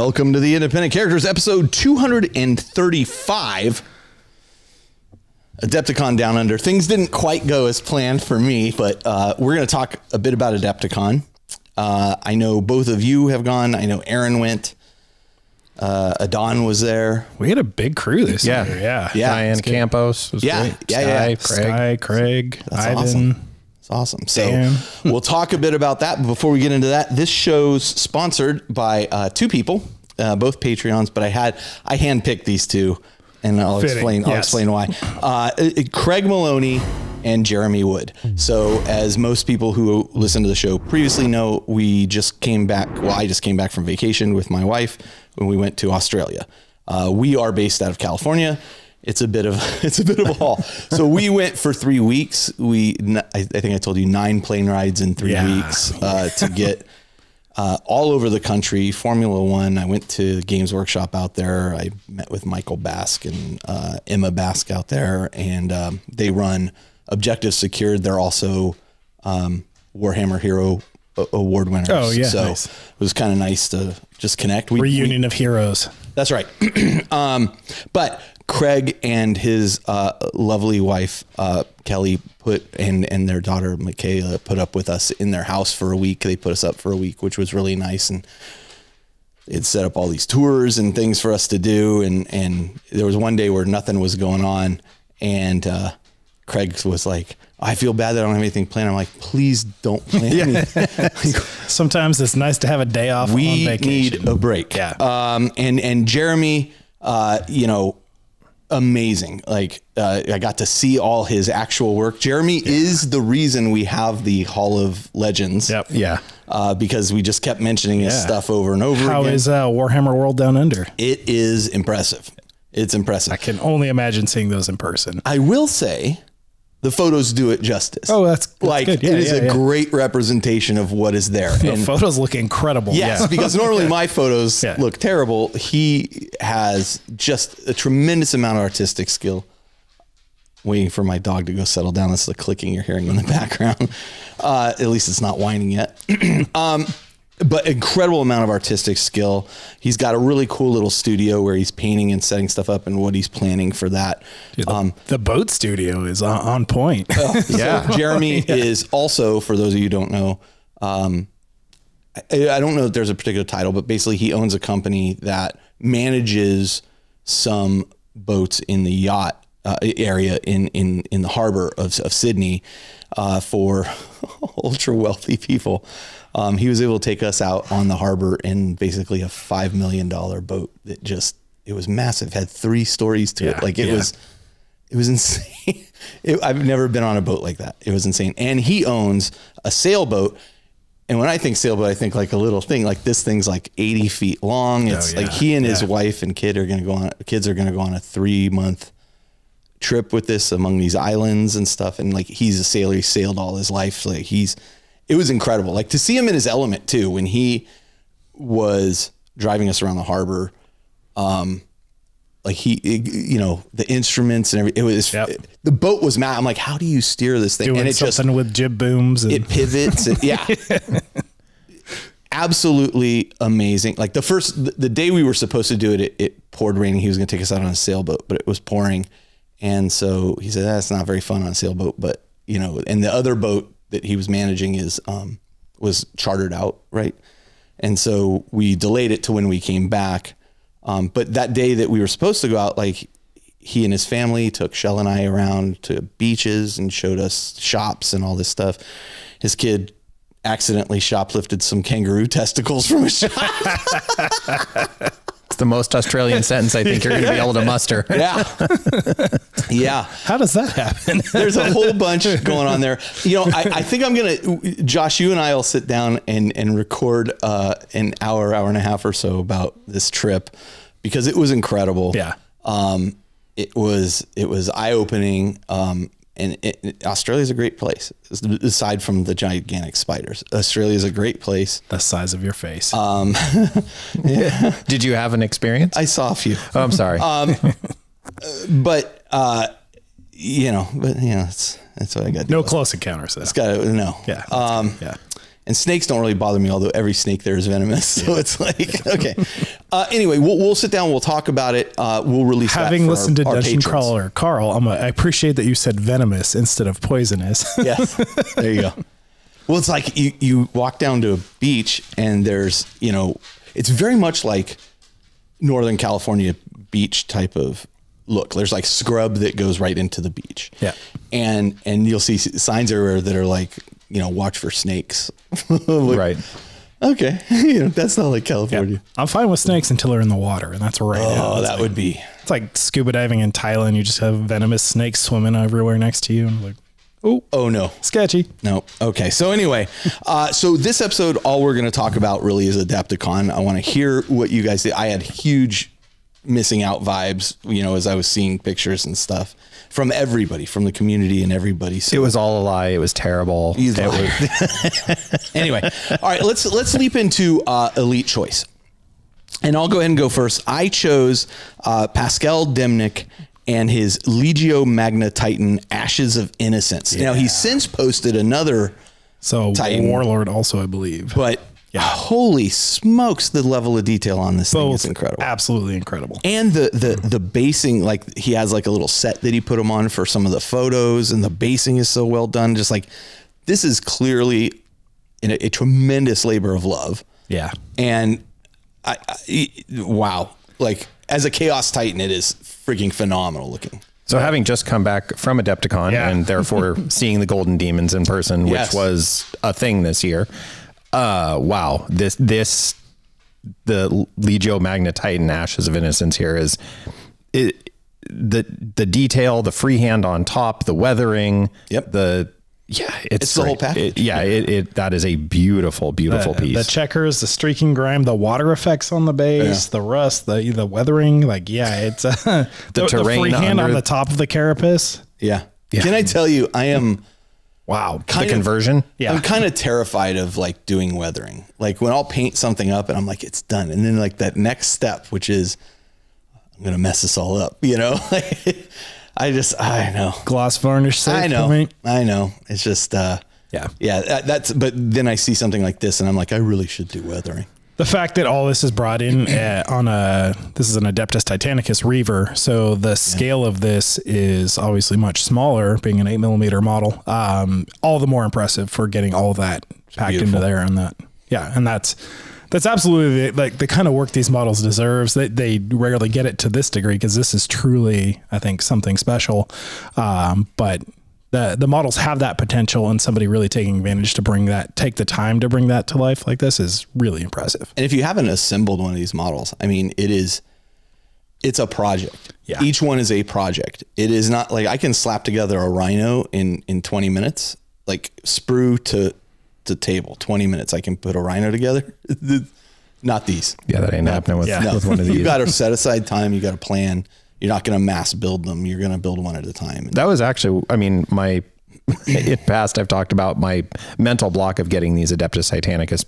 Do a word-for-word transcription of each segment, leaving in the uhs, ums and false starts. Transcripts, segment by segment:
Welcome to the Independent Characters, episode two hundred thirty-five. Adepticon Down Under. Things didn't quite go as planned for me, but uh, we're going to talk a bit about Adepticon. Uh, I know both of you have gone. I know Aaron went. Uh, Adon was there. We had a big crew this yeah. year. Yeah. Yeah. Diane Campos was yeah. great. Yeah. Yeah. Sky, yeah. Craig. Sky, Craig. That's Ivan. Awesome. That's awesome. So we'll talk a bit about that. But before we get into that, this show's sponsored by uh, two people, uh, both Patreons, but I had, I handpicked these two. And I'll Fitting. explain. I'll yes. explain why. Uh, Craig Maloney and Jeremy Wood. So, as most people who listen to the show previously know, we just came back. Well, I just came back from vacation with my wife when we went to Australia. Uh, we are based out of California. It's a bit of it's a bit of a haul. So we went for three weeks. We I think I told you nine plane rides in three yeah. weeks uh, to get. Uh, all over the country, Formula One. I went to Games Workshop out there. I met with Michael Bask and uh, Emma Bask out there, and um, they run Objective Secured. They're also um, Warhammer Hero Award winners. Oh, yeah. So nice. It was kind of nice to just connect. We, Reunion we, of heroes. That's right. um, but Craig and his uh, lovely wife, uh, Kelly, put and, and their daughter, Michaela, put up with us in their house for a week. They put us up for a week, which was really nice. And it set up all these tours and things for us to do. And, and there was one day where nothing was going on. And uh, Craig was like, I feel bad that I don't have anything planned. I'm like, please don't plan yeah. anything. Sometimes it's nice to have a day off we on vacation. We need a break. Yeah. Um, and, and Jeremy, uh, you know, amazing. Like uh, I got to see all his actual work. Jeremy yeah. is the reason we have the Hall of Legends. Yep. Yeah. Uh, because we just kept mentioning his yeah. stuff over and over How again. How is uh, Warhammer World Down Under? It is impressive. It's impressive. I can only imagine seeing those in person. I will say the photos do it justice. Oh, that's, that's like good. Yeah, it is yeah, a yeah. great representation of what is there. The and photos look incredible. Yes, yeah. because normally yeah. my photos yeah. look terrible. He has just a tremendous amount of artistic skill. Waiting for my dog to go settle down. That's the clicking you're hearing in the background. Uh, at least it's not whining yet. um, but incredible amount of artistic skill. He's got a really cool little studio where he's painting and setting stuff up and what he's planning for that. Dude, the, um, the boat studio is on, on point. Oh, yeah. So Jeremy yeah. is also, for those of you who don't know, um, I, I don't know if there's a particular title, but basically he owns a company that manages some boats in the yacht uh, area in, in, in the harbor of, of Sydney uh, for ultra wealthy people. Um, he was able to take us out on the harbor in basically a five million dollar boat that just it was massive, had three stories to yeah, it. Like it yeah. was it was insane. It, I've never been on a boat like that. It was insane. And he owns a sailboat. And when I think sailboat, I think like a little thing like this thing's like eighty feet long. It's oh, yeah. like he and yeah. his wife and kid are gonna go on kids are gonna go on a three month trip with this among these islands and stuff. And like he's a sailor, he sailed all his life. So like he's it was incredible. Like to see him in his element too, when he was driving us around the harbor, um, like he, it, you know, the instruments and everything, it was, yep. it, the boat was mad. I'm like, how do you steer this thing? Doing and it something just, with jib booms. And it pivots. And, yeah. Absolutely amazing. Like the first, the, the day we were supposed to do it, it, it poured raining. He was going to take us out on a sailboat, but it was pouring. And so he said, that's not very fun on a sailboat, but you know, and the other boat that he was managing is, um, was chartered out. Right. And so we delayed it to when we came back. Um, but that day that we were supposed to go out, like he and his family took Shell and I around to beaches and showed us shops and all this stuff. His kid accidentally shoplifted some kangaroo testicles from a shop. It's the most Australian sentence I think you're going to be able to muster. Yeah. Yeah. How does that happen? There's a whole bunch going on there. You know, I, I think I'm going to, Josh, you and I will sit down and, and record uh, an hour, hour and a half or so about this trip because it was incredible. Yeah. Um, it was, it was eye opening. Um, and it, it, Australia is a great place aside from the gigantic spiders. Australia is a great place. The size of your face. Um, yeah. Did you have an experience? I saw a few. Oh, I'm sorry. Um, but, uh, you know, but you know, it's, that's what I got. No close encounters. It's got to no. Yeah. Um, yeah. And snakes don't really bother me, although every snake there is venomous. So yeah. it's like, okay. Uh, anyway, we'll, we'll sit down. We'll talk about it. Uh, we'll release Having that for listened our, to Dungeon Crawler, Carl, I'm a, I appreciate that you said venomous instead of poisonous. Yes. There you go. Well, it's like you, you walk down to a beach and there's, you know, it's very much like Northern California beach type of look. There's like scrub that goes right into the beach. Yeah. And, and you'll see signs everywhere that are like, you know, watch for snakes. Like, right. Okay. You know, that's not like California. Yep. I'm fine with snakes until they're in the water, and that's right. Oh, that like, would be. It's like scuba diving in Thailand. You just have venomous snakes swimming everywhere next to you. And like, oh, oh no. Sketchy. No. Okay. So anyway, uh, so this episode, all we're going to talk about really is Adepticon. I want to hear what you guys did. I had huge missing out vibes, you know, as I was seeing pictures and stuff from everybody, from the community and everybody. So it was all a lie. It was terrible. It was. Anyway. All right. Let's, let's leap into uh, Elite Choice, and I'll go ahead and go first. I chose uh, Pascal Demnick and his Legio Magna Titan Ashes of Innocence. Yeah. Now he's since posted another so Titan, Warlord also, I believe, but yeah. Holy smokes, the level of detail on this Both thing is incredible. Absolutely incredible. And the the the basing, like he has like a little set that he put him on for some of the photos, and the basing is so well done. Just like, this is clearly in a, a tremendous labor of love. Yeah. And I, I wow, like as a Chaos Titan, it is freaking phenomenal looking. So having just come back from Adepticon, yeah. and therefore seeing the Golden Demons in person, which yes. was a thing this year. Uh, wow. This, this, the Legio Magna Titan Ashes of Innocence here is it, the, the detail, the freehand on top, the weathering, yep. the, yeah, it's, it's the whole package. It, yeah. It, it, that is a beautiful, beautiful the, piece. The checkers, the streaking grime, the water effects on the base, yeah. the rust, the, the weathering, like, yeah, it's uh, the, the terrain the freehand on the top of the carapace. Yeah. yeah. Can I tell you, I am. Wow. The conversion. Of, yeah. I'm kind of terrified of like doing weathering. Like when I'll paint something up and I'm like, it's done. And then like that next step, which is I'm going to mess this all up. You know, I just, I know. Gloss varnish. I know. I know. It's just, uh, yeah. Yeah. That, that's, but then I see something like this and I'm like, I really should do weathering. The fact that all this is brought in uh, on a, this is an Adeptus Titanicus Reaver. So the scale yeah. of this is obviously much smaller, being an eight millimeter model, um, all the more impressive for getting all that it's packed beautiful. into there and that. Yeah. And that's, that's absolutely the, like the kind of work these models deserves. They, they rarely get it to this degree, 'cause this is truly, I think, something special. Um, but the, the models have that potential, and somebody really taking advantage to bring that, take the time to bring that to life like this is really impressive. And if you haven't assembled one of these models, I mean, it is, it's a project. Yeah. Each one is a project. It is not like I can slap together a rhino in, in twenty minutes, like sprue to, to table, twenty minutes. I can put a rhino together. Not these. Yeah. That ain't not happening with, yeah. no. with one of these. You got to set aside time. You got to plan. You're not going to mass build them. You're going to build one at a time. That was actually, I mean, my, in past, I've talked about my mental block of getting these Adeptus Titanicus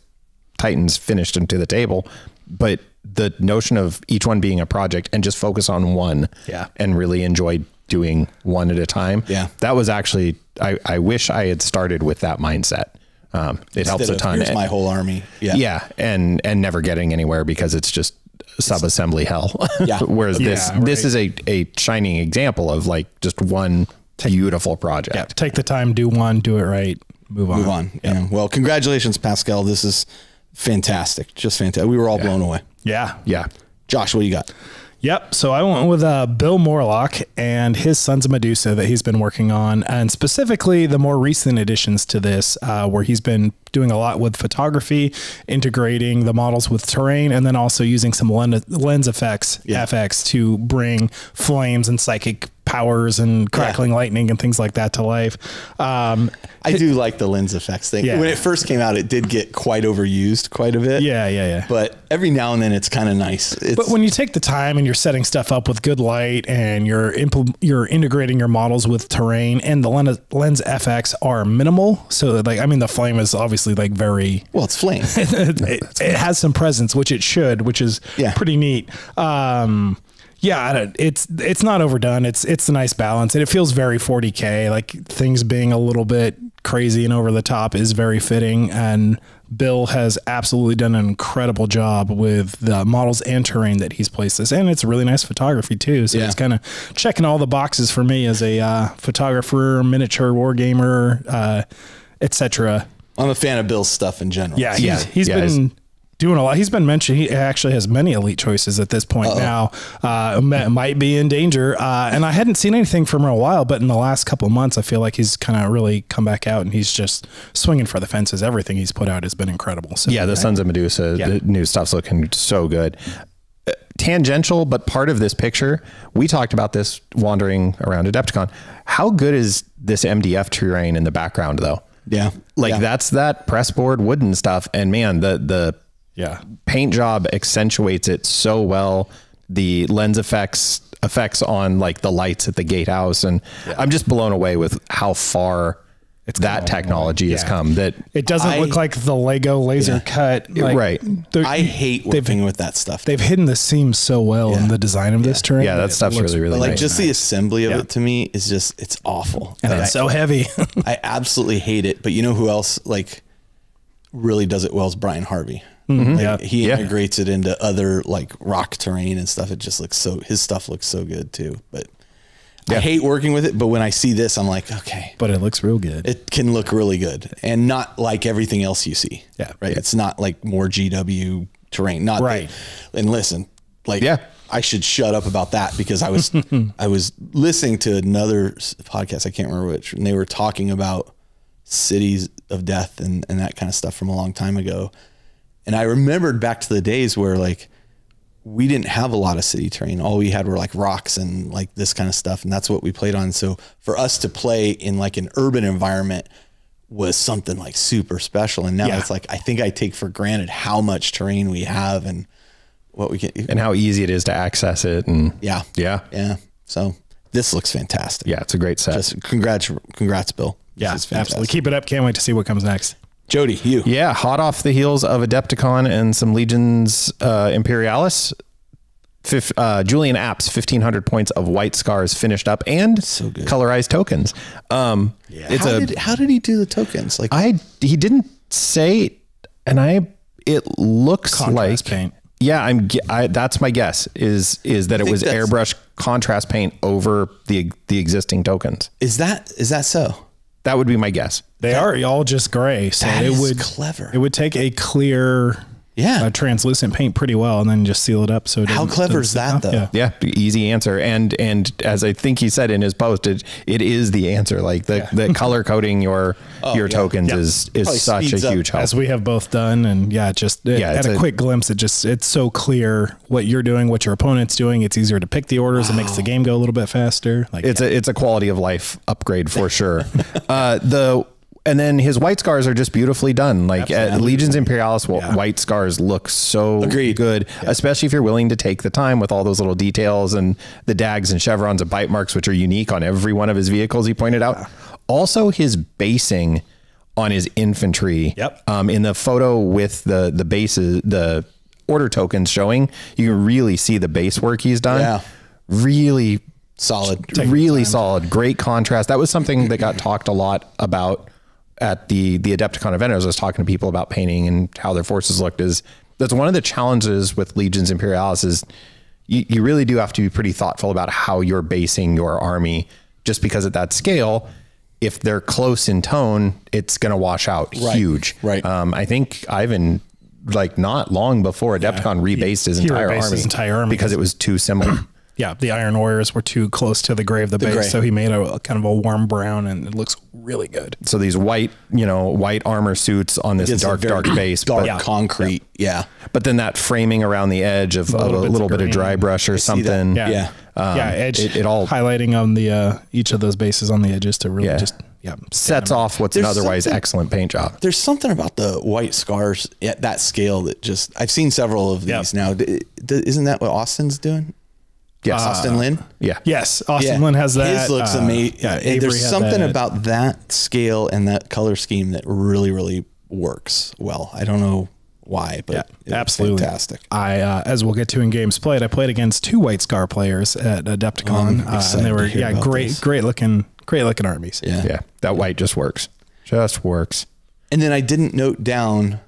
Titans finished into the table, but the notion of each one being a project and just focus on one yeah. and really enjoy doing one at a time. Yeah. That was actually, I, I wish I had started with that mindset. Um, it Instead helps a of, ton. Here's and, my whole army. Yeah. Yeah. And, and never getting anywhere because it's just sub-assembly hell. Yeah. Whereas yeah, this right. this is a a shining example of like just one take, beautiful project. Yeah, take the time, do one, do it right, move on. Move on. Yep. Yeah. Well, congratulations, Pascal. This is fantastic. Just fantastic. We were all yeah. blown away. Yeah. Yeah. Josh, what do you got? Yep. So I went with uh, Bill Morlock and his Sons of Medusa that he's been working on, and specifically the more recent additions to this, uh, where he's been doing a lot with photography, integrating the models with terrain, and then also using some lens, lens effects, yeah. F X, to bring flames and psychic powers and crackling yeah. lightning and things like that to life. Um, I it, do like the lens effects thing. Yeah. When it first came out, it did get quite overused quite a bit. Yeah, yeah, yeah. But every now and then it's kind of nice. It's, but when you take the time and you're setting stuff up with good light and you're you're integrating your models with terrain, and the lens, lens F X are minimal. So that, like, I mean, the flame is obviously like very, well, it's flame. it, it, it has some presence, which it should, which is yeah. pretty neat. Um, Yeah, it's it's not overdone. It's it's a nice balance, and it feels very forty K, like things being a little bit crazy and over the top is very fitting, and Bill has absolutely done an incredible job with the models and terrain that he's placed this in. It's really nice photography too, so yeah. It's kind of checking all the boxes for me as a uh, photographer, miniature wargamer, uh, et cetera. I'm a fan of Bill's stuff in general. Yeah, yeah. He's, he's yeah, been he's doing a lot. He's been mentioning he actually has many elite choices at this point. Uh-oh. Now. Uh, might be in danger. Uh, and I hadn't seen anything from him in a while, but in the last couple of months, I feel like he's kind of really come back out and he's just swinging for the fences. Everything he's put out has been incredible. So yeah, the Sons of Medusa, yeah. The new stuff's looking so good. Uh, tangential, but part of this picture, we talked about this wandering around Adepticon. How good is this M D F terrain in the background, though? Yeah. Like yeah. that's that press board wooden stuff. And man, the, the, yeah, paint job accentuates it so well. The lens effects effects on like the lights at the gatehouse, and yeah. I'm just blown away with how far it's that technology yeah. has come. That it doesn't I, look like the Lego laser yeah. cut, like, right? I hate working with that stuff. They've hidden the seams so well yeah. in the design of yeah. this terrain. Yeah, that stuff's looks, really, really like nice. Just the assembly of yeah. it to me is just it's awful, and it's I, so heavy. I absolutely hate it. But you know who else like really does it well is Brian Harvey. Mm-hmm. Like yeah. He yeah. integrates it into other like rock terrain and stuff. It just looks so, his stuff looks so good too. But yeah. I hate working with it. But when I see this, I'm like, okay. But it looks real good. It can look really good and not like everything else you see. Yeah. Right. Yeah. It's not like more G W terrain. Not right. The, and listen, like yeah. I should shut up about that because I was, I was listening to another podcast. I can't remember which. And they were talking about cities of death and, and that kind of stuff from a long time ago. And I remembered back to the days where like we didn't have a lot of city terrain. All we had were like rocks and like this kind of stuff. And that's what we played on. So for us to play in like an urban environment was something like super special. And now yeah. it's like, I think I take for granted how much terrain we have and what we can and how easy it is to access it. And yeah. Yeah. Yeah. So this looks fantastic. Yeah. It's a great set. Just congrats. Congrats, Bill. Yeah, absolutely. Keep it up. Can't wait to see what comes next. Jody, you. Yeah, hot off the heels of Adepticon and some Legions uh, Imperialis. Fif, uh, Julian Apps, fifteen hundred points of White Scars finished up and so colorized tokens. Um, yeah. it's how, a, did, how did he do the tokens? Like I, He didn't say, and I. it looks contrast like... paint. Yeah, I'm. I, that's my guess is is that I it was airbrush contrast paint over the the existing tokens. Is that is that so? That would be my guess. They that, are all just gray. So that it is would clever. It would take a clear, yeah, uh, translucent paint pretty well, and then just seal it up. So it how clever is that though? Yeah. yeah, easy answer. And and as I think he said in his post, it it is the answer. Like the yeah. the color coding your oh, your yeah. tokens yeah. is is Probably such a huge help, as we have both done. And yeah, just it, yeah, at a, a quick glimpse, it just it's so clear what you're doing, what your opponent's doing. It's easier to pick the orders. Wow. It makes the game go a little bit faster. Like it's yeah. a it's a quality of life upgrade for sure. uh, the And then his White Scars are just beautifully done. Like at Legions Imperialis, well, yeah. White Scars look so Agreed. good, yeah. especially if you're willing to take the time with all those little details and the dags and chevrons and bite marks, which are unique on every one of his vehicles. He pointed out yeah. also his basing on his infantry. Yep. Um, in the photo with the the bases, the order tokens showing, you can really see the base work he's done. Yeah. Really solid, really solid. Great contrast. That was something that got talked a lot about at the, the Adepticon event. I was talking to people about painting and how their forces looked. Is that's one of the challenges with Legions Imperialis is you, you really do have to be pretty thoughtful about how you're basing your army, just because at that scale, if they're close in tone, it's going to wash out right. huge. Right. Um, I think Ivan, like not long before Adepticon yeah, rebased he, his, entire rebased army his entire army because it was too similar. Yeah, the Iron Warriors were too close to the gray of the, the base, gray. so he made a, a kind of a warm brown, and it looks really good. So these white, you know, white armor suits on this it's dark, dark base, dark but, concrete, yeah. yeah. But then that framing around the edge of a little, of a bit, little of bit of dry brush or I something, yeah, yeah. Um, yeah edge, it, it all highlighting on the uh, each of those bases on the edges to really yeah. just yeah sets off what's there's an otherwise excellent paint job. There's something about the White Scars at that scale that just I've seen several of these yeah. now. Isn't that what Austin's doing? Yes, uh, Austin Lynn. Yeah. Yes, Austin yeah. Lynn has that. His looks uh, amazing. Yeah, there's something that. about that scale and that color scheme that really, really works well. I don't know why, but yeah, absolutely fantastic. I, uh, as we'll get to in games played, I played against two White Scar players at Adepticon, um, uh, and they were yeah great, this. great looking, great looking armies. Yeah, yeah, that white just works. Just works. And then I didn't note down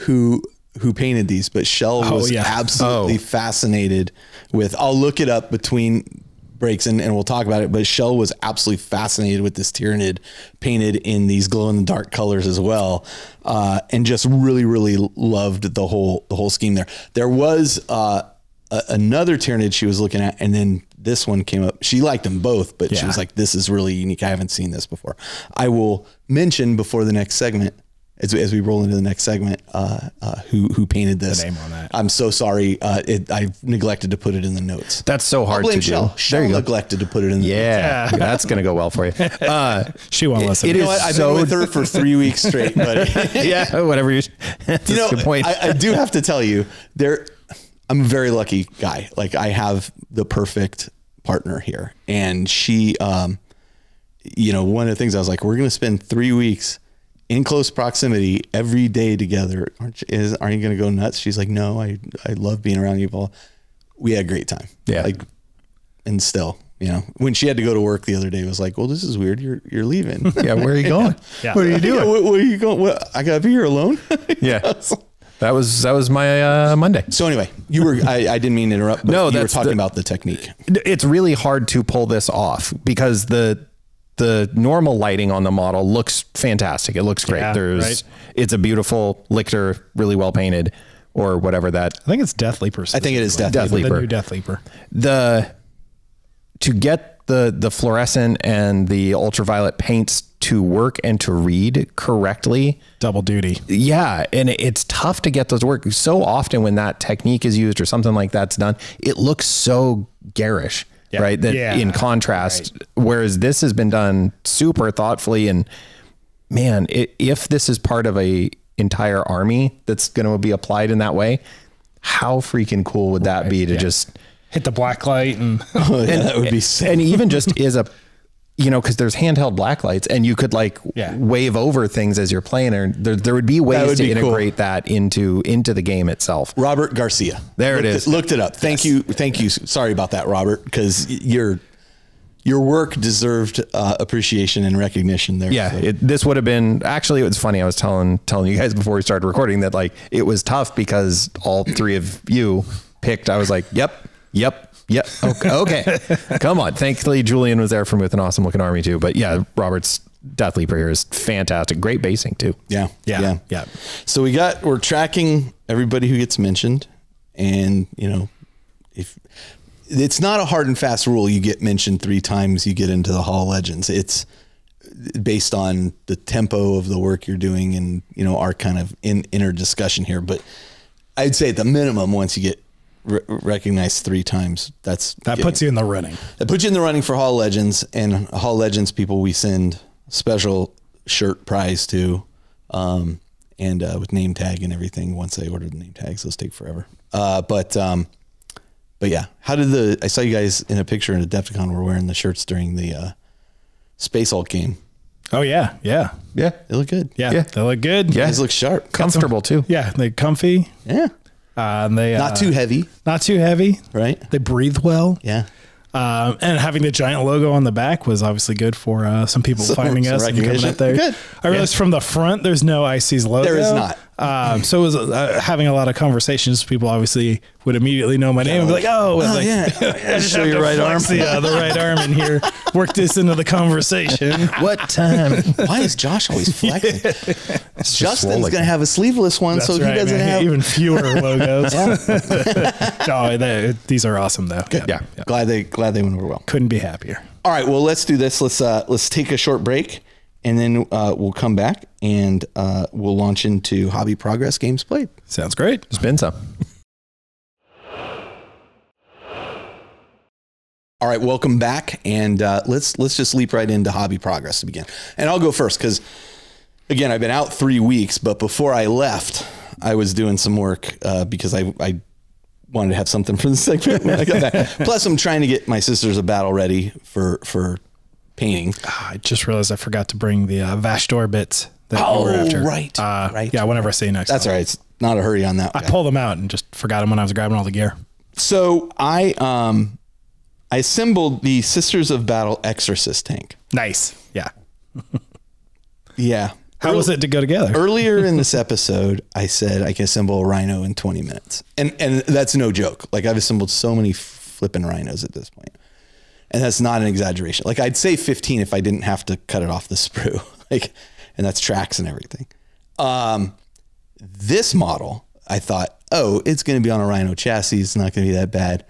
who who painted these, but Shell oh, was yeah. absolutely oh. fascinated with, I'll look it up between breaks and, and we'll talk about it, but Shell was absolutely fascinated with this Tyranid painted in these glow in the dark colors as well. Uh, and just really, really loved the whole, the whole scheme there. There was uh, a, another Tyranid she was looking at, and then this one came up. She liked them both, but yeah. she was like, this is really unique. I haven't seen this before. I will mention before the next segment, as, as we roll into the next segment, uh, uh, who, who painted this. The name on that. I'm so sorry. Uh, it, I neglected to put it in the notes. That's so hard to do. Shell, Shell there you neglected go. to put it in the yeah, notes. Yeah, that's going to go well for you. Uh, she won't it, listen. It you know is I've so been with her for three weeks straight, but yeah, whatever. You, that's you know, a good point. I, I do have to tell you, there, I'm a very lucky guy. Like, I have the perfect partner here. And she, um, you know, one of the things I was like, we're going to spend three weeks in close proximity every day together. Aren't you, is, aren't you going to go nuts? She's like, no, I, I love being around you, Paul. We had a great time. Yeah. Like, and still, you know, when she had to go to work the other day, it was like, well, this is weird. You're, you're leaving. Yeah. Where are you going? Yeah. What are you doing? Yeah, what, what are you going? What, I gotta be here alone. Yeah. That was, that was my, uh, Monday. So anyway, you were, I, I didn't mean to interrupt, but no, you that's were talking the, about the technique. It's really hard to pull this off because the, the normal lighting on the model looks fantastic. It looks great. Yeah, There's, right? It's a beautiful lictor, really well painted, or whatever that. I think it's Death Leaper. I think it is Death, Death Leaper. The new Death Leaper. The to get the the fluorescent and the ultraviolet paints to work and to read correctly. Double duty. Yeah, and it's tough to get those to work. So often when that technique is used or something like that's done, it looks so garish. Yeah. Right. That yeah. in contrast, right. whereas this has been done super thoughtfully, and man, it, if this is part of a entire army that's going to be applied in that way, how freaking cool would that right. be to yeah. just hit the black light? And, oh, yeah, and that would be sick. And even just is a, you know, cause there's handheld black lights and you could like yeah. wave over things as you're playing, or there, there would be ways would to be integrate cool. that into, into the game itself. Robert Garcia. There looked it is. It, looked it up. Thank yes. you. Thank you. Sorry about that, Robert. Cause your, your work deserved uh, appreciation and recognition there. Yeah. So. It, this would have been, actually, it was funny. I was telling, telling you guys before we started recording that like, it was tough because all three of you picked, I was like, yep, yep. Yeah. Okay. okay. Come on. Thankfully, Julian was there from with an awesome looking army too. But yeah, Robert's Death Leaper here is fantastic. Great basing too. Yeah. Yeah. Yeah. yeah. So we got, we're tracking everybody who gets mentioned, and you know, if it's not a hard and fast rule, you get mentioned three times, you get into the Hall of Legends. It's based on the tempo of the work you're doing and, you know, our kind of in, inner discussion here. But I'd say at the minimum, once you get recognized three times, that's that getting, puts you in the running. That puts you in the running for Hall of Legends, and Hall of Legends people we send special shirt prize to, um, and uh, with name tag and everything. Once they order the name tags, those take forever. Uh, but um, but yeah, how did the? I saw you guys in a picture in Adepticon were wearing the shirts during the uh, Space Hulk game. Oh yeah, yeah, yeah. They look good. Yeah, yeah. they look good. Yeah, they look sharp, comfortable some, too. Yeah, they comfy. Yeah. Uh, and they, not uh, too heavy, not too heavy. Right. They breathe well. Yeah. Um, and having the giant logo on the back was obviously good for uh, some people so, finding us and coming up there. Good. I realized yeah. from the front, there's no I C's logo. There is not. Um, so it was uh, having a lot of conversations. People obviously would immediately know my name oh. and be like, oh, oh like, yeah. Oh, yeah. I just show your right arm. The, uh, the right arm in here. Work this into the conversation. What time? Why is Josh always flexing? Justin's going to have a sleeveless one, That's so right, he doesn't man. have even fewer logos. No, they, these are awesome though. Good. Yeah. yeah. Glad they glad they went over well. Couldn't be happier. All right, well, let's do this. Let's uh, let's take a short break. And then uh, we'll come back and uh, we'll launch into hobby progress games played. Sounds great. It's been some. All right, welcome back, and uh, let's let's just leap right into hobby progress to begin. And I'll go first because, again, I've been out three weeks, but before I left, I was doing some work uh, because I I wanted to have something for the segment when I got back. Plus, I'm trying to get my sisters a battle ready for for. painting. Oh, I just realized I forgot to bring the uh, Vashtor bits that oh, we were after. right. Uh, right. Yeah, whenever I see you next That's time. All right. It's not a hurry on that. I guy. pulled them out and just forgot them when I was grabbing all the gear. So I um, I assembled the Sisters of Battle Exorcist tank. Nice. Yeah. Yeah. How was it to go together? Earlier in this episode, I said I can assemble a rhino in twenty minutes. And and that's no joke. Like, I've assembled so many flipping rhinos at this point. And that's not an exaggeration. Like, I'd say fifteen if I didn't have to cut it off the sprue. Like, and that's tracks and everything. Um, this model, I thought, oh, it's going to be on a rhino chassis. It's not going to be that bad.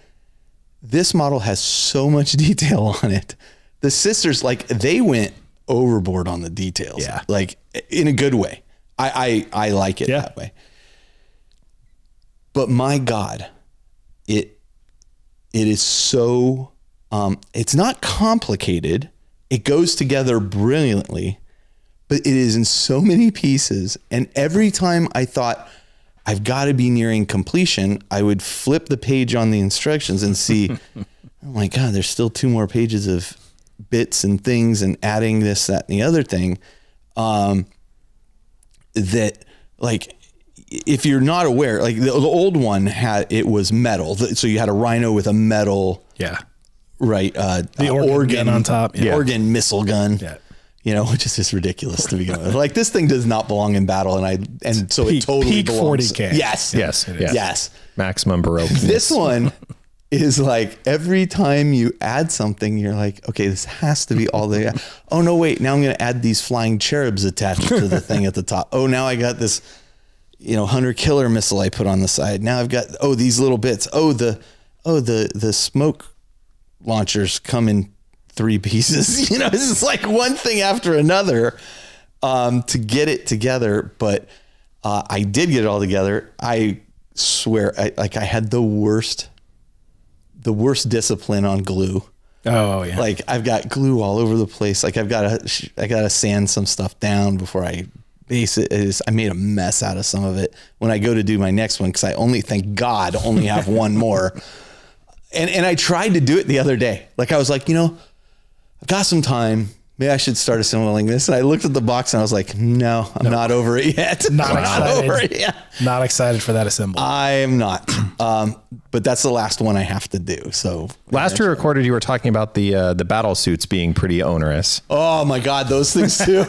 This model has so much detail on it. The sisters, like, they went overboard on the details. Yeah. Like, in a good way. I, I, I like it yeah. that way. But my God, it, it is so, um, it's not complicated. It goes together brilliantly, but it is in so many pieces. And every time I thought I've got to be nearing completion, I would flip the page on the instructions and see, oh my God, there's still two more pages of bits and things and adding this, that, and the other thing. Um, that, like, if you're not aware, like the, the old one had, it was metal. So you had a rhino with a metal, yeah, right. Uh, the uh, organ, organ on top, yeah. organ missile gun, yeah. you know, which is just ridiculous to begin with. Like, this thing does not belong in battle. And I, and it's so peak, it totally peak belongs. forty K. Yes. Yes. Yes. yes. Maximum Baroque. This one is like, every time you add something, you're like, okay, this has to be all they got. Oh, no, wait, now I'm going to add these flying cherubs attached to the thing at the top. Oh, now I got this, you know, hunter killer missile I put on the side. Now I've got, oh, these little bits. Oh, the, oh, the, the smoke launchers come in three pieces. You know, this is like one thing after another, um, to get it together. But, uh, I did get it all together. I swear, I, like, I had the worst the worst discipline on glue. Oh yeah. Like, I've got glue all over the place. Like, I've got to, I got to sand some stuff down before I base it. Is I made a mess out of some of it when I go to do my next one. Cause I only, thank God, only have one more. And, and I tried to do it the other day. Like, I was like, you know, I've got some time. Maybe I should start assembling this. And I looked at the box and I was like, no, I'm no. not over it yet. Not, not over it yet. Not excited for that assembly. I'm not. Um, but that's the last one I have to do. So last we recorded, you were talking about the, uh, the battle suits being pretty onerous. Oh my God. Those things too.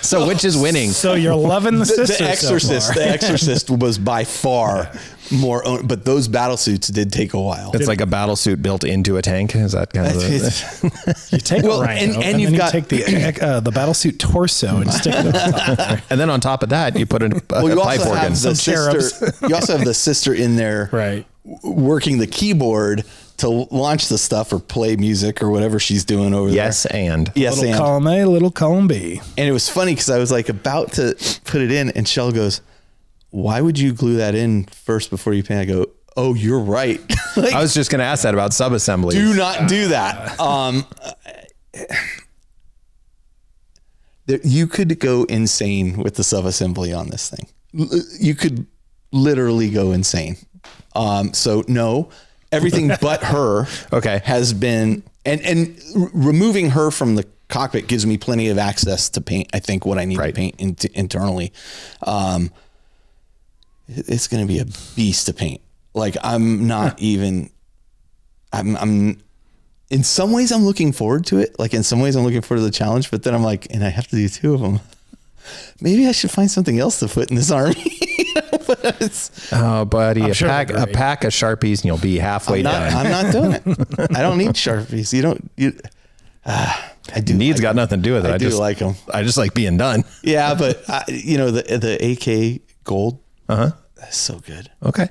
So which is winning? So you're loving the, the sisters. The Exorcist, so the Exorcist was by far more, own, but those battle suits did take a while. It's did like it? a battle suit built into a tank. Is that kind of the, you take well, a rhino, and, and, and you've got you take the uh, the battle suit torso and stick it on top there. And then on top of that, you put in a, well, a pipe organ. Some sister, you also have the sister in there, right, working the keyboard to launch the stuff or play music or whatever she's doing over yes, there. Yes, and yes, little and column A, little column B. And it was funny because I was like about to put it in, and Shell goes, why would you glue that in first before you paint? I go, oh, you're right. Like, I was just going to ask that about sub-assemblies. Do not do that. Um, you could go insane with the sub-assembly on this thing. You could literally go insane. Um, so no, everything but her okay. has been, and, and removing her from the cockpit gives me plenty of access to paint, I think, what I need right. to paint in internally. Um, it's going to be a beast to paint. Like, I'm not even, I'm, I'm in some ways I'm looking forward to it. Like, in some ways I'm looking forward to the challenge, but then I'm like, and I have to do two of them. Maybe I should find something else to put in this army. But it's, oh buddy, a, sure pack, a pack of Sharpies and you'll be halfway I'm not, done. I'm not doing it. I don't need Sharpies. You don't, you, uh, I do. Needs like got them. nothing to do with it. I, I do just, like them. I just like being done. Yeah. But I, you know, the, the A K gold, uh-huh. That's so good. Okay.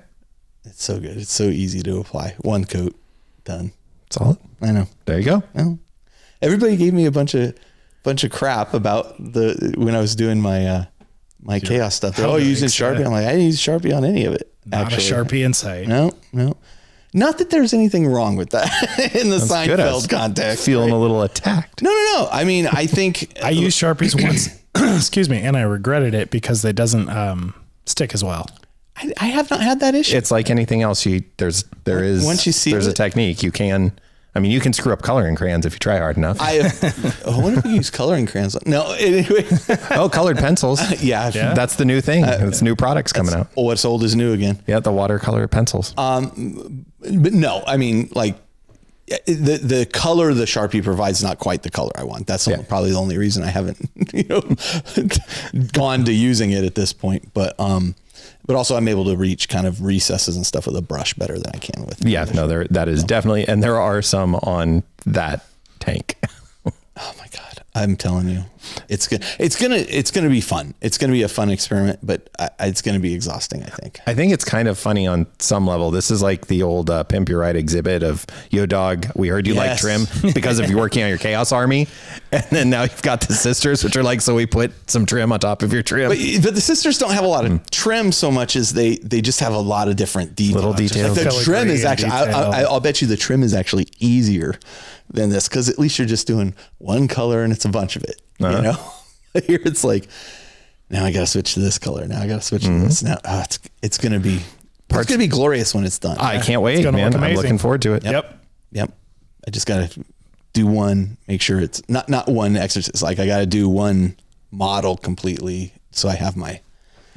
It's so good. It's so easy to apply. One coat, done. Solid. I know. There you go. Well, everybody gave me a bunch of bunch of crap about the when I was doing my uh my You're, chaos stuff. They're all using Sharpie. I'm like, I didn't use Sharpie on any of it. Not actually. a Sharpie insight. No, no. Not that there's anything wrong with that in the That's Seinfeld context. Feeling right? a little attacked. No, no, no. I mean, I think I used Sharpies once. Excuse me, and I regretted it because it doesn't um stick as well. I, I have not had that issue. It's like anything else. You there's there is once you see there's it, a technique you can. I mean, you can screw up coloring crayons if you try hard enough. I what if we use coloring crayons? No, anyway. Oh, colored pencils. Uh, yeah, yeah, that's the new thing. Uh, it's new products coming out. Oh, what's old is new again. Yeah, the watercolor pencils. Um, but no, I mean, like the the color the Sharpie provides not quite the color I want. That's yeah. only, probably the only reason I haven't you know gone to using it at this point. But um, but also I'm able to reach kind of recesses and stuff with a brush better than I can with. Yeah, no, there that is no. definitely, and there are some on that tank. Oh my God, I'm telling you, it's gonna it's gonna it's gonna be fun. It's gonna be a fun experiment, but I, it's gonna be exhausting. I think. I think it's kind of funny on some level. This is like the old uh, Pimp Your Ride exhibit of Yo Dog. We heard you yes. like trim because of you working on your Chaos Army, and then now you've got the sisters, which are like so we put some trim on top of your trim. But, but the sisters don't have a lot of mm. trim so much as they they just have a lot of different details. Little details. Like the Filigree trim is actually. I, I, I'll bet you the trim is actually easier than this, because at least you're just doing one color and it's a bunch of it. Uh-huh. You know, here it's like, now I gotta switch to this color, now I gotta switch mm-hmm. to this, now oh, it's it's gonna be Parts. it's gonna be glorious when it's done. I yeah. can't wait, man. I'm looking forward to it. Yep. yep yep I just gotta do one, make sure it's not not one exercise, like I gotta do one model completely, so I have my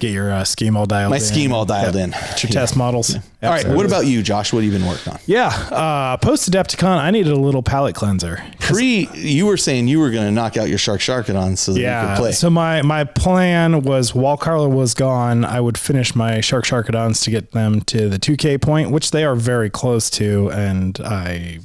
get your uh, scheme all dialed in. My scheme all dialed in. Get your test models. All right. What about you, Josh? What have you been working on? Yeah. Uh, post Adepticon, I needed a little palette cleanser. Pre, you were saying you were going to knock out your Shark Sharkodons so that yeah, you could play. So my, my plan was while Carla was gone, I would finish my Shark Sharkodons to get them to the two K point, which they are very close to. And I...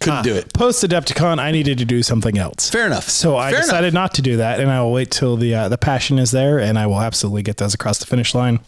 couldn't ah, do it. Post Adepticon, I needed to do something else. Fair enough. So I Fair decided enough. not to do that, and I will wait till the uh, the passion is there, and I will absolutely get those across the finish line.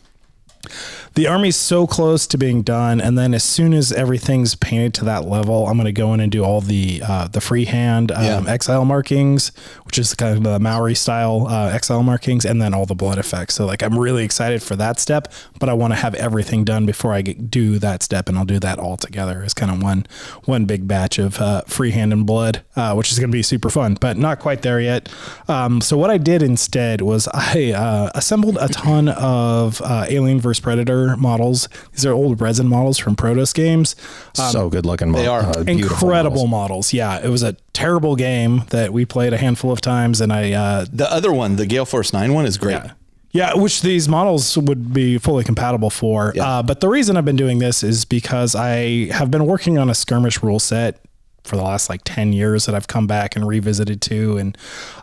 The army's so close to being done, and then as soon as everything's painted to that level, I'm going to go in and do all the uh, the freehand um, yeah. exile markings, which is kind of the Maori style uh, exile markings, and then all the blood effects. So like I'm really excited for that step, but I want to have everything done before I get, do that step, and I'll do that all together as kind of one one big batch of uh, freehand and blood, uh, which is going to be super fun, but not quite there yet. Um, so what I did instead was I uh, assembled a ton of uh, Alien versus Predator models. These are old resin models from Protoss games. Um, so good looking models. They are uh, incredible models. models. Yeah, it was a terrible game that we played a handful of times, and I uh, the other one, the Gale Force nine one, is great. Yeah. Yeah, which these models would be fully compatible for. Yeah. Uh, but the reason I've been doing this is because I have been working on a skirmish rule set for the last like ten years that I've come back and revisited to. And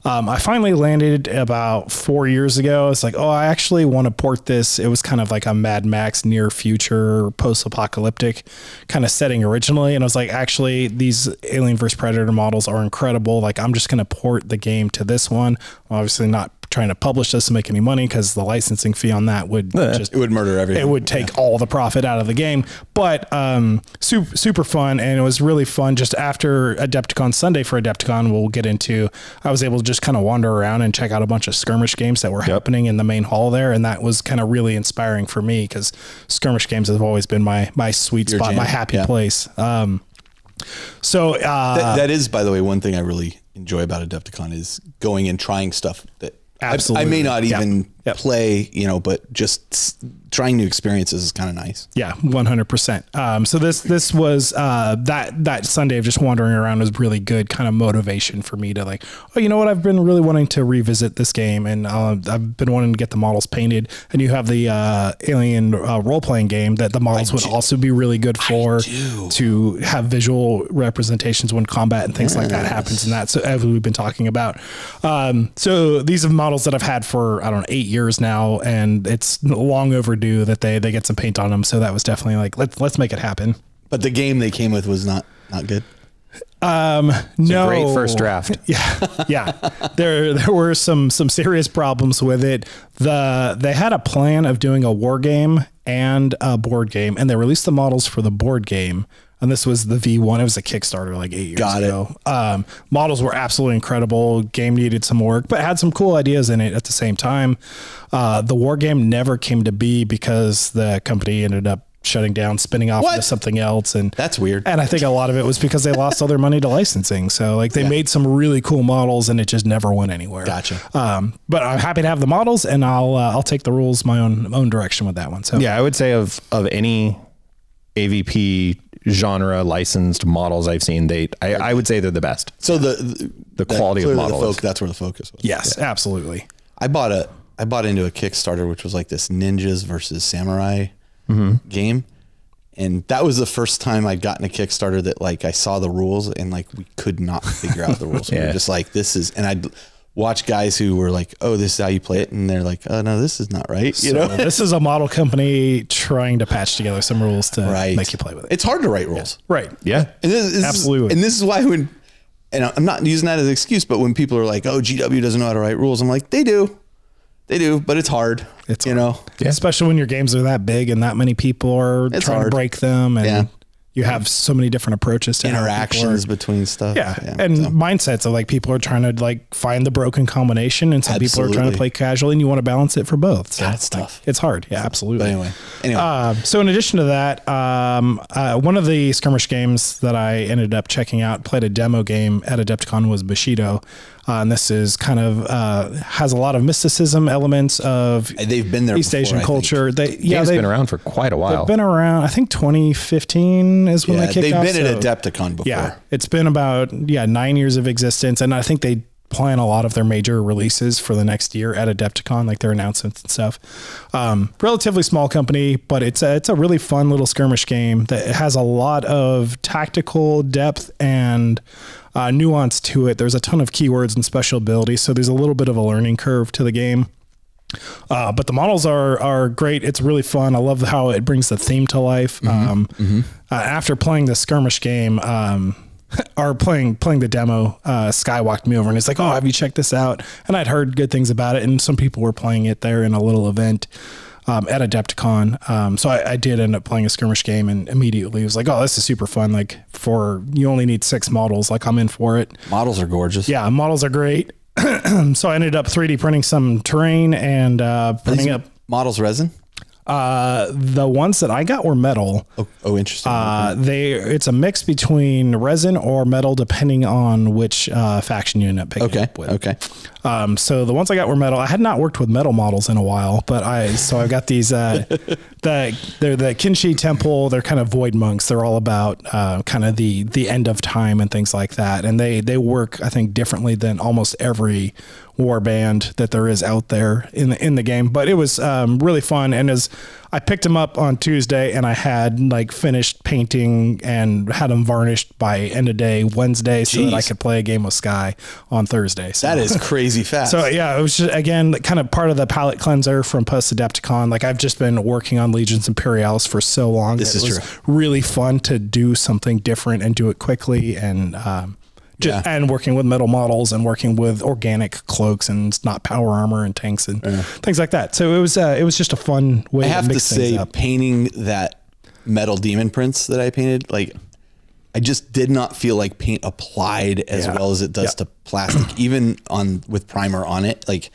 um, I finally landed about four years ago. It's like, oh, I actually want to port this. It was kind of like a Mad Max near future post-apocalyptic kind of setting originally. And I was like, actually, these Alien versus Predator models are incredible. Like, I'm just going to port the game to this one. I'm obviously not trying to publish this to make any money, because the licensing fee on that would uh, just, it would murder everything. It would take yeah. all the profit out of the game. But um, super, super fun. And it was really fun just after After Adepticon Sunday for Adepticon, we'll get into, I was able to just kind of wander around and check out a bunch of skirmish games that were yep. happening in the main hall there. And that was kind of really inspiring for me, because skirmish games have always been my, my sweet Your spot, jam. my happy yeah. place. Um, so uh, that, that is, by the way, one thing I really enjoy about Adepticon is going and trying stuff that absolutely I, I may not even yep. Yep. play, you know, but just trying new experiences is kind of nice. Yeah, one hundred percent. Um, so this this was uh, that that Sunday of just wandering around was really good kind of motivation for me to like, oh, you know what? I've been really wanting to revisit this game, and uh, I've been wanting to get the models painted. And you have the uh, Alien uh, role playing game that the models I would do. also be really good for to have visual representations when combat and things yes. like that happens. And that's as we've been talking about. Um, so these are models that I've had for, I don't know, eight years now, and it's long overdue that they they get some paint on them. So that was definitely like, let's let's make it happen. But the game they came with was not not good. Um, it's no, a great first draft. Yeah, yeah. there there were some some serious problems with it. The they had a plan of doing a war game and a board game, and they released the models for the board game. And this was the V one. It was a Kickstarter like eight years Got ago. It. Um, models were absolutely incredible. Game needed some work, but had some cool ideas in it at the same time. Uh, the war game never came to be because the company ended up shutting down, spinning off what? into something else. And that's weird. And I think a lot of it was because they lost all their money to licensing. So like they yeah. made some really cool models, and it just never went anywhere. Gotcha. Um, but I'm happy to have the models, and I'll, uh, I'll take the rules my own, own direction with that one. So yeah, I would say of, of any A V P genre licensed models I've seen, they I, I would say they're the best. So the the, the quality of models, that's where the focus was. Yes, yeah. absolutely. I bought a I bought into a Kickstarter, which was like this ninjas versus samurai mm-hmm. game, And that was the first time I'd gotten a Kickstarter that like I saw the rules and like we could not figure out the rules. Yeah. We were just like, this is, and I'd watch guys who were like, oh, this is how you play it. And they're like, oh no, this is not right. You so know, this is a model company trying to patch together some rules to right. make you play with it. It's hard to write rules. Yeah. Right. Yeah. And this, this Absolutely. Is, and this is why when, and I'm not using that as an excuse, but when people are like, oh, G W doesn't know how to write rules. I'm like, they do. They do, but it's hard. It's you hard. know, yeah. especially when your games are that big and that many people are it's trying hard. to break them, and yeah. you have so many different approaches to interactions are, between stuff. Yeah, yeah. and so. mindsets of like people are trying to like find the broken combination, and some absolutely. people are trying to play casually, and you want to balance it for both. So that's like, tough. It's hard. Yeah, absolutely. But anyway, anyway. Uh, so in addition to that, um, uh, one of the skirmish games that I ended up checking out, played a demo game at Adepticon, was Bushido. Uh, and this is kind of uh, has a lot of mysticism elements of they've been there East before, Asian I culture. Think. They yeah, they've been around for quite a while. They've been around. I think twenty fifteen is when yeah, they kicked they've off. They've been so, at Adepticon before. Yeah, it's been about yeah nine years of existence, and I think they plan a lot of their major releases for the next year at Adepticon, like their announcements and stuff. Um, relatively small company, but it's a, it's a really fun little skirmish game that has a lot of tactical depth and. Uh, nuance to it. There's a ton of keywords and special abilities, so there's a little bit of a learning curve to the game. Uh, but the models are are great. It's really fun. I love how it brings the theme to life. Mm-hmm. Um, mm-hmm. uh, after playing the skirmish game, um, or playing playing the demo, uh, Sky walked me over and he's like, "Oh, have you checked this out?" And I'd heard good things about it, and some people were playing it there in a little event. Um, at Adepticon. Um, so I, I did end up playing a skirmish game, and immediately was like, oh, this is super fun. Like for, you only need six models. Like I'm in for it. Models are gorgeous. Yeah. Models are great. So I ended up three D printing some terrain and, uh, printing up models resin. Uh, the ones that I got were metal. Oh, oh interesting. Uh, they, it's a mix between resin or metal, depending on which, uh, faction you end up picking okay. up with. Okay. Um, so the ones I got were metal. I had not worked with metal models in a while, but I, so I've got these, uh, the, they're the Kinshi temple. They're kind of void monks. They're all about, uh, kind of the, the end of time and things like that. And they, they work, I think, differently than almost every war band that there is out there in the, in the game, but it was, um, really fun. And as I picked them up on Tuesday, and I had like finished painting and had them varnished by end of day Wednesday, Jeez. so that I could play a game with Sky on Thursday. So that is crazy fast. So yeah, it was just, again, kind of part of the palette cleanser from post Adepticon. Like I've just been working on Legions Imperialis for so long. This is true. Really fun to do something different and do it quickly. And, um, Just, yeah. and working with metal models and working with organic cloaks and not power armor and tanks and yeah. things like that. So it was, uh, it was just a fun way. I have to, mix to say up. painting that metal demon prints that I painted, like I just did not feel like paint applied as yeah. well as it does yeah. to plastic, even on with primer on it. Like,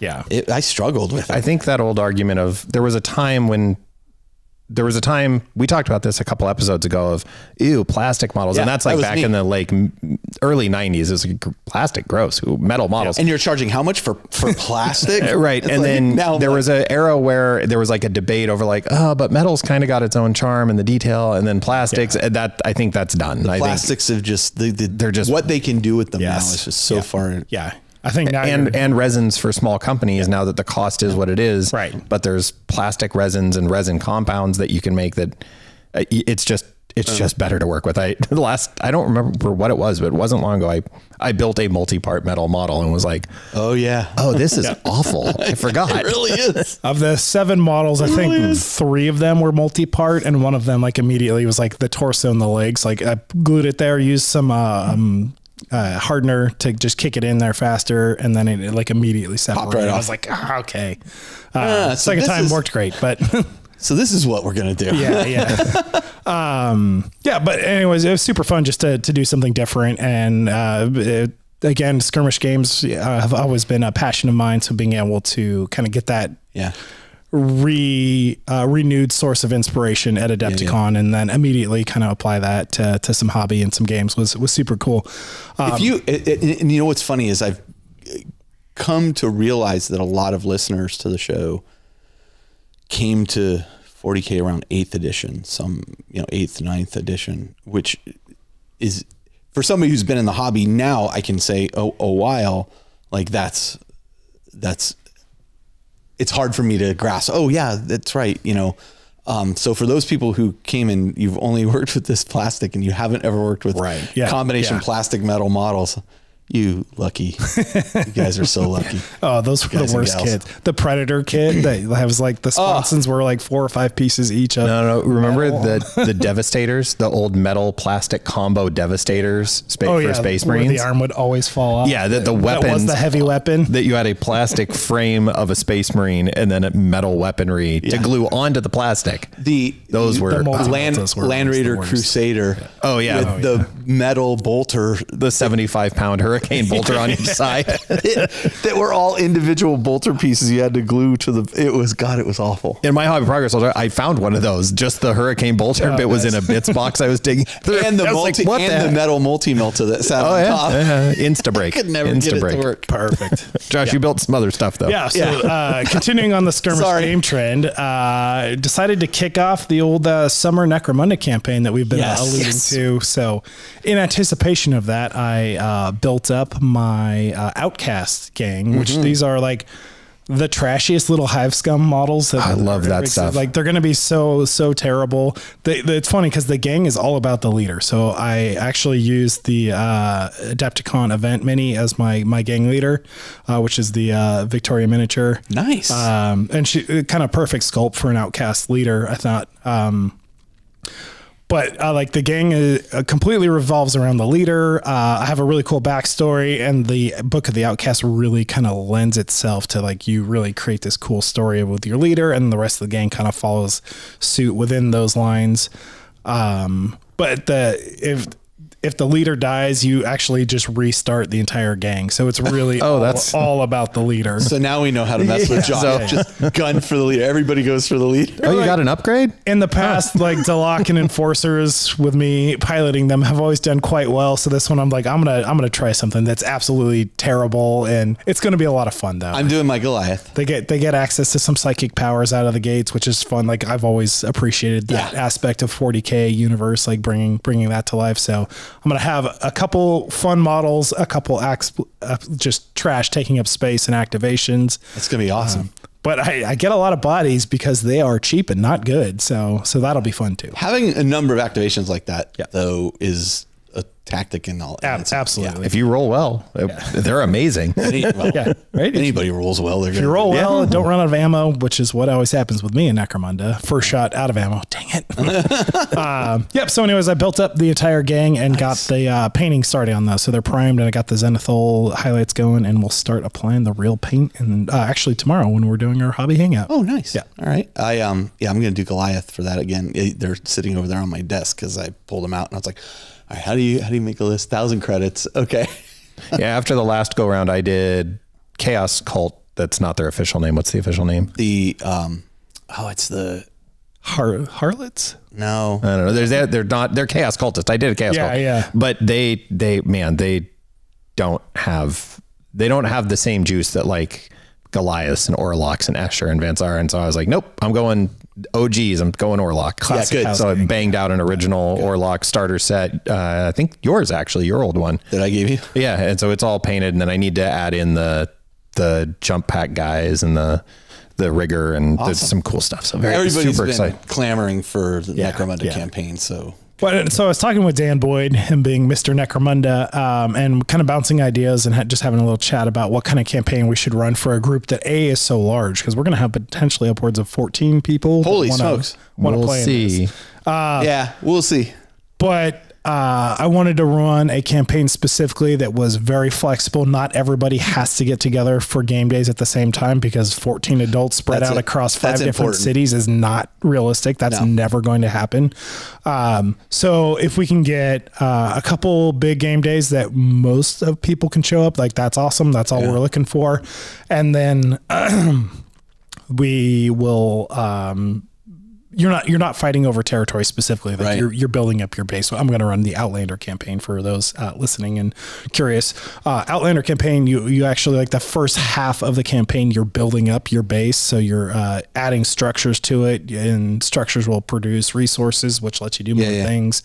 yeah, it, I struggled with it. I think that old argument of there was a time when There was a time we talked about this a couple episodes ago of ew plastic models, yeah, and that's like that back neat. in the like early nineties. It was like plastic, gross, ooh, metal models. Yeah. And you're charging how much for for plastic, right? It's and like, then now there like, was an era where there was like a debate over like, oh, but metal's kind of got its own charm and the detail, and then plastics. Yeah. And that I think that's done. The I plastics think, have just the, the, they're just what they can do with them yes. now is just so yeah. far. Yeah. I think now and and resins for small companies yeah. now that the cost is what it is, right? But there's plastic resins and resin compounds that you can make that uh, it's just it's uh, just better to work with. I the last I don't remember what it was, but it wasn't long ago. I I built a multi-part metal model and was like, oh yeah, oh this is yeah. awful. I forgot. It really is. Of the seven models, it I think really three of them were multi-part, and one of them like immediately was like the torso and the legs. Like I glued it there, used some. Um, Uh, hardener to just kick it in there faster, and then it, it like immediately separated. Right I was like, oh, okay. Uh, yeah, so second time is, worked great, but so this is what we're gonna do. Yeah, yeah, um, yeah. But anyways, it was super fun just to to do something different, and uh, it, again, skirmish games uh, have always been a passion of mine. So being able to kind of get that, yeah. re uh, renewed source of inspiration at Adepticon yeah, yeah. and then immediately kind of apply that to, to some hobby and some games was, was super cool. Um, if you, it, it, and you know, what's funny is I've come to realize that a lot of listeners to the show came to forty K around eighth edition, some, you know, eighth, ninth edition, which is for somebody who's been in the hobby now, I can say oh, a while, like that's, that's, it's hard for me to grasp. Oh yeah, that's right. You know, Um, so for those people who came in, you've only worked with this plastic and you haven't ever worked with right. yeah. combination yeah. plastic metal models. You lucky. You guys are so lucky. Oh, those were the worst kits. The Predator kit that was like the Sponsons oh. were like four or five pieces each. Of no, no. Remember the the Devastators, the old metal plastic combo Devastators spa oh, for yeah, Space Marines. Where the arm would always fall off. Yeah, that the weapons that was the heavy weapon that you had a plastic frame of a Space Marine and then a metal weaponry yeah. to glue onto the plastic. The those were the Land those were Land Raider Crusader. Yeah. Oh yeah, with oh, the yeah. metal bolter, the seventy-five pound hurricane. Hurricane bolter on each side that were all individual bolter pieces you had to glue to the it was God it was awful. In my hobby progress I found one of those, just the hurricane bolter oh, bit nice. was in a bits box I was digging through. And the multi like, what and the, the metal multi melter that sat oh, on yeah. top. Uh, Insta break. I could never Insta get break. It to work. Perfect. Josh, yeah. you built some other stuff though. Yeah. So, yeah. Uh, continuing on the skirmish Sorry. game trend, uh, decided to kick off the old uh, summer Necromunda campaign that we've been yes, uh, alluding yes. to. So, in anticipation of that, I uh, built up my uh, Outcast gang, which mm-hmm. these are like the trashiest little hive scum models. That I love that stuff. Like they're going to be so, so terrible. They, they, it's funny because the gang is all about the leader. So I actually used the uh, Adepticon event mini as my, my gang leader, uh, which is the uh, Victoria miniature. Nice. Um, and she kind of perfect sculpt for an Outcast leader, I thought. Um, But uh, like the gang is, uh, completely revolves around the leader. Uh, I have a really cool backstory, and the Book of the Outcast really kind of lends itself to like you really create this cool story with your leader, and the rest of the gang kind of follows suit within those lines. Um, but the if if the leader dies, you actually just restart the entire gang. So it's really oh, all, that's... all about the leader. So now we know how to mess yeah. with John. So just gun for the leader. Everybody goes for the leader. Oh, you like, got an upgrade? In the past, like Delac and Enforcers with me piloting them have always done quite well. So this one, I'm like, I'm going to, I'm going to try something that's absolutely terrible. And it's going to be a lot of fun though. I'm doing my Goliath. They get, they get access to some psychic powers out of the gates, which is fun. Like I've always appreciated that yeah. aspect of forty K universe, like bringing, bringing that to life. So I'm going to have a couple fun models, a couple acts, uh, just trash taking up space and activations. That's going to be awesome. Um, but I, I get a lot of bodies because they are cheap and not good. So, so that'll be fun too. Having a number of activations like that yeah. though is a tactic and all. Ab absolutely. Yeah. If you roll well, yeah. they're amazing. Any, well, yeah, right? Anybody rolls well. They're if you roll well, yeah. don't run out of ammo, which is what always happens with me in Necromunda. First shot out of ammo. Dang it. um, yep. So anyways, I built up the entire gang and nice. got the uh, painting started on those. So they're primed and I got the Zenithal highlights going and we'll start applying the real paint. And uh, actually tomorrow when we're doing our hobby hangout. Oh, nice. Yeah. All right. I, um, yeah, I'm going to do Goliath for that again. They're sitting over there on my desk because I pulled them out and I was like, all right, how do you, how do you make a list? Thousand credits. Okay. yeah. After the last go round, I did Chaos Cult. That's not their official name. What's the official name? The, um, oh, it's the Har Harlots. No, I don't know. They're, they're not, they're Chaos Cultists. I did a Chaos yeah, Cult. Yeah. But they, they, man, they don't have, they don't have the same juice that like Goliaths and Orlocks and Escher and Vanzara. And so I was like, nope, I'm going O Gs. I'm going Orlock. Classic. Yeah, good. So I banged out an original yeah, Orlock starter set. Uh, I think yours actually, your old one that I gave you. Yeah. And so it's all painted. And then I need to add in the, the jump pack guys and the, the rigger and awesome. there's some cool stuff. So very, everybody's super been excited. clamoring for the yeah, Necromunda yeah. campaign. So. But so I was talking with Dan Boyd, him being Mister Necromunda, um, and kind of bouncing ideas and ha just having a little chat about what kind of campaign we should run for a group that A is so large because we're going to have potentially upwards of fourteen people. Holy wanna, smokes! Wanna we'll play see. In uh, yeah, we'll see. But uh, I wanted to run a campaign specifically that was very flexible. Not everybody has to get together for game days at the same time because fourteen adults spread That's out it. across five That's different important. cities is not realistic. That's no. never going to happen. Um, so if we can get uh, a couple big game days that most of people can show up, like that's awesome. That's all yeah. we're looking for. And then we will, um, you're not, you're not fighting over territory specifically. Like right. you're, you're building up your base. So I'm going to run the Outlander campaign for those uh, listening and curious. uh, Outlander campaign. You, you actually like the first half of the campaign, you're building up your base. So you're uh, adding structures to it, and structures will produce resources, which lets you do more yeah, yeah. things.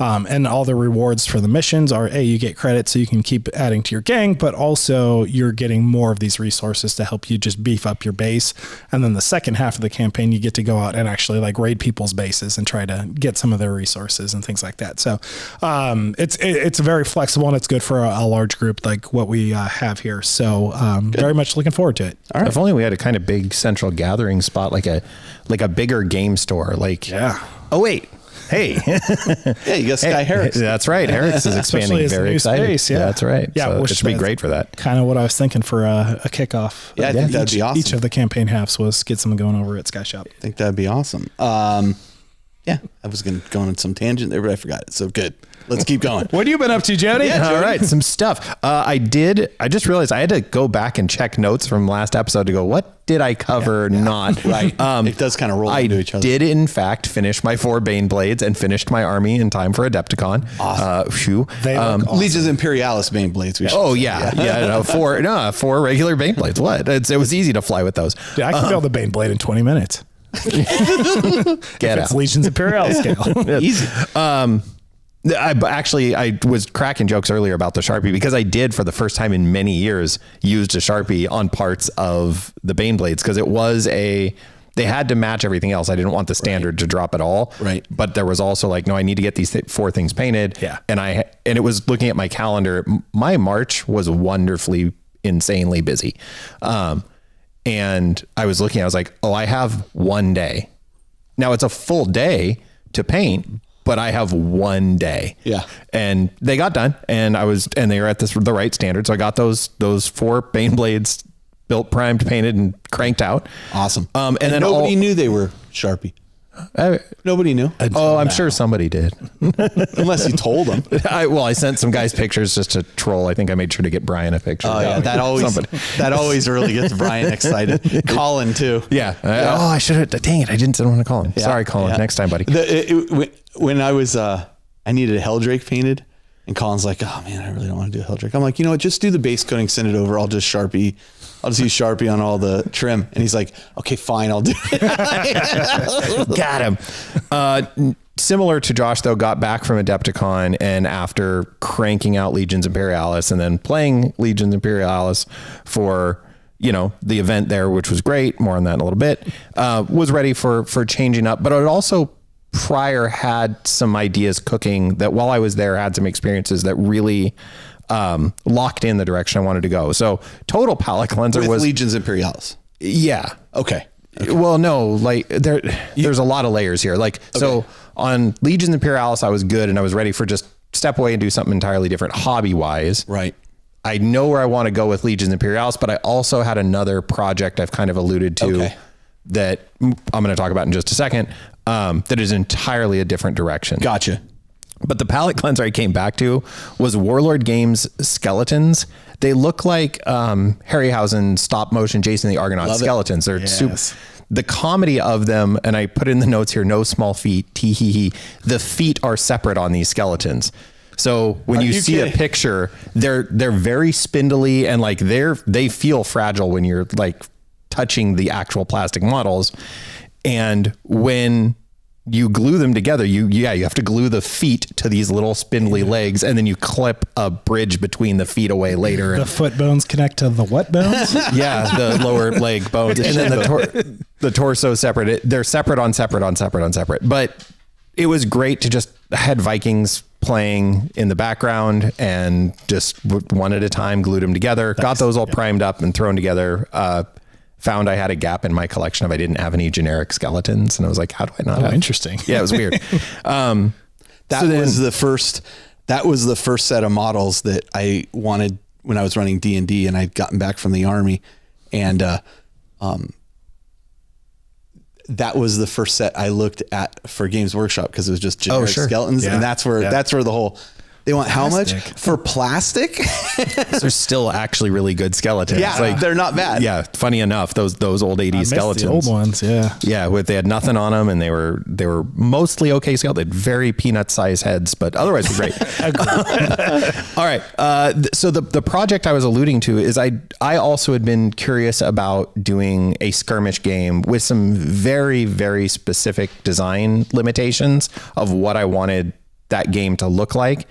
Um, and all the rewards for the missions are, A, you get credit so you can keep adding to your gang, but also you're getting more of these resources to help you just beef up your base. And then the second half of the campaign, you get to go out and actually like, like raid people's bases and try to get some of their resources and things like that. So um, it's it, it's very flexible and it's good for a, a large group like what we uh, have here. So um, very much looking forward to it. All right. If only we had a kind of big central gathering spot, like a like a bigger game store. Like yeah. Oh wait. Hey, yeah, you got Sky hey, Harris. That's right. Harris is expanding. Very exciting. Space, yeah. yeah, that's right. Yeah, so it should be great for that. Kind of what I was thinking for a, a kickoff. Yeah, I think each, that'd be awesome. Each of the campaign halves was get someone going over at Sky Shop. I think that'd be awesome. Um, yeah, I was going to go on some tangent there, but I forgot it. So good. Let's keep going. What have you been up to, Jody? Yeah, Jody. All right, some stuff. Uh, I did. I just realized I had to go back and check notes from last episode to go, what did I cover? Yeah, yeah. Not right. Um, it does kind of roll I into each other. I did, in fact, finish my four Bane Blades and finished my army in time for Adepticon. Awesome. Uh, shoo. They um, awesome. Legions Imperialis Bane Blades. We oh, yeah. Yeah, yeah no, four, no, four regular Bane Blades. What? It's, it was easy to fly with those. Dude, I can um, build a Bane Blade in twenty minutes. Get out. Legions Imperialis scale. Easy. Um, I actually, I was cracking jokes earlier about the Sharpie because I did, for the first time in many years, used a Sharpie on parts of the Bane Blades because it was a, they had to match everything else. I didn't want the standard right. to drop at all. Right. But there was also like, no, I need to get these th four things painted. Yeah. And I, and it was looking at my calendar. My March was wonderfully, insanely busy. Um, and I was looking, I was like, oh, I have one day. Now it's a full day to paint, but I have one day. Yeah. And they got done and I was, and they were at this, the right standard. So I got those, those four Bane Blades built, primed, painted, and cranked out. Awesome. Um, and, and then nobody all, knew they were Sharpie. I, nobody knew. Oh, I'm now. sure somebody did. Unless you told them. I, well, I sent some guys pictures just to troll. I think I made sure to get Brian a picture. Oh, yeah. No, that always somebody. that always really gets Brian excited. Colin too. Yeah. yeah. Oh, I should have. Dang it! I didn't want to call him. Yeah. Sorry, Colin. Yeah. Next time, buddy. The, it, it, when I was, uh, I needed a Heldrake painted, and Colin's like, "Oh man, I really don't want to do a Heldrake." I'm like, "You know what? Just do the base coating, send it over. I'll just Sharpie." I'll just use Sharpie on all the trim. And he's like, okay, fine, I'll do it. Got him. Uh, similar to Josh, though, got back from Adepticon and after cranking out Legions Imperialis and then playing Legions Imperialis for, you know, the event there, which was great. More on that in a little bit. Uh, was ready for, for changing up. But it also prior had some ideas cooking that while I was there, had some experiences that really... Um, locked in the direction I wanted to go. So total palate cleanser with was Legions Imperialis. Yeah. Okay. okay. Well, no, like there, you, there's a lot of layers here. Like, okay. so on Legions Imperialis, I was good and I was ready for just step away and do something entirely different hobby wise. Right. I know where I want to go with Legions Imperialis, but I also had another project I've kind of alluded to okay. that I'm going to talk about in just a second. Um, that is entirely a different direction. Gotcha. But the palette cleanser I came back to was Warlord Games skeletons. They look like um, Harryhausen stop motion Jason the Argonaut Love skeletons. It. They're yes. super. The comedy of them, and I put in the notes here, no small feet, tee hee hee. The feet are separate on these skeletons. So when you, you see kidding? a picture, they're they're very spindly and like they're they feel fragile when you're like touching the actual plastic models, and when you glue them together. You, yeah, you have to glue the feet to these little spindly yeah. legs, and then you clip a bridge between the feet away later. The and foot bones connect to the what bones? Yeah. The lower leg bones. And then the, tor the torso separate. It, they're separate on separate on separate on separate, but it was great to just had Vikings playing in the background and just one at a time glued them together, nice. got those all yeah. primed up and thrown together. Uh, Found I had a gap in my collection if I didn't have any generic skeletons. And I was like, how do I not? Oh, have? Interesting. Yeah, it was weird. Um, that so then, was the first, that was the first set of models that I wanted when I was running D and D and I'd gotten back from the army. And, uh, um, that was the first set I looked at for Games Workshop because it was just generic oh, sure. skeletons. Yeah. And that's where, yeah. that's where the whole, they want plastic. How much for plastic? They're still actually really good skeletons. Yeah, like, they're not bad. Yeah, funny enough, those those old eighties skeletons, the old ones. Yeah, yeah, with they had nothing on them, and they were they were mostly okay skeletons. Very peanut sized heads, but otherwise great. All right. Uh, th so the the project I was alluding to is I I also had been curious about doing a skirmish game with some very very specific design limitations of what I wanted that game to look like,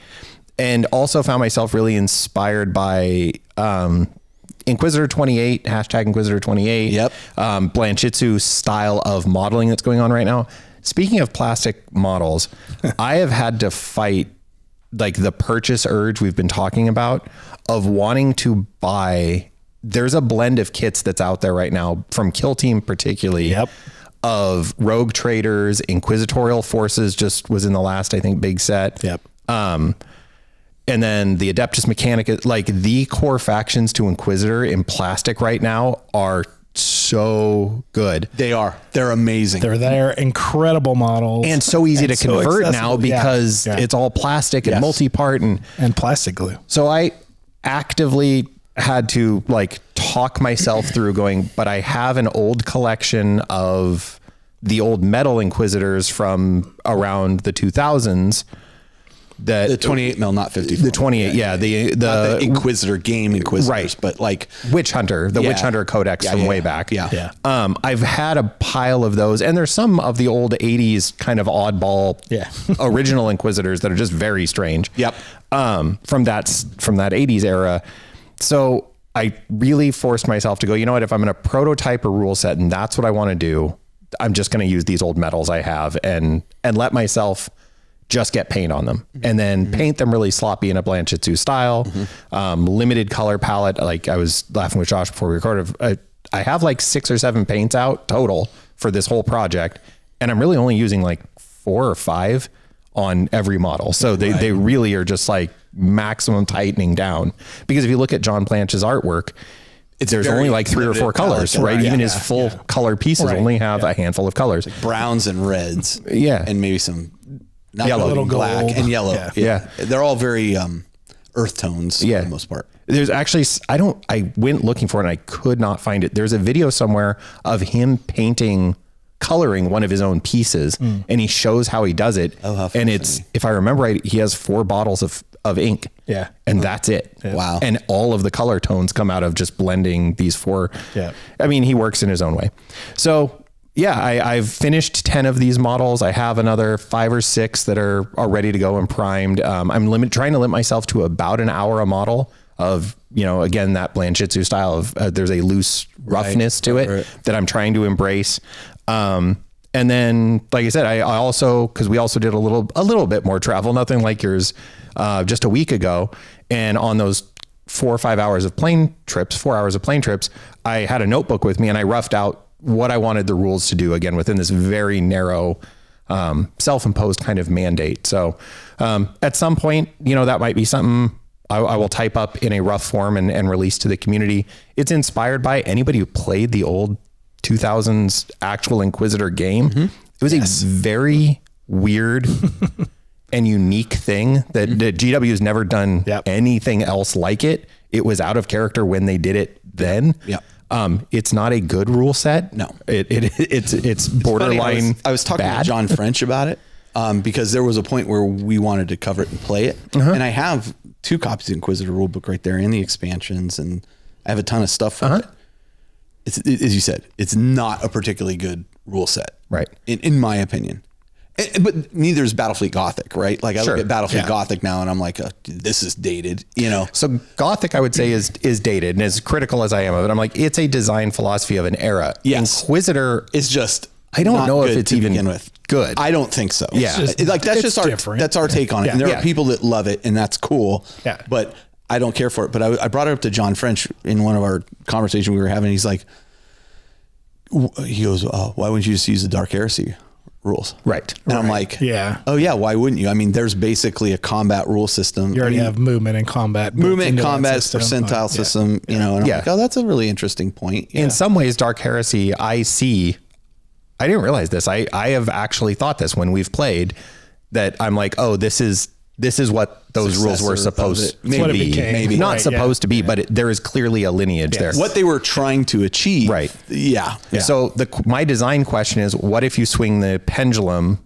and also found myself really inspired by um, Inquisitor twenty-eight, hashtag Inquisitor twenty-eight, yep. um, Blanchitsu style of modeling that's going on right now. Speaking of plastic models, I have had to fight like the purchase urge we've been talking about of wanting to buy. There's a blend of kits that's out there right now from Kill Team, particularly yep. of Rogue Traders, Inquisitorial Forces just was in the last, I think, big set. Yep. Um, and then the Adeptus Mechanicus, like the core factions to Inquisitor in plastic right now are so good. They are. They're amazing. They're they're incredible models. And so easy and to so convert now because yeah. Yeah. it's all plastic yes. and multi-part and, and plastic glue. So I actively had to like talk myself through going, but I have an old collection of the old metal Inquisitors from around the two thousands. That the twenty-eight mil, not fifty. The twenty-eight, yeah. yeah the, the, the Inquisitor game Inquisitors, right. but like Witch Hunter, the yeah. Witch Hunter Codex yeah, from yeah, way back. Yeah. yeah. Um, I've had a pile of those, and there's some of the old eighties kind of oddball yeah. original Inquisitors that are just very strange. Yep. Um, from that from that eighties era. So I really forced myself to go, you know what, if I'm going to prototype a rule set and that's what I want to do, I'm just going to use these old metals I have and, and let myself just get paint on them and then mm-hmm. paint them really sloppy in a Blanchitsu style, mm-hmm. um, limited color palette. Like I was laughing with Josh before we recorded. I, I have like six or seven paints out total for this whole project. And I'm really only using like four or five on every model. So they, right. they really are just like maximum tightening down, because if you look at John Planche's artwork, it's there's only like three or four colors, color, right? Yeah, Even yeah, his full yeah. color pieces right. only have yeah. a handful of colors, like browns and reds. Yeah. And maybe some not yellow, little black gold. and yellow. Yeah. yeah. They're all very um, earth tones yeah. for the most part. There's actually, I don't, I went looking for it and I could not find it. There's a video somewhere of him painting, coloring one of his own pieces mm. and he shows how he does it. Oh, how and it's, if I remember right, he has four bottles of, of ink. Yeah. And that's it. Yeah. Wow. And all of the color tones come out of just blending these four. Yeah. I mean, he works in his own way. So yeah, I, I've finished ten of these models. I have another five or six that are, are ready to go and primed. Um, I'm limit, trying to limit myself to about an hour a model of, you know, again, that Blanchitsu style of uh, there's a loose roughness right. to it right. that I'm trying to embrace. Um, and then, like I said, I, I also, cause we also did a little, a little bit more travel, nothing like yours, uh, just a week ago. And on those four or five hours of plane trips, four hours of plane trips, I had a notebook with me and I roughed out what I wanted the rules to do, again, within this very narrow, um, self-imposed kind of mandate. So, um, at some point, you know, that might be something I, I will type up in a rough form and, and release to the community. It's inspired by anybody who played the old two thousands actual Inquisitor game. Mm-hmm. It was yes. a very weird and unique thing that, mm-hmm. that G W has never done yep. anything else like it. It was out of character when they did it then. Yep. Um, it's not a good rule set. No, it, it it's, it's borderline. It's I, was, I was talking bad. to John French about it um, because there was a point where we wanted to cover it and play it. Uh-huh. And I have two copies of Inquisitor rulebook right there and the expansions. And I have a ton of stuff for uh-huh. it. It's, as you said, it's not a particularly good rule set, right? In, in my opinion, and, but neither is Battlefleet Gothic, right? Like I sure. look at Battlefleet yeah. Gothic now, and I'm like, oh, this is dated, you know. So Gothic, I would say, is is dated, and as critical as I am of it, I'm like, it's a design philosophy of an era. Yes. Inquisitor is just, I don't know if it's even with. good. I don't think so. It's yeah, just, like that's just our different. that's our take on it. Yeah. And there yeah. are people that love it, and that's cool. Yeah, but I don't care for it, but I, I brought it up to John French in one of our conversations we were having. He's like, he goes, oh, why wouldn't you just use the Dark Heresy rules? Right. And right. I'm like, yeah. Oh yeah. Why wouldn't you? I mean, there's basically a combat rule system. You already I mean, have movement and combat, movement and combat system. percentile oh, yeah. system, you know, and I'm yeah. like, oh, that's a really interesting point. Yeah. In some ways, Dark Heresy, I see, I didn't realize this. I, I have actually thought this when we've played that I'm like, oh, this is, This is what those Successor rules were supposed to maybe, be, maybe not right, supposed yeah. to be, but it, there is clearly a lineage yes. there. What they were trying to achieve. Right. Yeah. yeah. So the, my design question is, what if you swing the pendulum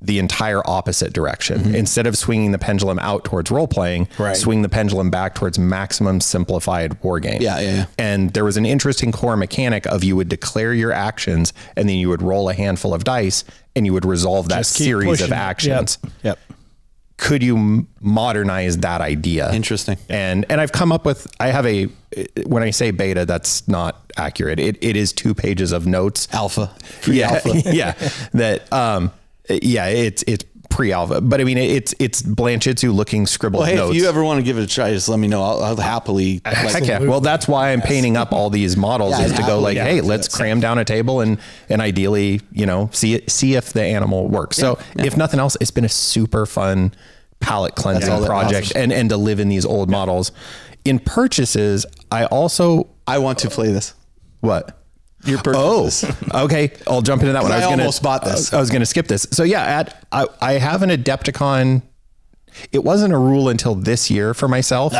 the entire opposite direction? Mm-hmm. Instead of swinging the pendulum out towards role playing, right. swing the pendulum back towards maximum simplified war game. Yeah, yeah, yeah. And there was an interesting core mechanic of you would declare your actions and then you would roll a handful of dice and you would resolve that series of actions. Yep. yep. Could you modernize that idea? Interesting. And, and I've come up with, I have a, when I say beta, that's not accurate. It, it is two pages of notes. Alpha. Yeah. Alpha. yeah. That, um, yeah, it's it's pre-alpha, but I mean, it's it's Blanchitsu looking scribbled well, hey, notes. If you ever want to give it a try, just let me know. I'll, I'll happily. Like, yeah. Well, that's why I'm yes. painting up all these models yeah, is to go like, yeah, hey, let's cram down a table and and ideally, you know, see it, see if the animal works. Yeah. So yeah. if nothing else, it's been a super fun palette cleansing yeah, project, and and to live in these old yeah. models. In purchases, I also I want to play this. What? Your purchases. Oh, okay. I'll jump into that one. I, I was gonna, almost bought this. I was going to skip this. So yeah, at, I, I have an Adepticon. It wasn't a rule until this year for myself.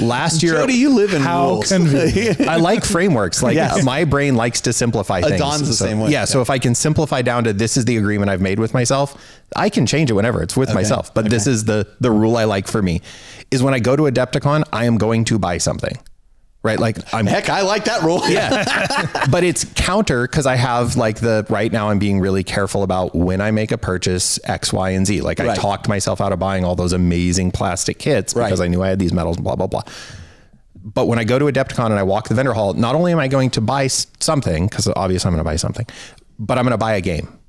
Last year, Jody, you live in how rules. I like frameworks. Like yes. my brain likes to simplify things. Don's the so, same way. Yeah, yeah. So if I can simplify down to this is the agreement I've made with myself, I can change it whenever it's with okay. myself. But okay. this is the, the rule I like for me is when I go to Adepticon, I am going to buy something. Right, like I'm heck, I like that rule. Yeah, but it's counter because I have like the right now I'm being really careful about when I make a purchase X, Y, and Z. Like right. I talked myself out of buying all those amazing plastic kits because right. I knew I had these medals and blah, blah, blah. But when I go to Adepticon and I walk the vendor hall, not only am I going to buy something because obviously I'm going to buy something, but I'm going to buy a game.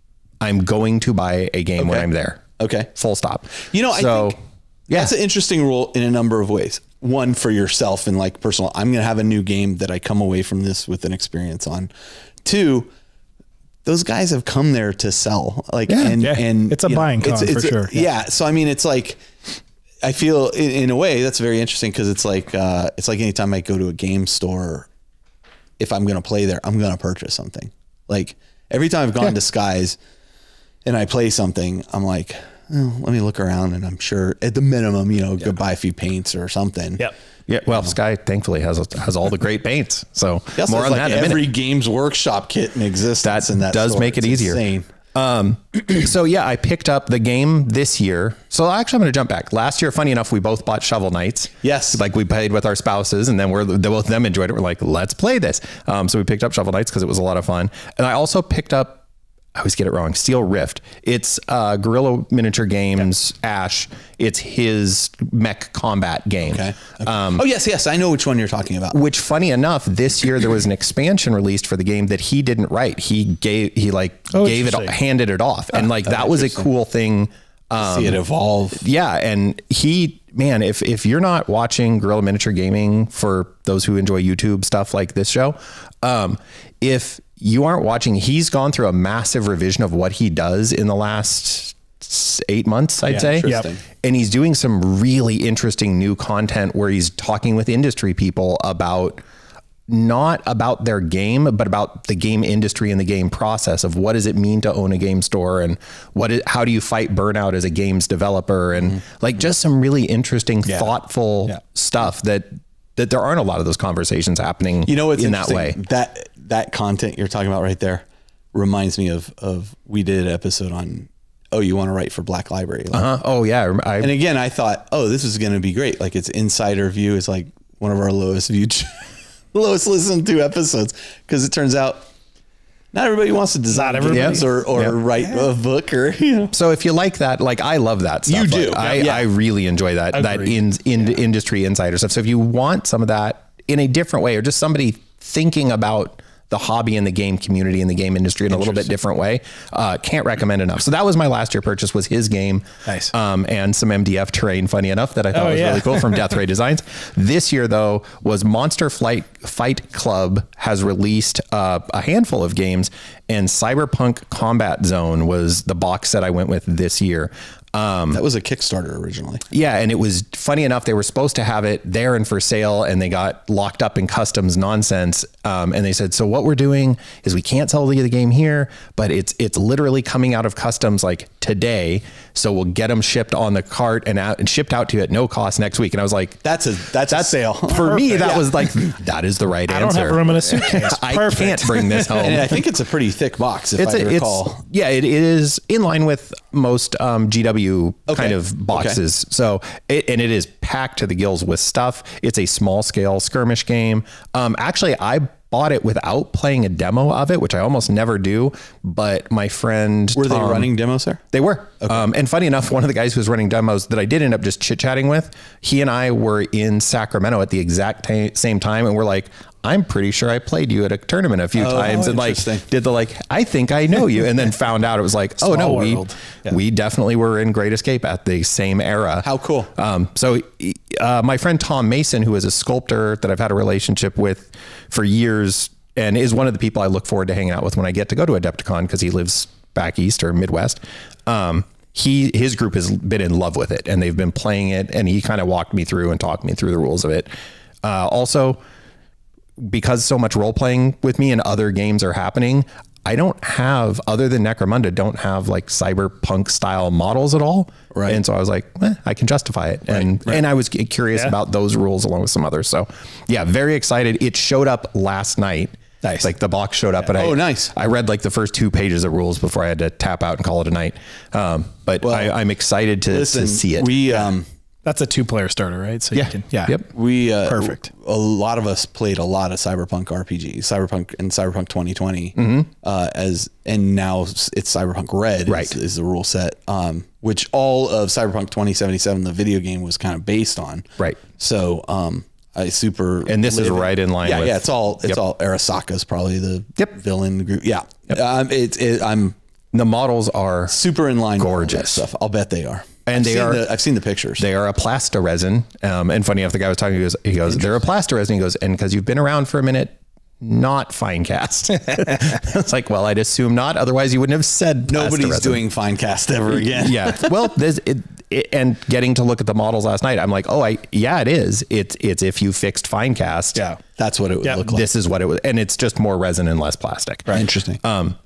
I'm going to buy a game okay. when I'm there. Okay. Full stop. You know, so, I think yeah. that's an interesting rule in a number of ways. One for yourself and like personal, I'm going to have a new game that I come away from this with an experience on. Two, those guys have come there to sell like, yeah, and, yeah. and it's a buying know, con it's, it's, for sure. Yeah. yeah. So, I mean, it's like, I feel in, in a way that's very interesting. Cause it's like, uh, it's like anytime I go to a game store, if I'm going to play there, I'm going to purchase something. Like every time I've gone yeah. to Skies and I play something, I'm like, well, let me look around and I'm sure at the minimum, you know, yeah. go buy a few paints or something. Yep. Yeah. Well, you know. Sky thankfully has, has all the great paints. So yes, more on like that in every Games Workshop kit in existence. That, and that does store. Make it it's easier. Insane. Um, so yeah, I picked up the game this year. So actually I'm going to jump back. Last year, funny enough, we both bought Shovel Knights. Yes. Like we played with our spouses and then we're the, both of them enjoyed it. We're like, let's play this. Um, so we picked up Shovel Knights cause it was a lot of fun. And I also picked up, I always get it wrong. Steel Rift. It's uh, Guerrilla Miniature Games, yep. Ash. It's his mech combat game. Okay. Okay. Um, oh, yes, yes. I know which one you're talking about. Which, funny enough, this year there was an expansion released for the game that he didn't write. He gave, he like oh, gave it, handed it off. Oh, and like that was a cool thing. Um, see it evolve. Yeah. And he, man, if, if you're not watching Guerrilla Miniature Gaming, for those who enjoy YouTube stuff like this show, um, if you aren't watching, he's gone through a massive revision of what he does in the last eight months, I'd yeah, say. Yep. And he's doing some really interesting new content where he's talking with industry people about not about their game, but about the game industry and the game process of what does it mean to own a game store and what is, how do you fight burnout as a games developer? And mm-hmm. like just some really interesting, yeah. thoughtful yeah. stuff that, that there aren't a lot of those conversations happening you know, it's in that way. That, that content you're talking about right there reminds me of, of, we did an episode on, oh, you want to write for Black Library. Like, uh-huh. Oh yeah. I, and again, I thought, oh, this is going to be great. Like it's insider view. It's like one of our lowest viewed, lowest listened to episodes. Cause it turns out not everybody wants to design everything or, or yep. write yeah. a book or, you know. So if you like that, like I love that stuff. You do. Like, yeah. I, yeah. I really enjoy that, agreed. That in, in yeah. industry insider stuff. So if you want some of that in a different way, or just somebody thinking about the hobby and the game community and the game industry in a little bit different way. Uh, can't recommend enough. So that was my last year purchase was his game. Nice. Um, and some M D F terrain, funny enough, that I thought oh, was yeah. really cool from Death Ray Designs. This year though was Monster Flight Fight Club has released uh, a handful of games and Cyberpunk Combat Zone was the box that I went with this year. Um, that was a Kickstarter originally. Yeah. And it was funny enough, they were supposed to have it there and for sale and they got locked up in customs nonsense. Um, and they said, so what we're doing is we can't sell the, the game here, but it's, it's literally coming out of customs like today. So we'll get them shipped on the cart and out and shipped out to you at no cost next week. And I was like, that's a, that's a sale for perfect. Me. That yeah. was like, that is the right I answer. I don't have room in a suitcase. I perfect. Can't bring this home. And I think it's a pretty thick box. If it's I a, recall. It's, yeah, it, it is in line with most, um, G W, okay. kind of boxes. Okay. So, it, and it is packed to the gills with stuff. It's a small scale skirmish game. Um, actually, I bought it without playing a demo of it, which I almost never do. But my friend, were Tom, they running demos there? They were. Okay. Um, and funny enough, one of the guys who was running demos that I did end up just chit chatting with, he and I were in Sacramento at the exact same time. And we're like, I'm pretty sure I played you at a tournament a few oh, times and like did the like, I think I know you. And then found out it was like, oh no, we, yeah. we definitely were in Great Escape at the same era. How cool. Um, so uh, my friend Tom Mason, who is a sculptor that I've had a relationship with for years and is one of the people I look forward to hanging out with when I get to go to Adepticon, because he lives back east or Midwest. Um, he, his group has been in love with it and they've been playing it, and he kind of walked me through and talked me through the rules of it. Uh, also, because so much role playing with me and other games are happening, I don't have, other than Necromunda, don't have like cyberpunk style models at all. Right. And so I was like, eh, I can justify it. Right, and right. and I was curious yeah. about those rules along with some others. So yeah, very excited. It showed up last night. Nice. Like the box showed up, and oh, I, nice. I read like the first two pages of rules before I had to tap out and call it a night. Um, but well, I, I'm excited to, listen, to see it. We, yeah. um, That's a two player starter, right? So yeah. you can, yeah. Yep. We, uh, perfect. A lot of us played a lot of cyberpunk R P Gs, cyberpunk and cyberpunk twenty twenty, mm-hmm. uh, as, and now it's cyberpunk red right. is, is the rule set, um, which all of cyberpunk twenty seventy-seven, the video game, was kind of based on. Right. So, um, I super, and this live. is right in line. Yeah. With, yeah. It's all, it's yep. all Arasaka's probably the yep. villain group. Yeah. Yep. Um, it, it, I'm the models are super in line. Gorgeous with all that stuff. I'll bet they are. And I've they are, the, I've seen the pictures. They are a plaster resin. Um, and funny enough, the guy was talking, he goes, he goes, they're a plaster resin. He goes, and cause you've been around for a minute, not fine cast. It's like, well, I'd assume not. Otherwise you wouldn't have said nobody's resin. doing fine cast ever again. Yeah. Well, there's, it, it, and getting to look at the models last night, I'm like, oh, I, yeah, it is. It's, it's if you fixed fine cast. Yeah. That's what it would yeah. look like. This is what it was. And it's just more resin and less plastic. Right. Interesting. Um,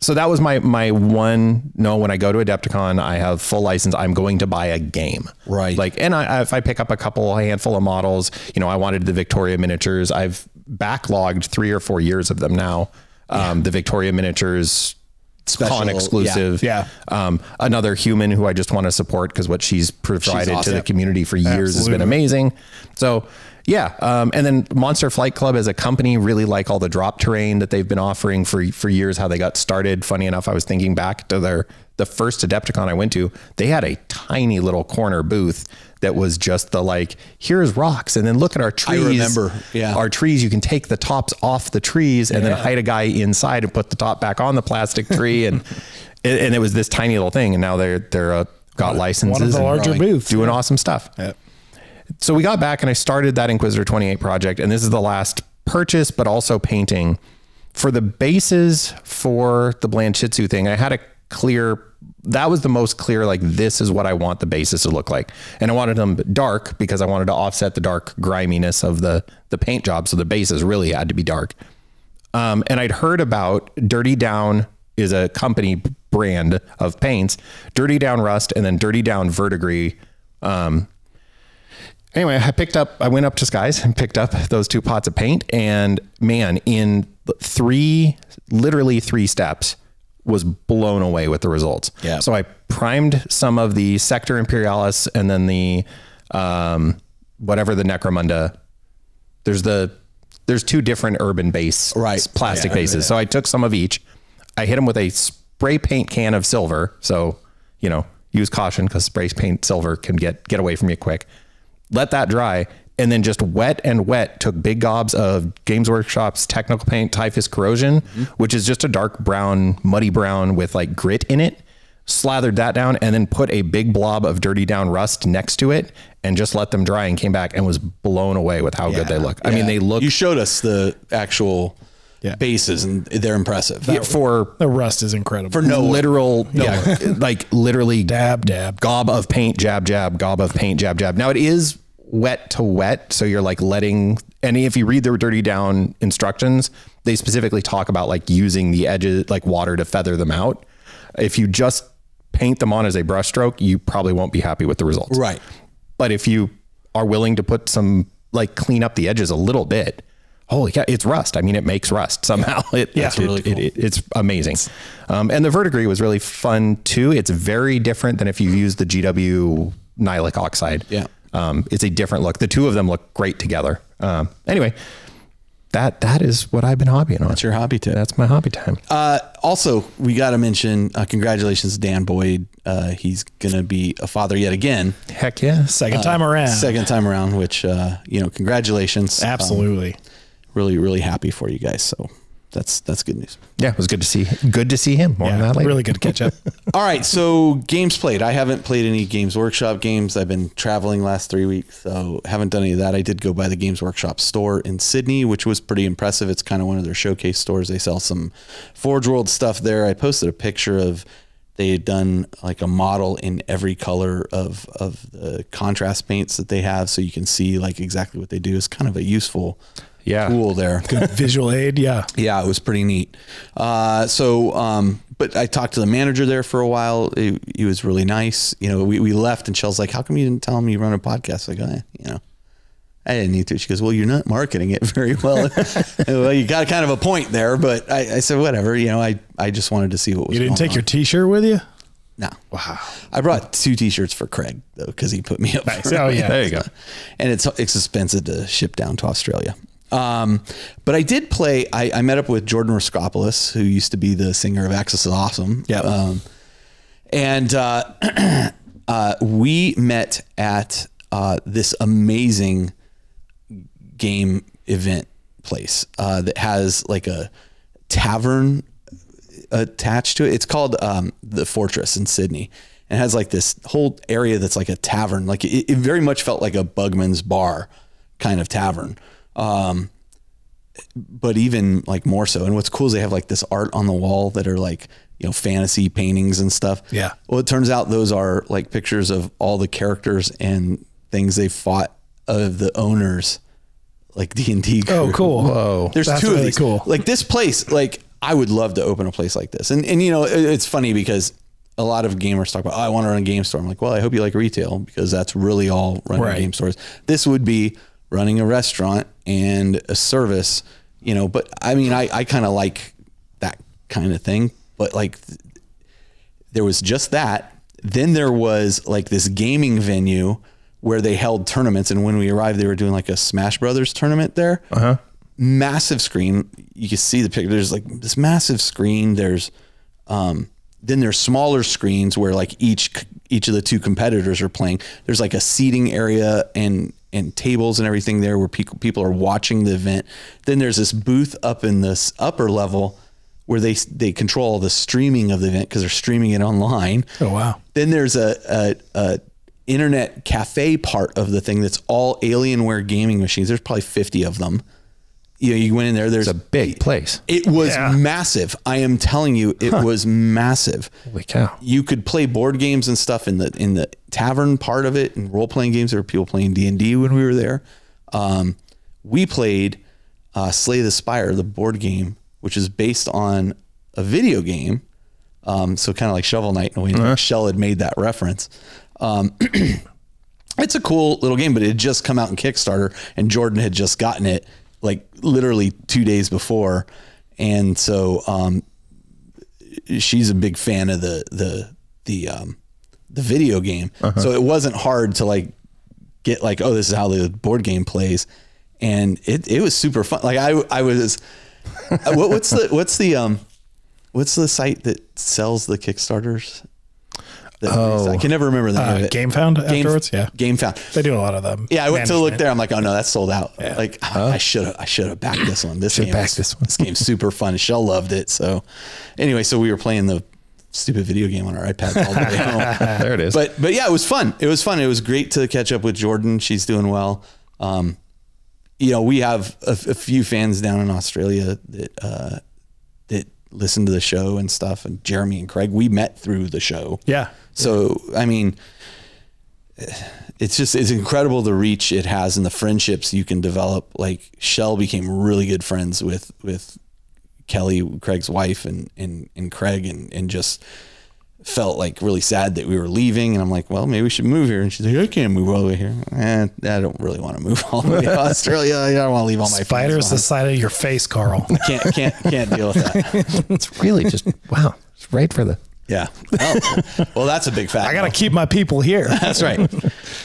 So that was my, my one, no, when I go to Adepticon, I have full license. I'm going to buy a game. Right. Like, and I, if I pick up a couple, a handful of models, you know, I wanted the Victoria miniatures. I've backlogged three or four years of them now. Yeah. Um, the Victoria miniatures, Special, con exclusive. Yeah. yeah. Um, another human who I just want to support because what she's provided she's awesome. to the community for years Absolutely. has been amazing. So yeah. Um, and then Monster Flight Club as a company, really like all the drop terrain that they've been offering for, for years, how they got started. Funny enough, I was thinking back to their, the first Adepticon I went to, they had a tiny little corner booth that was just the, like, here's rocks. And then look at our trees, I remember. Yeah. our trees, you can take the tops off the trees and yeah. then hide a guy inside and put the top back on the plastic tree. And, and it was this tiny little thing. And now they're, they're uh, got licenses, one of the larger booths, doing yeah. awesome stuff. Yeah. So we got back and I started that Inquisitor twenty-eight project, and this is the last purchase, but also painting for the bases for the Blanchitsu thing. I had a clear, that was the most clear, like, this is what I want the bases to look like. And I wanted them dark because I wanted to offset the dark griminess of the, the paint job. So the bases really had to be dark. Um, and I'd heard about Dirty Down is a company brand of paints, Dirty Down Rust, and then Dirty Down Verdigris. Um, Anyway, I picked up, I went up to Sky's and picked up those two pots of paint, and man, in three, literally three steps, was blown away with the results. Yeah. So I primed some of the Sector Imperialis and then the, um, whatever the Necromunda, there's the, there's two different urban base, right. plastic yeah, bases. Yeah. So I took some of each, I hit them with a spray paint can of silver. So, you know, use caution because spray paint silver can get, get away from you quick. Let that dry, and then just wet and wet, took big gobs of Games Workshop's technical paint, Typhus Corrosion, mm-hmm. which is just a dark brown, muddy brown with like grit in it, slathered that down, and then put a big blob of Dirty Down Rust next to it and just let them dry, and came back and was blown away with how yeah, good they look. Yeah. I mean, they look... You showed us the actual... Yeah. bases, and they're impressive. That, for the rust is incredible. For no literal, no yeah, like literally dab dab gob of paint, jab jab gob of paint, jab jab. Now it is wet to wet, so you're like letting. And if you read the Dirty Down instructions, they specifically talk about like using the edges like water to feather them out. If you just paint them on as a brush stroke, you probably won't be happy with the results. Right. But if you are willing to put some like clean up the edges a little bit. Holy cow, it's rust. I mean, it makes rust somehow. It, yeah, it, really it, cool. it, it, it's amazing. Um, and the Verdigris was really fun too. It's very different than if you use the G W Nylic oxide. Yeah. Um, it's a different look. The two of them look great together. Um, anyway, that, that is what I've been hobbying on. That's your hobby tip. That's my hobby time. Uh, also, we got to mention, uh, congratulations to Dan Boyd. Uh, he's going to be a father yet again. Heck yeah. Second uh, time around. Second time around, which, uh, you know, congratulations. Absolutely. Um, really, really happy for you guys. So that's, that's good news. Yeah. It was good to see, good to see him. More yeah, than that really good to catch up. All right. So games played. I haven't played any Games Workshop games. I've been traveling last three weeks, so haven't done any of that. I did go by the Games Workshop store in Sydney, which was pretty impressive. It's kind of one of their showcase stores. They sell some Forge World stuff there. I posted a picture of, they had done like a model in every color of, of the contrast paints that they have. So you can see like exactly what they do. It's kind of a useful yeah. tool there. Good visual aid. Yeah. Yeah. It was pretty neat. Uh, so, um, but I talked to the manager there for a while. He, he was really nice. You know, we, we left and Shell's like, how come you didn't tell him you run a podcast? Like, eh, you know, I didn't need to. She goes, well, you're not marketing it very well. Well, you got kind of a point there, but I, I said, whatever, you know, I, I just wanted to see what was going on. You didn't take your t-shirt with you? No. Wow. I brought two t-shirts for Craig though, because he put me up. Nice. Oh yeah. There you go. And it's, it's expensive to ship down to Australia. Um, but I did play, I, I met up with Jordan Raskopoulos, who used to be the singer of Axis is Awesome. Yeah. Um, and, uh, uh, we met at, uh, this amazing game event place uh that has like a tavern attached to it. It's called um the Fortress in Sydney, and it has like this whole area that's like a tavern. Like it, it very much felt like a Bugman's Bar kind of tavern, um but even like more so. And what's cool is they have like this art on the wall that are like, you know, fantasy paintings and stuff. Yeah, well, it turns out those are like pictures of all the characters and things they fought of the owners, like D and D crew. Oh, cool. Whoa. There's That's two really of these. Cool. Like this place, like I would love to open a place like this. And, and you know, it, it's funny because a lot of gamers talk about, oh, I want to run a game store. I'm like, well, I hope you like retail, because that's really all running right. game stores. This would be running a restaurant and a service, you know, but I mean, I, I kind of like that kind of thing, but like there was just that. Then there was like this gaming venue where they held tournaments. And when we arrived, they were doing like a Smash Brothers tournament there. Uh-huh. Massive screen. You can see the picture. There's like this massive screen. There's, um, then there's smaller screens where like each, each of the two competitors are playing. There's like a seating area and, and tables and everything there where people, people are watching the event. Then there's this booth up in this upper level where they, they control the streaming of the event, 'cause they're streaming it online. Oh, wow. Then there's a, a, a, internet cafe part of the thing that's all Alienware gaming machines. There's probably fifty of them. You know, you went in there, there's it's a big place. It was yeah. massive. I am telling you, it huh. was massive. Holy cow. You could play board games and stuff in the, in the tavern part of it, and role-playing games. There were people playing D and D when we were there. Um, we played, uh, Slay the Spire, the board game, which is based on a video game. Um, so kind of like Shovel Knight in a way. Uh-huh. Shell had made that reference. Um, it's a cool little game, but it had just come out in Kickstarter, and Jordan had just gotten it like literally two days before. And so, um, she's a big fan of the, the, the, um, the video game. Uh-huh. So it wasn't hard to like get like, oh, this is how the board game plays. And it, it was super fun. Like I, I was, what, what's the, what's the, um, what's the site that sells the Kickstarters? Oh, I can never remember the name uh, of it. Gamefound afterwards? Yeah. Gamefound. They do a lot of them. Yeah, I went management. to look there. I'm like, oh no, that's sold out. Yeah. Like huh? I should have I should have backed this one. This game backed this one. This game's super fun. Shell loved it. So anyway, so we were playing the stupid video game on our iPads all the way home. There it is. But but yeah, it was fun. It was fun. It was great to catch up with Jordan. She's doing well. Um, you know, we have a, a few fans down in Australia that uh that listen to the show and stuff, and Jeremy and Craig, we met through the show. Yeah. So, I mean, it's just, it's incredible the reach it has and the friendships you can develop. Like Shell became really good friends with, with Kelly, Craig's wife, and, and, and Craig, and, and just felt like really sad that we were leaving. And I'm like, well, maybe we should move here. And she's like, I can't move all the way here. Eh, I don't really want to move all the way to Australia. I don't want to leave all my spiders the side of your face, Carl. Can't, can't, can't deal with that. It's really just, wow. It's right for the, yeah. Well, well, that's a big fact. I got to keep my people here. That's right.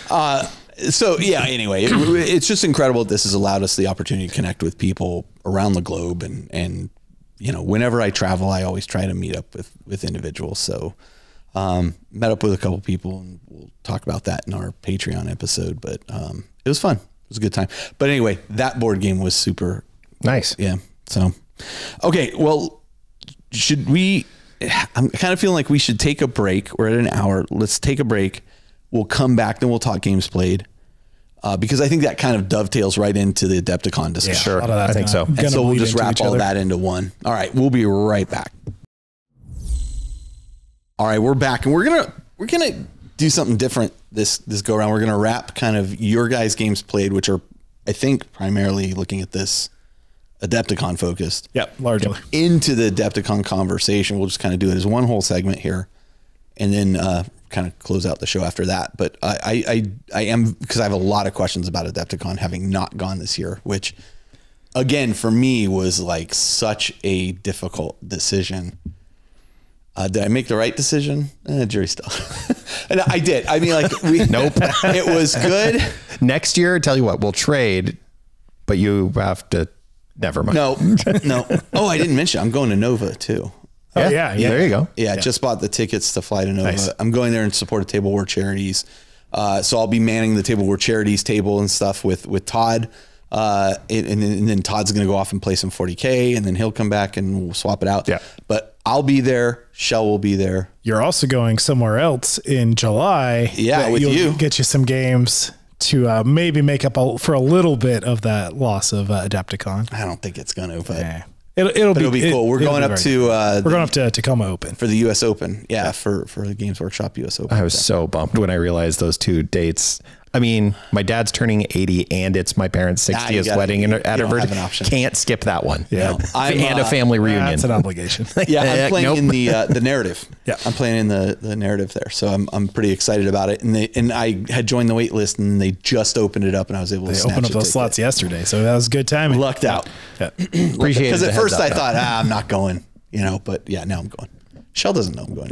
Uh, so yeah, anyway, it, it's just incredible. This has allowed us the opportunity to connect with people around the globe, and, and, you know, whenever I travel, I always try to meet up with, with individuals. So, um, met up with a couple people, and we'll talk about that in our Patreon episode, but, um, it was fun. It was a good time. But anyway, that board game was super Nice. Yeah. So, okay. Well, should we, I'm kind of feeling like we should take a break. We're at an hour. Let's take a break. We'll come back. Then we'll talk games played. Uh, because I think that kind of dovetails right into the Adepticon discussion. Yeah, sure. I think so. And so we'll just wrap all that into one. All right. We'll be right back. All right. We're back, and we're going to, we're going to do something different this, this go around. We're going to wrap kind of your guys' games played, which are, I think, primarily looking at this Adepticon focused. Yep. Largely into the Adepticon conversation. We'll just kind of do it as one whole segment here, and then, uh, kind of close out the show after that. But I, I, I am, because I have a lot of questions about Adepticon having not gone this year, which again, for me was like such a difficult decision. Uh, did I make the right decision? Eh, jury still. And I did. I mean, like we, nope, it was good. Next year, tell you what, we'll trade, but you have to, never mind. No, no. Oh, I didn't mention, I'm going to Nova too. Oh, yeah, yeah, yeah. There you go. Yeah, yeah. Just bought the tickets to fly to Nova. Nice. I'm going there in support of Table War Charities. Uh, so I'll be manning the Table War Charities table and stuff with, with Todd. Uh, and, and, then, and then Todd's going to go off and play some forty K, and then he'll come back and we'll swap it out. Yeah. But I'll be there. Shell will be there. You're also going somewhere else in July. Yeah, with you. Get you some games to uh, maybe make up a, for a little bit of that loss of uh, Adepticon. I don't think it's going to, but... Yeah. It'll, it'll, be, it'll be cool. It, we're going up to uh, we're going up to Tacoma Open for the U S Open. Yeah, for for the Games Workshop U S Open. I was so bummed when I realized those two dates. I mean, my dad's turning eighty, and it's my parents' sixtieth nah, wedding anniversary. Can't skip that one. Yeah, no, and uh, a family reunion. That's an obligation. Yeah, I'm playing nope. in the uh, the narrative. Yeah, I'm playing in the the narrative there, so I'm I'm pretty excited about it. And they and I had joined the wait list, and they just opened it up, and I was able they to snatch opened up those slots it. yesterday, so that was good timing. Lucked out. Yeah. Appreciate it. Because at first I thought, ah, I'm not going, you know, but yeah, now I'm going. Shell doesn't know I'm going.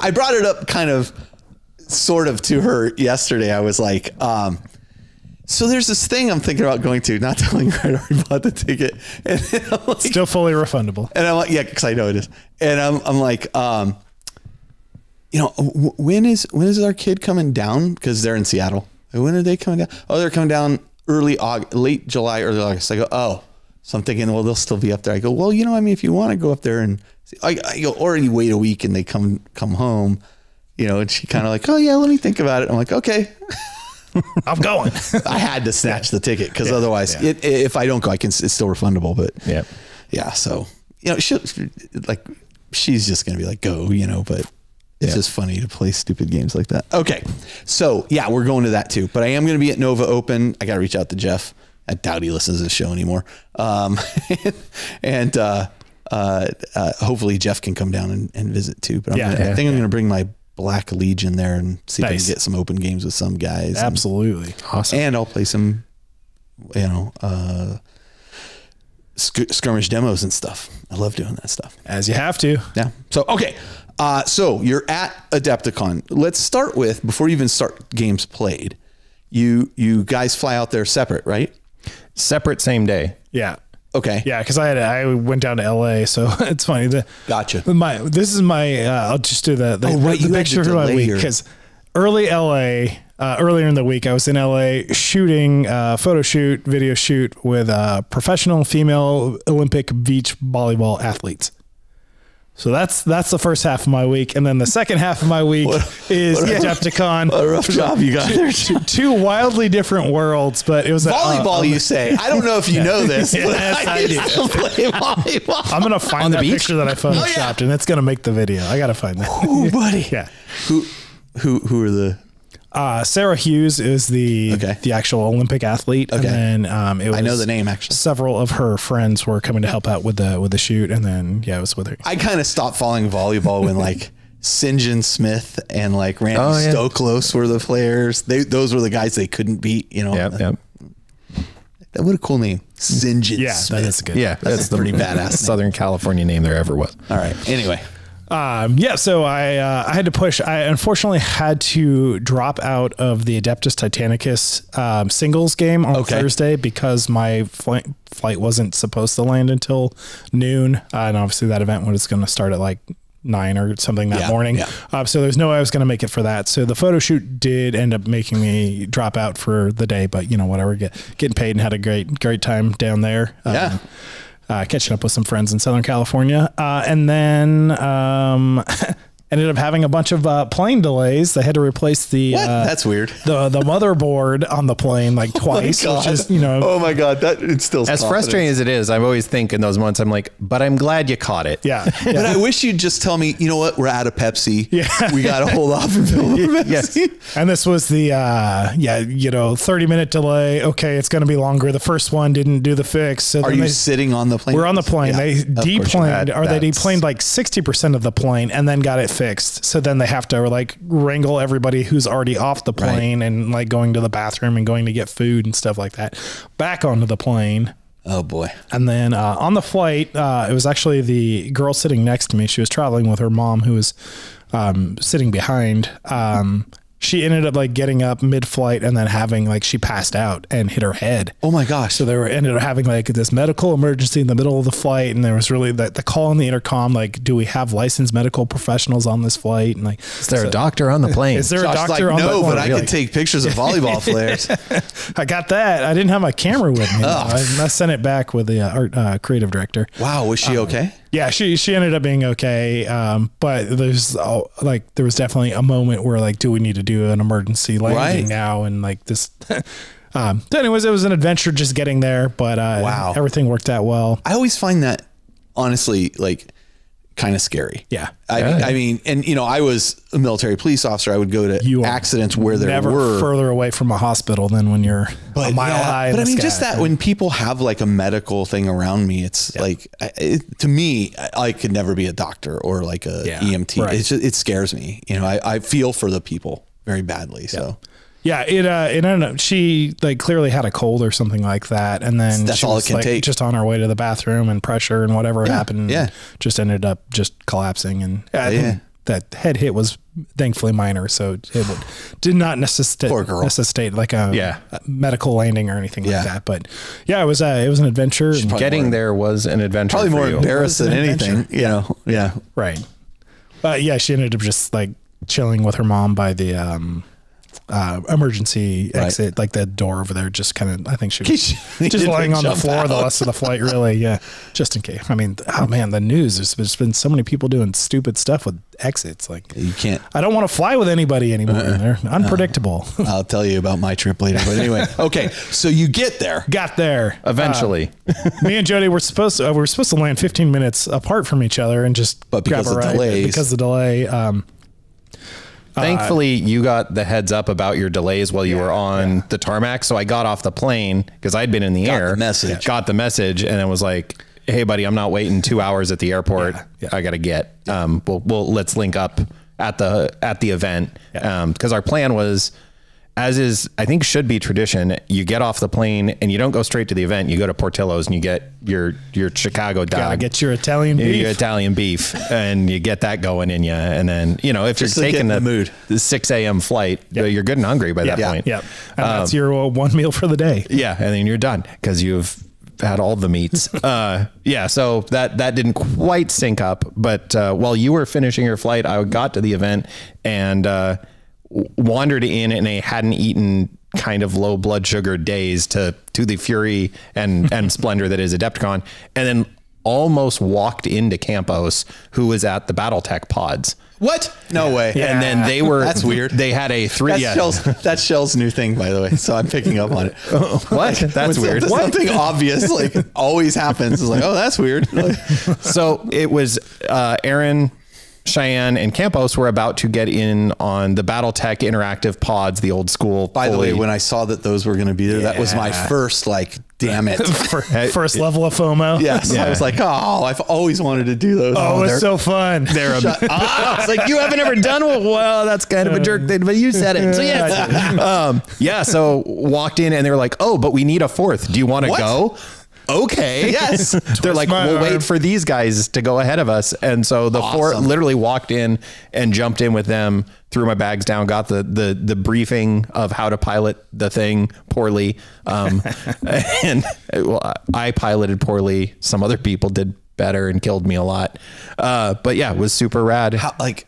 I brought it up kind of. Sort of to her yesterday. I was like, um, so there's this thing I'm thinking about going to, not telling her I already bought the ticket. And like, still fully refundable. And I'm like, yeah, cause I know it is. And I'm, I'm like, um, you know, when is, when is our kid coming down? Cause they're in Seattle. When are they coming down? Oh, they're coming down early August, late July, early August. I go, oh, so I'm thinking, well, they'll still be up there. I go, well, you know, I mean, if you want to go up there and see, I, I go, or you wait a week and they come, come home. You know, and she kind of like, oh yeah, let me think about it. I'm like, okay, I'm going. I had to snatch yeah. the ticket because yeah. otherwise, yeah. It, if I don't go, I can. It's still refundable. But yeah, yeah. So you know, she like she's just gonna be like, go. You know, but it's yeah. just funny to play stupid games like that. Okay, so yeah, we're going to that too. But I am gonna be at Nova Open. I gotta reach out to Jeff. I doubt he listens to the show anymore. Um, and uh, uh, uh, hopefully Jeff can come down and, and visit too. But I'm yeah, gonna, yeah, I think yeah. I'm gonna bring my Black Legion there and see nice. if I can get some open games with some guys. Absolutely. And, awesome. And I'll play some, you know, uh, sc skirmish demos and stuff. I love doing that stuff. As you have to. Yeah. So, okay. Uh, so you're at Adepticon. Let's start with, before you even start games played, you, you guys fly out there separate, right? Separate same day. Yeah. Okay. Yeah, because I had I went down to L A, so it's funny. The, gotcha. My this is my uh, I'll just do the, the, oh, right, the picture for my week because early L A uh, earlier in the week I was in L A shooting uh, photo shoot video shoot with uh, professional female Olympic beach volleyball athletes. So that's that's the first half of my week, and then the second half of my week what, is what Adepticon. What a rough job you got there. Two, two wildly different worlds, but it was volleyball. A, uh, you say? I don't know if you yeah. know this. But yes, I, I do. Play volleyball. I'm gonna find On that the picture that I photoshopped, oh, yeah. and it's gonna make the video. I gotta find that. Ooh, buddy. Yeah. Who, who, who are the? Uh, Sarah Hughes is the okay. the actual Olympic athlete, okay. and then um, it was I know the name actually. Several of her friends were coming to help out with the with the shoot, and then yeah, it was with her. I kind of stopped following volleyball when like Saint John Smith and like Randy oh, yeah. Stoklos were the players. They those were the guys they couldn't beat. You know, yep, yep. That what a cool name, Saint John yeah, Smith. That is good. Yeah, that's, that's the pretty badass Southern California name there ever was. All right. Anyway. Um, yeah, so I, uh, I had to push, I unfortunately had to drop out of the Adeptus Titanicus, um, singles game on okay. Thursday because my flight flight wasn't supposed to land until noon. Uh, and obviously that event was going to start at like nine or something that yeah, morning. Yeah. Uh, so there's no way I was going to make it for that. So the photo shoot did end up making me drop out for the day, but you know, whatever, get, getting paid and had a great, great time down there. Um, yeah. Uh, catching up with some friends in Southern California. Uh, and then, um, ended up having a bunch of uh, plane delays. They had to replace the uh, that's weird the the motherboard on the plane like twice, oh which is you know oh my god that it's still as confident. Frustrating as it is. I always think in those months I'm like, but I'm glad you caught it. Yeah, yeah. But I wish you'd just tell me, you know what, we're out of Pepsi. Yeah, we got to hold off and fill up. Yes, and this was the uh, yeah you know thirty minute delay. Okay, it's going to be longer. The first one didn't do the fix. So are you they, sitting on the plane? We're on the plane. Yeah, they deplaned or they deplaned like sixty percent of the plane and then got it fixed. So then they have to like wrangle everybody who's already off the plane, right, and like going to the bathroom and going to get food and stuff like that back onto the plane. Oh boy. And then uh, on the flight, uh, it was actually the girl sitting next to me. She was traveling with her mom who was um, sitting behind. Um, she ended up like getting up mid flight and then having like, she passed out and hit her head. Oh my gosh. So they were ended up having like this medical emergency in the middle of the flight. And there was really the, the call on the intercom, like, do we have licensed medical professionals on this flight? And like, is there so, a doctor on the plane? Is there Josh a doctor like, on no, the plane? No, but I like, can take pictures of volleyball flares. I got that. I didn't have my camera with me. Oh. I, I sent it back with the uh, art uh, creative director. Wow. Was she um, okay? Yeah, she, she ended up being okay. Um, but there's oh, like, there was definitely a moment where like, do we need to do an emergency landing right now? And like this, um, anyways, it was an adventure just getting there, but, uh, wow, everything worked out well. I always find that honestly, like kind of scary. Yeah. I, yeah. Mean, I mean, and you know, I was a military police officer. I would go to you accidents where there never were further away from a hospital than when you're but, a mile yeah, high. But I mean, sky. just that when people have like a medical thing around me, it's yeah. like, it, to me, I, I could never be a doctor or like a yeah, E M T. Right. It's just, it scares me. You know, I, I feel for the people very badly. So yeah, yeah it, uh, it, I don't know. She like clearly had a cold or something like that. And then that's she all was, it can like, take. Just on her way to the bathroom and pressure and whatever yeah, happened. Yeah. Just ended up just collapsing. And yeah, uh, yeah. that head hit was thankfully minor. So it did not necessitate, necessitate like a yeah. medical landing or anything yeah. like that. But yeah, it was a, it was an adventure. Getting more, there was an adventure. Probably more embarrassing than anything, you know? Yeah. Right. But yeah, she ended up just like chilling with her mom by the, um, uh, emergency right. exit, like the door over there, just kind of, I think she was just laying on the floor out. the rest of the flight, really. Yeah. Just in case. I mean, oh man, the news, there's, there's been so many people doing stupid stuff with exits. Like you can't, I don't want to fly with anybody anymore. Uh-uh. They're unpredictable. Uh, I'll tell you about my trip later, but anyway, okay. So you get there, got there eventually. Uh, me and Jody were supposed to, uh, we were supposed to land fifteen minutes apart from each other and just, but because grab a ride, delays, because of the delay, um, thankfully, uh, you got the heads up about your delays while you yeah, were on yeah. the tarmac. So I got off the plane because I'd been in the got air, the message. got the message, and it was like, hey, buddy, I'm not waiting two hours at the airport. Yeah, yeah. I got to get um, well, well, let's link up at the at the event, because yeah. um, our plan was, as is, I think should be tradition, you get off the plane and you don't go straight to the event. You go to Portillo's and you get your, your Chicago dog. Gotta get your Italian beef. Your Italian beef and you get that going in you. And then, you know, if just you're taking the, the mood, the six a m flight, yep. you're good and hungry by yep. that point. Yep. And um, that's your uh, one meal for the day. Yeah. And then you're done because you've had all the meats. uh, yeah. So that, that didn't quite sync up, but, uh, while you were finishing your flight, I got to the event and, uh, wandered in in a hadn't eaten kind of low blood sugar days to, to the fury and, and splendor that is Adepticon. And then almost walked into Campos, who was at the BattleTech pods. What? No way. Yeah. And then they were, that's weird. They had a three. That's, yeah. Shell's, that's Shell's new thing, by the way. So I'm picking up on it. Oh, what? That's weird. What? Something obvious, like always happens. It's like, oh, that's weird. Like, so it was, uh, Aaron, Cheyenne and Campos were about to get in on the BattleTech interactive pods, the old school. By fully. the way, when I saw that those were going to be there, yeah. that was my first, like, damn it. First level of FOMO. Yes. Yeah. I was like, oh, I've always wanted to do those. Oh, oh it's so fun. They're a, ah, it's like, you haven't ever done one. Well, that's kind of a jerk thing, but you said it. So yeah. um, yeah. So walked in and they were like, oh, but we need a fourth. Do you want to go? Okay. Yes. They're like, we'll arm. wait for these guys to go ahead of us. And so the awesome. four literally walked in and jumped in with them, threw my bags down, got the, the, the briefing of how to pilot the thing poorly. Um, and well, I piloted poorly. Some other people did better and killed me a lot. Uh, but yeah, it was super rad. How, like,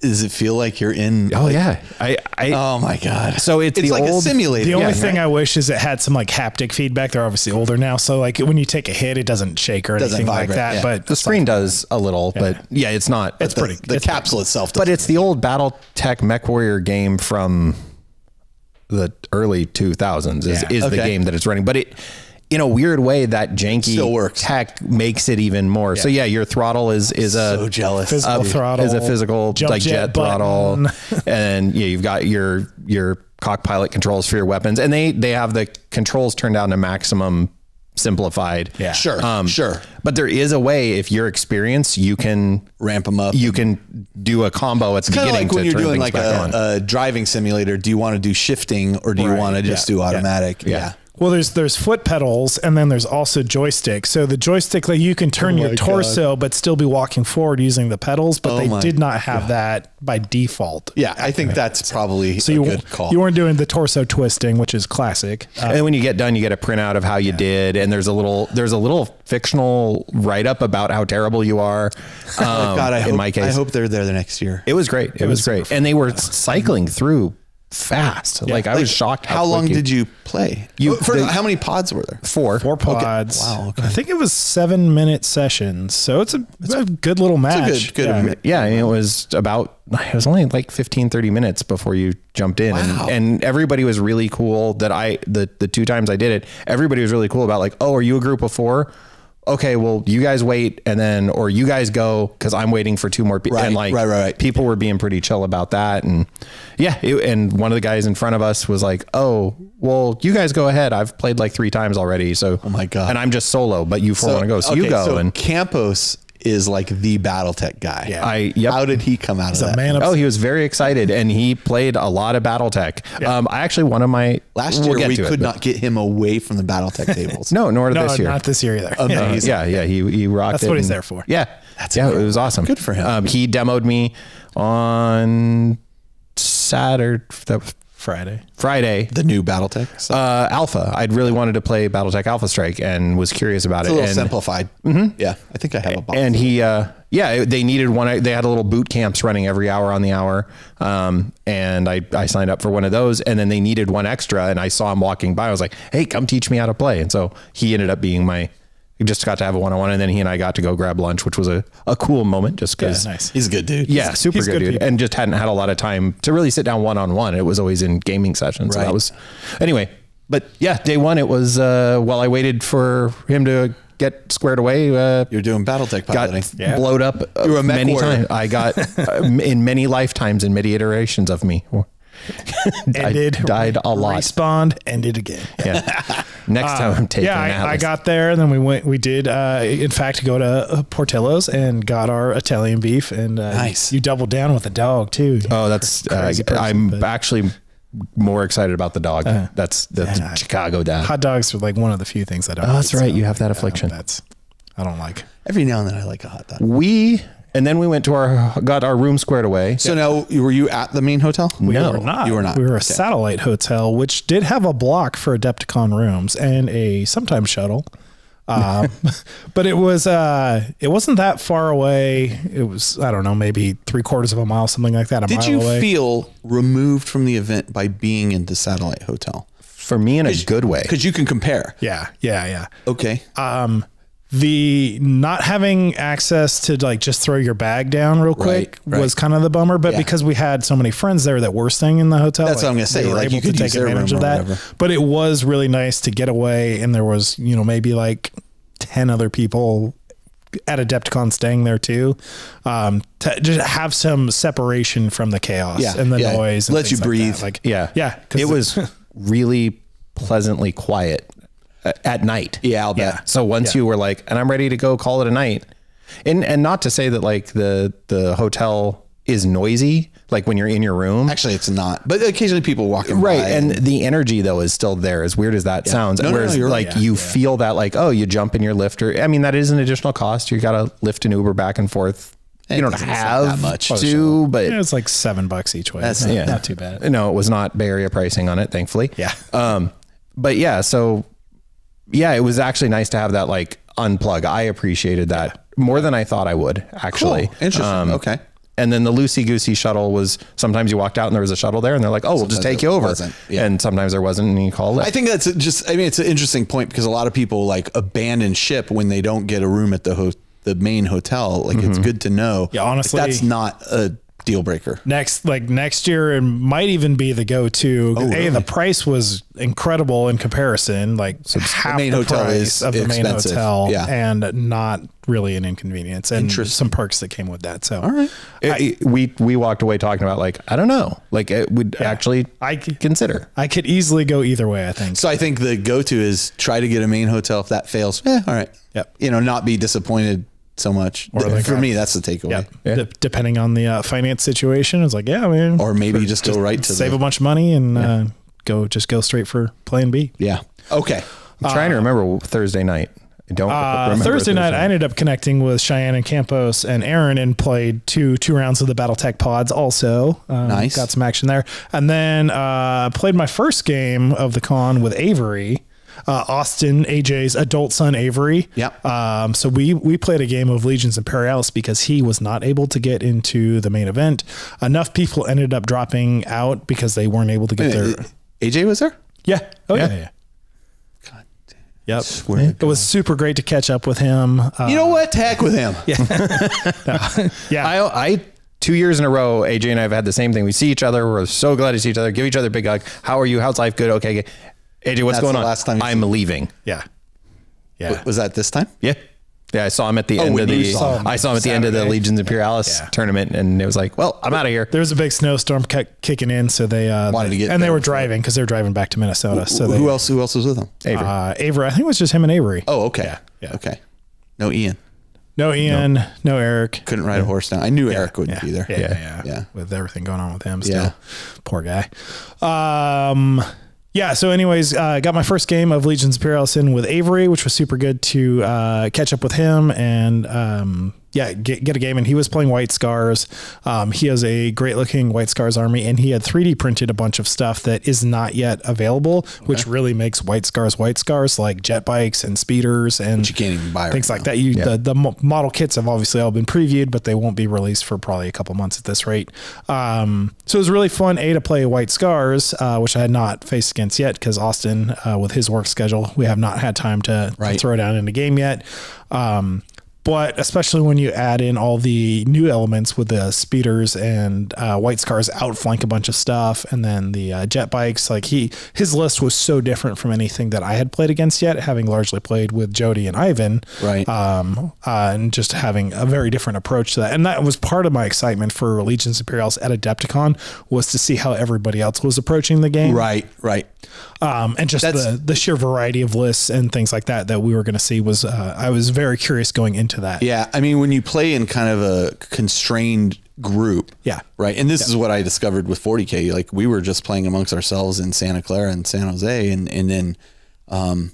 does it feel like you're in? Oh like, yeah. I, I, oh my God. So it's, it's the like old, a simulator. The only yeah, thing right? I wish is it had some like haptic feedback. They're obviously older now. So like when you take a hit, it doesn't shake or doesn't anything vibrate, like that, yeah. but the screen like, does a little, yeah. but yeah, it's not, it's the, pretty, the it's capsule pretty. itself. But it's the old BattleTech Mech Warrior game from the early two thousands is, yeah. is okay. the game that it's running, but it, in a weird way, that janky tech makes it even more. Yeah. So yeah, your throttle is is a so jealous physical uh, throttle is a physical Jump like jet, jet throttle, and yeah, you've got your your cockpilot controls for your weapons, and they they have the controls turned down to maximum simplified. Yeah, sure, um, sure. But there is a way if you're experienced, you can ramp them up. You can do a combo at the beginning. It's kind of like when you're doing like a, a driving simulator. Do you want to do shifting or do right. you want to yeah. just do automatic? Yeah. yeah. yeah. Well, there's there's foot pedals, and then there's also joystick. So the joystick, like you can turn oh your torso, God. but still be walking forward using the pedals. But oh they did not have God. that by default. Yeah, I think that's probably so a you, good call. You weren't doing the torso twisting, which is classic. Um, and when you get done, you get a printout of how you yeah. did, and there's a little there's a little fictional write up about how terrible you are. Um, oh God, I in hope, my case, I hope they're there the next year. It was great. It, it was, was great, and they were cycling through. Fast yeah. like I like, was shocked how, how long you, did you play you for, the, how many pods were there? Four four pods. Okay. Wow, okay. I think it was seven minute sessions, so it's a, it's a good little match. It's a good, good yeah, yeah it was about it was only like fifteen thirty minutes before you jumped in. Wow. and, and everybody was really cool that I the the two times I did it, everybody was really cool about like, oh, are you a group of four? Okay, well, you guys wait, and then, or you guys go, because I'm waiting for two more people. Right, and like, right, right, right. People were being pretty chill about that, and yeah, it, and one of the guys in front of us was like, "Oh, well, you guys go ahead. I've played like three times already, so oh my god, and I'm just solo, but you four so, want to go, so okay, you go." So and Campos is like the BattleTech guy. Yeah. I yep. How did he come out He's of that? Man of oh, he was very excited, and he played a lot of BattleTech. Yeah. Um, I actually one of my last we'll year we could it, not get him away from the BattleTech tables. no, nor no, this year. Not this year either. Amazing. Uh, yeah, yeah, he he rocked. That's it what he's and, there for. Yeah, that's yeah, incredible. It was awesome. Good for him. Um, he demoed me on Saturday. That was Friday. Friday. The new BattleTech so. uh, Alpha. I'd really wanted to play BattleTech Alpha Strike and was curious about it's it. A little and, simplified. Mm-hmm. Yeah, I think I have a box. And he, uh, yeah, they needed one. They had a little boot camps running every hour on the hour, um, and I I signed up for one of those. And then they needed one extra, and I saw him walking by. I was like, hey, come teach me how to play. And so he ended up being my. We just got to have a one-on-one, and then he and I got to go grab lunch, which was a, a cool moment just because yeah, nice. He's a good dude. Yeah, he's, super he's good, good dude. People. And just hadn't had a lot of time to really sit down one-on-one. It was always in gaming sessions. Right. So that was anyway, but yeah, day one, it was, uh, while I waited for him to get squared away. Uh, You're doing BattleTech piloting. Got yeah. blowed up uh, many warrior. times. I got uh, in many lifetimes and many iterations of me. Ended, I died a lot. Respawned, ended again. Yeah. Next time uh, I'm taking yeah, I, I got there, and then we went. We did, uh, in fact, go to uh, Portillo's and got our Italian beef. And uh, nice. You doubled down with a dog too. Oh, that's uh, person, I'm but. actually more excited about the dog. Uh, that's the yeah, Chicago dog. Hot dogs are like one of the few things I don't. Oh, that's right. So you have that affliction. I that's I don't like. Every now and then I like a hot dog. We. And then we went to our, got our room squared away. So yeah. now, were you at the main hotel? We no, were not. You were not. We were a okay. satellite hotel, which did have a block for Adepticon rooms and a sometimes shuttle. Um, but it was, uh, it wasn't that far away. It was, I don't know, maybe three quarters of a mile, something like that. A did mile you away. feel removed from the event by being in the satellite hotel? For me, in a good way. Because you can compare. Yeah, yeah, yeah. Okay. Um, the not having access to like just throw your bag down real quick right, right. was kind of the bummer, but yeah. because we had so many friends there that were staying in the hotel, that's like, what I'm gonna say, like you could take advantage of that. But it was really nice to get away, and there was, you know, maybe like ten other people at Adepticon staying there too, um to just have some separation from the chaos yeah, and the yeah. noise and let you breathe like, like yeah yeah it was really pleasantly quiet at night. Yeah, I'll bet. Yeah. So once yeah. you were like, and I'm ready to go call it a night. And and not to say that like the the hotel is noisy, like when you're in your room. Actually, it's not. But occasionally people walking right, by. And, and the energy though is still there, as weird as that yeah. sounds. No, whereas no, no, like right. yeah, you yeah. feel that like, oh, you jump in your lifter. I mean, that is an additional cost. You gotta lift an Uber back and forth. You don't have that much to, but yeah, it's like seven bucks each way. That's not, yeah. not too bad. No, it was not Bay Area pricing on it, thankfully. Yeah. Um, but yeah, so yeah, it was actually nice to have that like unplug. I appreciated that more than I thought I would, actually. Cool. Interesting. Um, okay. And then the loosey goosey shuttle was, sometimes you walked out and there was a shuttle there and they're like, oh, we'll sometimes just take you over. Yeah. And sometimes there wasn't and you call it. I think that's just, I mean, it's an interesting point because a lot of people like abandon ship when they don't get a room at the ho the main hotel. Like mm-hmm. it's good to know. Yeah, honestly, like, that's not a deal breaker. Next, like next year, it might even be the go-to. Oh, really? A, the price was incredible in comparison. Like so half the, main the hotel price is of the expensive. main hotel, yeah. and not really an inconvenience. And some perks that came with that. So, all right, it, I, it, we we walked away talking about like I don't know, like it would yeah, actually I could consider. I could easily go either way. I think so. I think the go-to is try to get a main hotel. If that fails, yeah, all right, yep. You know, not be disappointed. So much or like for that. me, that's the takeaway. Yep. Yeah. De depending on the uh, finance situation, it's like yeah, man. Or maybe you just go just right to save the... a bunch of money and yeah. uh, go just go straight for Plan B. Yeah. Okay. I'm uh, trying to remember Thursday night. I don't uh, remember Thursday, Thursday night. I ended up connecting with Cheyenne and Campos and Aaron and played two two rounds of the BattleTech pods. Also, um, nice. Got some action there, and then uh, played my first game of the con with Avery. Uh, Austin, A J's adult son, Avery. Yep. Um, so we, we played a game of Legions Imperialis because he was not able to get into the main event. Enough people ended up dropping out because they weren't able to get their... A J was there? Yeah. Oh, yeah. yeah, yeah. God damn. Yep. Swear it God. was super great to catch up with him. Uh, you know what? To heck with him. Yeah. no. Yeah. I... I Two years in a row, A J and I have had the same thing. We see each other. We're so glad to see each other. Give each other a big hug. How are you? How's life? Good. Okay. Good. A J, what's That's going on? Last time I'm leaving. Yeah. Yeah. W was that this time? Yeah. Yeah. I saw him at the oh, end of the, saw I saw him at Saturday. the end of the Legions Imperialis yeah. tournament and it was like, well, I'm out of here. There was a big snowstorm kicking in. So they, uh, wanted to get, and there. they were driving cause they were driving back to Minnesota. Who, so they, who else, who else was with them? Avery. Uh, Avery. I think it was just him and Avery. Oh, okay. Yeah. yeah. Okay. No Ian. No Ian, no, no Eric. Couldn't ride a horse now. I knew yeah, Eric wouldn't yeah, be there. Yeah yeah, yeah. yeah. With everything going on with him still. Yeah. Poor guy. Um, Yeah, so anyways, uh, got my first game of Legions Imperialis in with Avery, which was super good to uh, catch up with him and, um, yeah, get, get a game. And he was playing White Scars. Um, he has a great-looking White Scars army, and he had three D printed a bunch of stuff that is not yet available, okay. which really makes White Scars White Scars, like jet bikes and speeders and but you can't even buy things right like now. that. You, yeah. the, the model kits have obviously all been previewed, but they won't be released for probably a couple months at this rate. Um, so it was really fun, A, to play White Scars, uh, which I had not faced against yet because Austin, uh, with his work schedule, we have not had time to, right. to throw down in a game yet. Um, But especially when you add in all the new elements with the speeders and uh, White Scars outflank a bunch of stuff, and then the uh, jet bikes, like he his list was so different from anything that I had played against yet, having largely played with Jody and Ivan, right? Um, uh, and just having a very different approach to that, and that was part of my excitement for Legions Imperialis at Adepticon was to see how everybody else was approaching the game, right? Right. Um, and just That's, the the sheer variety of lists and things like that that we were going to see was uh, I was very curious going into that. Yeah. I mean, when you play in kind of a constrained group. Yeah. Right. And this yeah. is what I discovered with forty K. Like we were just playing amongst ourselves in Santa Clara and San Jose. And, and then, um,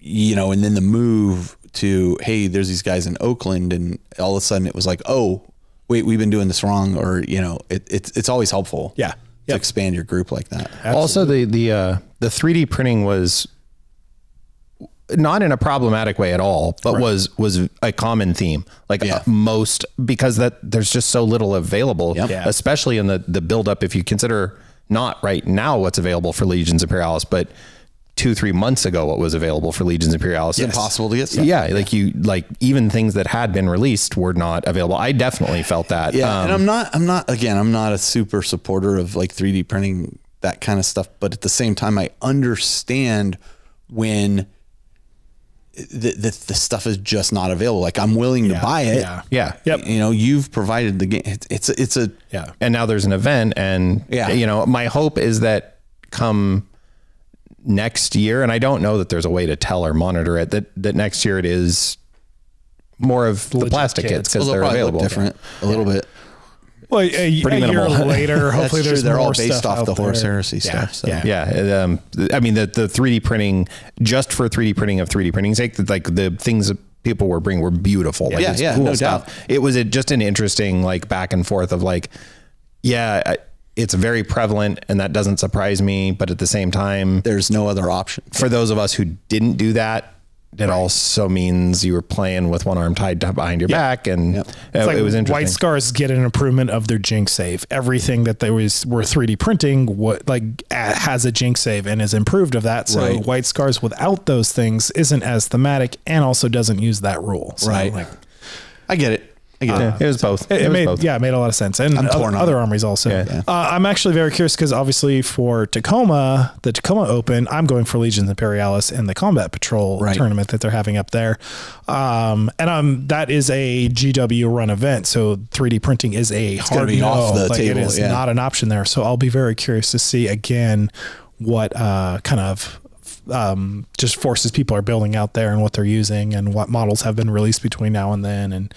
you know, and then the move to, hey, there's these guys in Oakland. And all of a sudden it was like, oh, wait, we've been doing this wrong. Or, you know, it, it's, it's always helpful. Yeah. To yep. expand your group like that. Absolutely. Also the, the, uh, the three D printing was not in a problematic way at all, but right. was, was a common theme, like yeah. most, because that there's just so little available, yep. yeah. especially in the, the buildup. If you consider not right now, what's available for Legions Imperialis, but two, three months ago, what was available for Legions Imperialis. Yes. Impossible to get stuff. Yeah. Like yeah. you, like even things that had been released were not available. I definitely felt that. Yeah. Um, and I'm not, I'm not, again, I'm not a super supporter of like three D printing, that kind of stuff. But at the same time, I understand when, The, the, the stuff is just not available. Like I'm willing yeah, to buy it. Yeah. yeah. Yep. You know, you've provided the game. It's, it's, it's a, yeah. And now there's an event and yeah. you know, my hope is that come next year. And I don't know that there's a way to tell or monitor it that, that next year it is more of the Legit plastic kids because they're available. Different yeah. a little bit. Well, a, a year later, hopefully there's they're all based off the Horse Heresy stuff. So. Yeah, yeah. Um, I mean, the the three D printing, just for three D printing of three D printing's sake, like the things that people were bringing were beautiful. Like, yeah, yeah, cool no stuff. doubt. It was a, just an interesting like back and forth of like, yeah, it's very prevalent, and that doesn't surprise me. But at the same time, there's no other option for those of us who didn't do that. it also means you were playing with one arm tied behind your yeah. back. And yep. it, like it was interesting. White Scars get an improvement of their Jink save. Everything that they was, were three D printing what like has a Jink save and is improved of that. So right. White Scars without those things isn't as thematic and also doesn't use that rule. So right. Like, I get it. I get uh, it. It was both. It, it, it was made, both. Yeah, it made a lot of sense. And I'm other, other armories also. Yeah. Yeah. Uh, I'm actually very curious because obviously for Tacoma, the Tacoma Open, I'm going for Legions Imperialis and the Combat Patrol right. tournament that they're having up there. Um, and um, that is a G W run event. So three D printing is a it's hard no. Off the like table. It is yeah. not an option there. So I'll be very curious to see again what uh, kind of um just forces people are building out there and what they're using and what models have been released between now and then and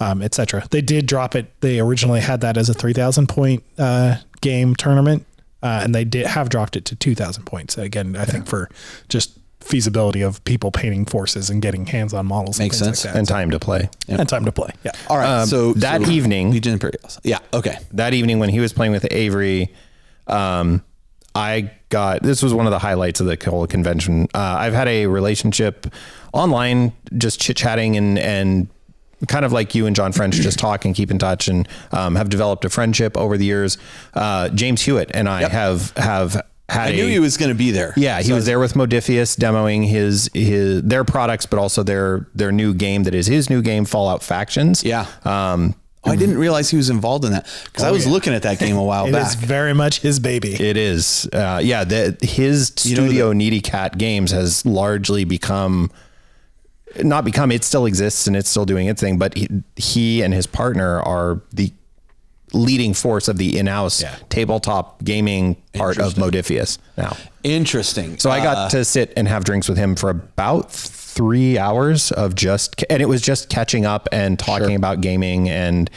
um etc. They did drop it. They originally had that as a three thousand point uh game tournament uh and they did have dropped it to two thousand points again. I yeah. think for just feasibility of people painting forces and getting hands on models makes and sense like that. And time to play yeah. and time to play yeah all right um, so that so evening Legion Imperialis yeah okay that evening when he was playing with Avery um I got, this was one of the highlights of the whole convention. Uh, I've had a relationship online, just chit chatting and, and kind of like you and John French, just talk and keep in touch and, um, have developed a friendship over the years. Uh, James Hewitt and I yep. have, have had, I knew a, he was going to be there. Yeah. He so was there with Modiphius demoing his, his, their products, but also their, their new game that is his new game, Fallout Factions. Yeah. Um, I didn't realize he was involved in that because oh, I was yeah. looking at that game a while it back. It is very much his baby. It is. Uh, yeah. The, his you studio, the Needy Cat Games, has largely become, not become, it still exists and it's still doing its thing, but he, he and his partner are the leading force of the in-house yeah. tabletop gaming part of Modiphius now. Interesting. So uh, I got to sit and have drinks with him for about three hours of just, and it was just catching up and talking sure. about gaming. And,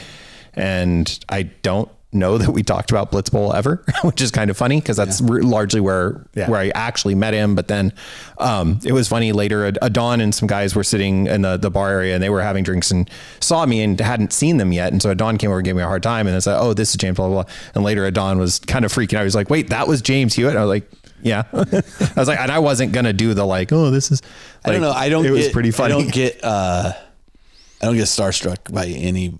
and I don't know that we talked about Blitzbowl ever, which is kind of funny because that's yeah. largely where, yeah. where I actually met him. But then, um, it was funny later, a, a Don and some guys were sitting in the, the bar area and they were having drinks and saw me and hadn't seen them yet. And so a Don came over and gave me a hard time and it's like, oh, this is James, blah, blah, blah. And later a Don was kind of freaking out. He was like, wait, that was James Hewitt. And I was like, yeah. I was like, and I wasn't going to do the like, oh, this is, like, I don't know. I don't, it get, was pretty funny. I don't get, uh, I don't get starstruck by any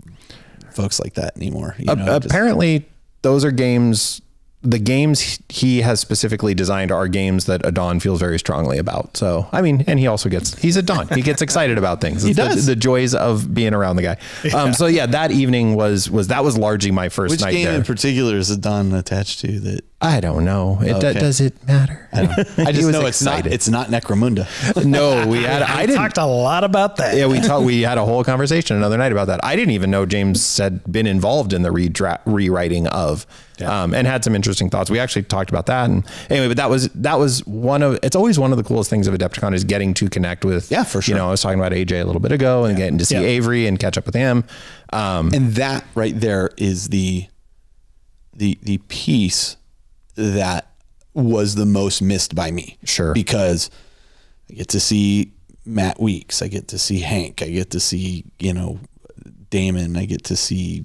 folks like that anymore. You know, uh, apparently just, those are games, the games he has specifically designed are games that Adon feels very strongly about. So, I mean, and he also gets, he's Adon. He gets excited about things. He it's does. The, the joys of being around the guy. Yeah. Um, so yeah, that evening was, was, that was largely my first Which night game there. In particular is Adon attached to that? I don't know. It okay. d does it matter? I, don't. I just know it's not, it's not Necromunda. No, we had, I, I didn't talked a lot about that. Yeah. We talked, we had a whole conversation another night about that. I didn't even know James had been involved in the redra rewriting of, yeah. um, and had some interesting thoughts. We actually talked about that. And anyway, but that was, that was one of, it's always one of the coolest things of Adepticon is getting to connect with, yeah, for sure. You know, I was talking about A J a little bit ago and yeah. getting to see yeah. Avery and catch up with him. Um, and that right there is the, the, the piece that was the most missed by me. Sure. Because I get to see Matt Weeks. I get to see Hank. I get to see, you know, Damon. I get to see,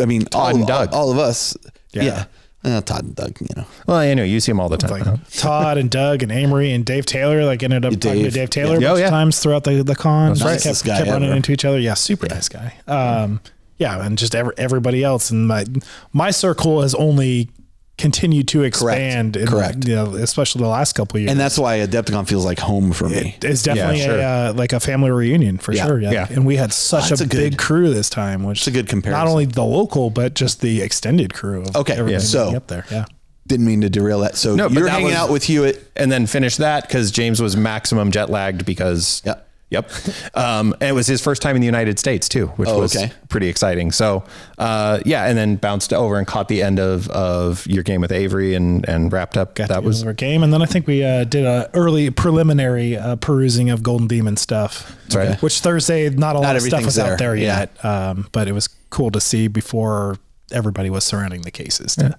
I mean, Todd all, and Doug. All, all of us. Yeah. yeah. Uh, Todd and Doug, you know. Well, I know you see them all the time. Like Todd and Doug and Amory and Dave Taylor, like ended up Dave, talking to Dave Taylor yeah. oh, yeah. times throughout the, the con. That's right. Kept, kept running into each other. Yeah. Super yeah. nice guy. Um, yeah. And just every, everybody else. And my, my circle has only continue to expand. Correct. In, Correct. You know, especially the last couple of years. And that's why Adepticon feels like home for me. It, it's definitely yeah, sure. a, uh, like a family reunion for yeah, sure. Yeah. yeah. And we had such oh, a, a good, big crew this time, which is a good comparison. Not only the local, but just the extended crew. Of okay. Yeah. So up there. Yeah. Didn't mean to derail that. So no, you're hanging was, out with Hewitt and then finish that. Cause James was maximum jet lagged because yeah. Yep. Um, and it was his first time in the United States too, which oh, was okay. pretty exciting. So, uh, yeah. And then bounced over and caught the end of, of your game with Avery and, and wrapped up. Got that was our game. And then I think we, uh, did a early preliminary, uh, perusing of Golden Demon stuff, okay. which Thursday, not a lot not of stuff was there. out there yeah. yet. Um, but it was cool to see before everybody was surrounding the cases. To, yeah.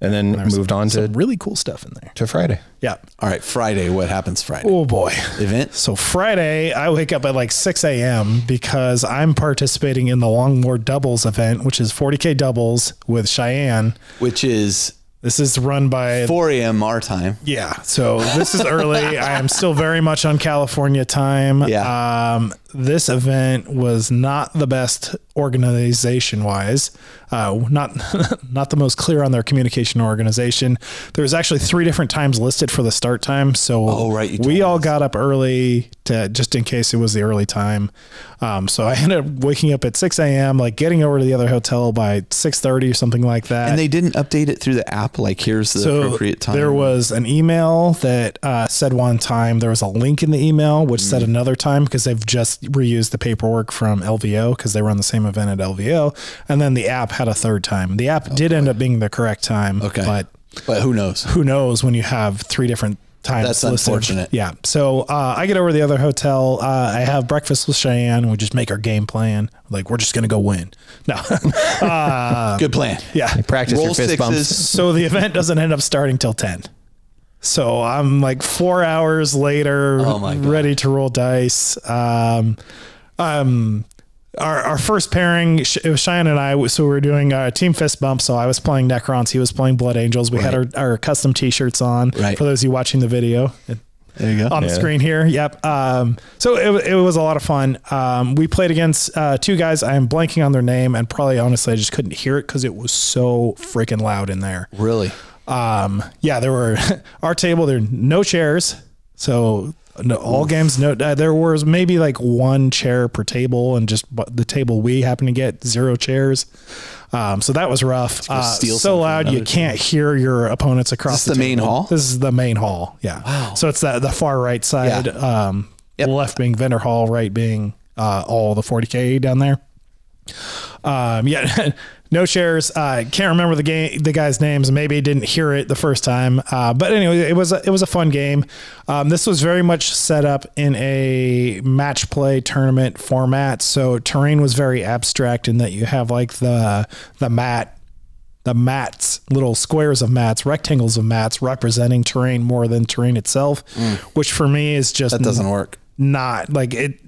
And then and moved some, on to really cool stuff in there to Friday. Yeah. All right. Friday. What happens Friday? Oh boy. Event. So Friday I wake up at like six A M because I'm participating in the Longmore doubles event, which is forty K doubles with Cheyenne, which is This is run by four A M our time. Yeah. So this is early. I am still very much on California time. Yeah. Um, this event was not the best organization wise, uh, not, not the most clear on their communication organization. There was actually three different times listed for the start time. So oh, right, we all us. got up early to just in case it was the early time. Um, so I ended up waking up at six A M, like getting over to the other hotel by six thirty or something like that. And they didn't update it through the app. Like here's the so appropriate time. There was an email that uh, said one time, there was a link in the email, which mm. said another time, because they've just reused the paperwork from L V O because they run the same event at L V O. And then the app had a third time. The app oh, did boy. end up being the correct time. Okay. But, but who knows? Who knows when you have three different times. That's listed. Unfortunate. Yeah. So uh, I get over to the other hotel. Uh, I have breakfast with Cheyenne. We just make our game plan. Like, we're just going to go win. No. uh, Good plan. Yeah. You practice Roll your fist sixes. bumps. So the event doesn't end up starting till ten. So I'm like four hours later, oh my God, ready to roll dice. Um, um, Our, our first pairing, it was Cheyenne and I, so we were doing a team fist bump. So I was playing Necrons, he was playing Blood Angels. We right. had our, our custom t-shirts on right. for those of you watching the video. It, there you go. On yeah. the screen here. Yep. Um, so it, it was a lot of fun. Um, we played against uh, two guys. I am blanking on their name, and probably honestly, I just couldn't hear it because it was so freaking loud in there. Really? Um, yeah, there were our table, there were no chairs. So no, all Oof. games, no, uh, there was maybe like one chair per table, and just but the table we happened to get zero chairs. Um, so that was rough. Uh, so loud. You can't team. hear your opponents across the, the main hall. This is the main hall. Yeah. Wow. So it's the, the far right side, yeah. um, yep. left being vendor hall, right being, uh, all the forty K down there. Um, yeah, no shares. I uh, can't remember the game, the guys' names. Maybe didn't hear it the first time. Uh, but anyway, it was, a, it was a fun game. Um, this was very much set up in a match play tournament format. So terrain was very abstract in that you have like the, the mat, the mats, little squares of mats, rectangles of mats representing terrain more than terrain itself, mm. which for me is just, that doesn't work. Not like it,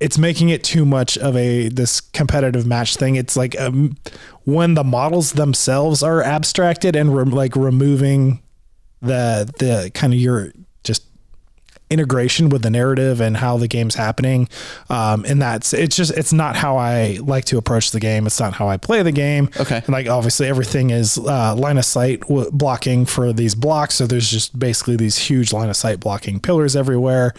it's making it too much of a, this competitive match thing. It's like, um, when the models themselves are abstracted and re like removing the, the kind of your just integration with the narrative and how the game's happening. Um, and that's, it's just, it's not how I like to approach the game. It's not how I play the game. Okay. And like, obviously everything is, uh, line of sight w blocking for these blocks. So there's just basically these huge line of sight blocking pillars everywhere.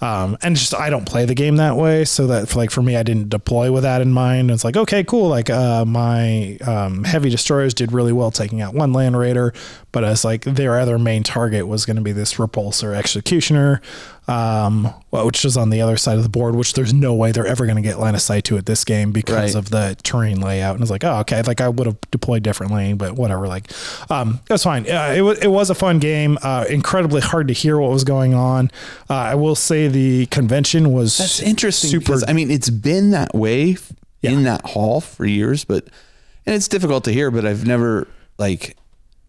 Um, and just, I don't play the game that way. So that for like, for me, I didn't deploy with that in mind. It's like, okay, cool. Like, uh, my, um, heavy destroyers did really well taking out one land raider, but it's like their other main target was going to be this repulsor executioner, um, well, which is on the other side of the board, which there's no way they're ever going to get line of sight to at this game because right. of the terrain layout. And it's like, oh, okay. Like I would have deployed differently, but whatever. Like, um, that's fine. Uh, it was, it was a fun game. Uh, incredibly hard to hear what was going on. Uh, I will say the convention was that's interesting super, because, I mean, it's been that way yeah. in that hall for years, but, and it's difficult to hear, but I've never like,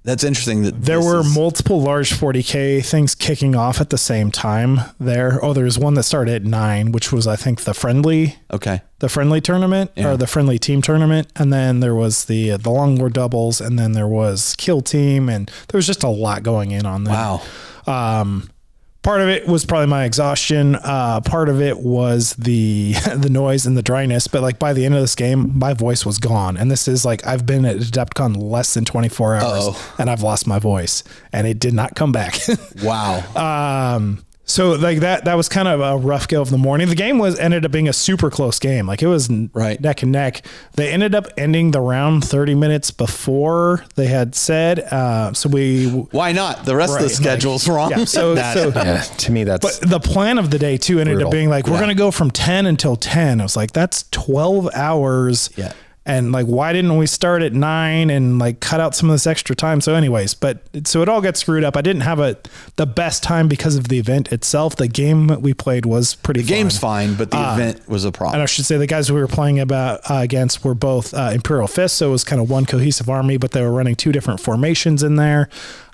that's interesting. That there were is... multiple large forty K things kicking off at the same time there. Oh, there's one that started at nine, which was, I think the friendly, okay. the friendly tournament yeah. or the friendly team tournament. And then there was the, the Longlord doubles, and then there was kill team. And there was just a lot going in on that. Wow. Um, part of it was probably my exhaustion. Uh, part of it was the, the noise and the dryness, but like by the end of this game, my voice was gone. And this is like, I've been at Adepticon less than twenty-four hours Uh-oh. and I've lost my voice, and it did not come back. Wow. Um, so like that, that was kind of a rough go of the morning. The game was ended up being a super close game. Like it was right. neck and neck. They ended up ending the round thirty minutes before they had said. Uh, so we, why not? The rest right, of the schedule's like, wrong. Yeah, so, that, so yeah, to me, that's, but the plan of the day too ended brutal. up being like, we're yeah. going to go from ten until ten. I was like, that's twelve hours. Yeah. And like, why didn't we start at nine and like cut out some of this extra time? So anyways, but so it all got screwed up. I didn't have a, the best time because of the event itself. The game we played was pretty the fun. game's fine, but the uh, event was a problem. And I should say the guys we were playing about uh, against were both uh, Imperial Fists. So it was kind of one cohesive army, but they were running two different formations in there.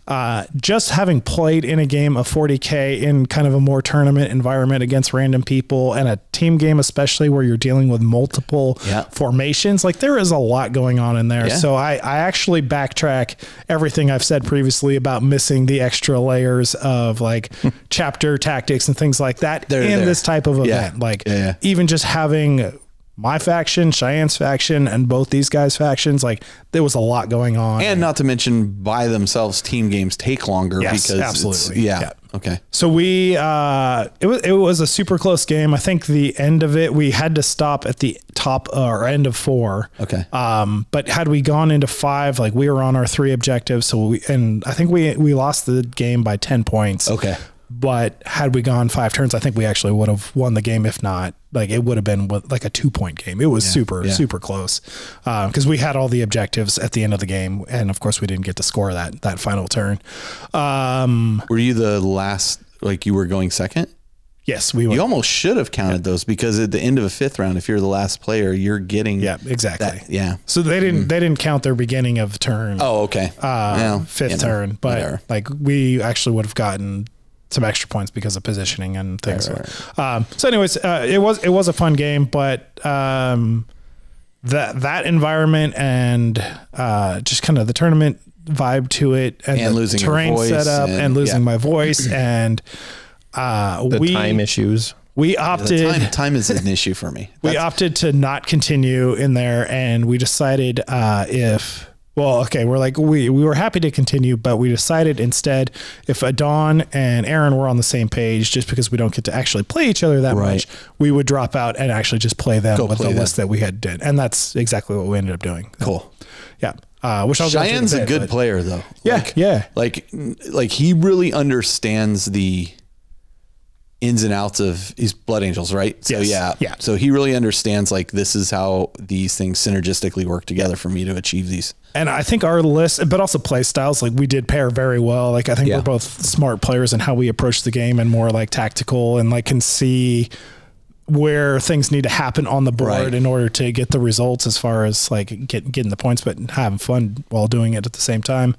Uh, just having played in a game of forty K in kind of a more tournament environment against random people, and a team game, especially where you're dealing with multiple yeah. formations, like there is a lot going on in there. Yeah. So I, I actually backtrack everything I've said previously about missing the extra layers of like chapter tactics and things like that they're, in they're. this type of event. Yeah. Like yeah, yeah. even just having my faction, Cheyenne's faction, and both these guys' factions, like there was a lot going on. And not to mention by themselves, team games take longer. Yes, because absolutely. Yeah. yeah. Okay. So we, uh, it was, it was a super close game. I think the end of it, we had to stop at the top uh, or end of four. Okay. Um, but had we gone into five, like we were on our three objectives. So we, and I think we, we lost the game by ten points. Okay. But had we gone five turns, I think we actually would have won the game. If not, like it would have been like a two point game. It was yeah, super, yeah. super close. Um, cause we had all the objectives at the end of the game. And of course we didn't get to score that, that final turn. Um, were you the last, like you were going second? Yes, we were. You almost should have counted those, because at the end of a fifth round, if you're the last player, you're getting. Yeah, exactly. That, yeah. So they didn't, mm. they didn't count their beginning of turn. Oh, okay. Uh, well, fifth you know, turn, but whatever. Like we actually would have gotten some extra points because of positioning and things. Right, right, right. Um, so anyways, uh, it was, it was a fun game, but, um, that, that environment and, uh, just kind of the tournament vibe to it, and, and the losing terrain setup and, and losing yeah. my voice and, uh, the we, time issues. We opted yeah, time, time is an issue for me. That's, we opted to not continue in there, and we decided, uh, if, Well, okay, we're like, we, we were happy to continue, but we decided instead, if Adon and Aaron were on the same page, just because we don't get to actually play each other that right. much, we would drop out and actually just play them Go with play the them. list that we had did. And that's exactly what we ended up doing. Cool. Yeah. Uh, which I'll Cheyenne's a, bit, a good but, player though. Yeah. Like, yeah. Like, like he really understands the ins and outs of his Blood Angels, right? So yes. yeah. yeah. So he really understands like, this is how these things synergistically work together for me to achieve these. And I think our list, but also play styles, like we did pair very well. Like I think yeah. we're both smart players in how we approach the game, and more like tactical, and like can see where things need to happen on the board right. in order to get the results, as far as like get, getting the points, but having fun while doing it at the same time.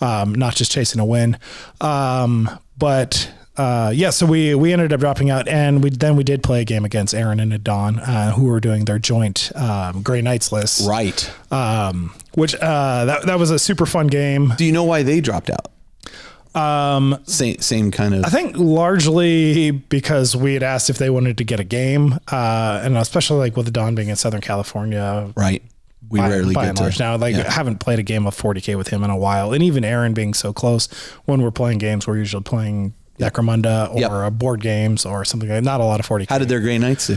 Um, not just chasing a win. Um, but Uh, yeah, so we, we ended up dropping out, and we, then we did play a game against Aaron and Adon, uh, who were doing their joint, um, Grey Knights list. Right. Um, which, uh, that, that was a super fun game. Do you know why they dropped out? Um, same, same kind of, I think largely because we had asked if they wanted to get a game, uh, and especially like with Adon being in Southern California, right. We by, rarely by get and large to, now. Like, yeah. I haven't played a game of forty K with him in a while. And even Aaron being so close, when we're playing games, we're usually playing Necromunda or yep. board games or something like that. Not a lot of forty K. How did their Grey Knights do?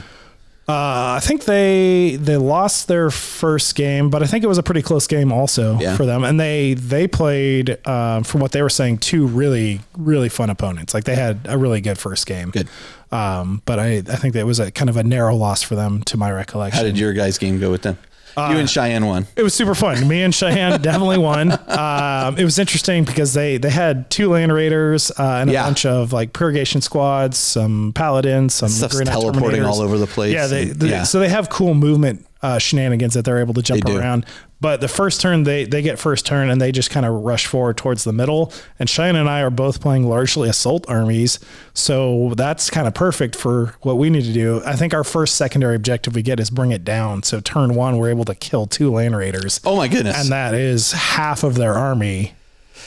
Uh, I think they, they lost their first game, but I think it was a pretty close game also yeah. for them. And they, they played, um, from what they were saying, two really, really fun opponents. Like they had a really good first game. Good. Um, but I, I think that was a kind of a narrow loss for them, to my recollection. How did your guys' game go with them? You and Cheyenne won. Uh, it was super fun. Me and Cheyenne definitely won. Um, it was interesting because they, they had two Land Raiders, uh, and yeah. a bunch of like purgation squads, some paladins, some Grey Knight teleporting all over the place. Yeah, they, they, yeah. So they have cool movement uh, shenanigans that they're able to jump around. But the first turn, they, they get first turn, and they just kind of rush forward towards the middle. And Cheyenne and I are both playing largely assault armies. So that's kind of perfect for what we need to do. I think our first secondary objective we get is bring it down. So turn one, we're able to kill two Land Raiders. Oh my goodness. And that is half of their army.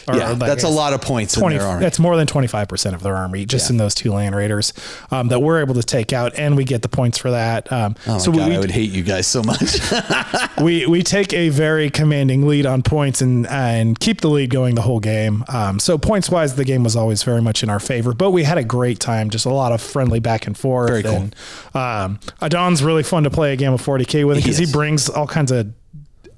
Or yeah, like that's a lot of points. twenty, in their army. That's more than twenty-five percent of their army, just yeah. in those two Land Raiders, um, that we're able to take out, and we get the points for that. Um, oh so God, we, I would hate you guys so much. we, we take a very commanding lead on points, and, and keep the lead going the whole game. Um, so points wise, the game was always very much in our favor, but we had a great time, just a lot of friendly back and forth. Very cool. And, um, Adon's really fun to play a game of forty K with, because he, he brings all kinds of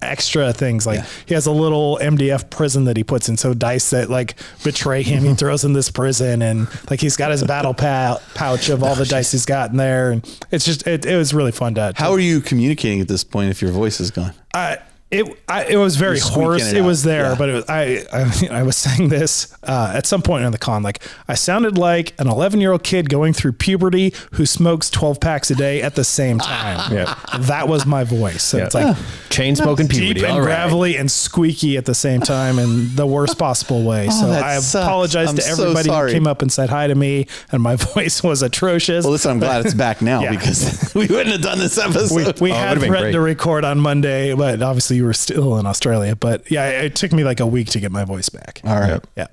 extra things, like yeah. he has a little M D F prison that he puts in, so dice that like betray him he throws in this prison, and like he's got his battle pou pouch of all oh, the geez. dice he's got in there, and it's just it, it was really fun to, to how are you communicating at this point if your voice is gone? I It I, it was very hoarse. It, it was there, yeah. but it was, I, I I was saying this uh, at some point on the con. Like, I sounded like an eleven-year-old kid going through puberty who smokes twelve packs a day at the same time. yeah. That was my voice. So yeah. It's like oh, chain smoking puberty, deep and right. gravelly and squeaky at the same time in the worst possible way. Oh, so I sucks. apologize I'm to everybody so who came up and said hi to me, and my voice was atrocious. Well, listen, I'm glad it's back now yeah. because we wouldn't have done this episode. We, we oh, had threatened to record on Monday, but obviously you were still in Australia, but yeah, it took me like a week to get my voice back. All right. Yeah.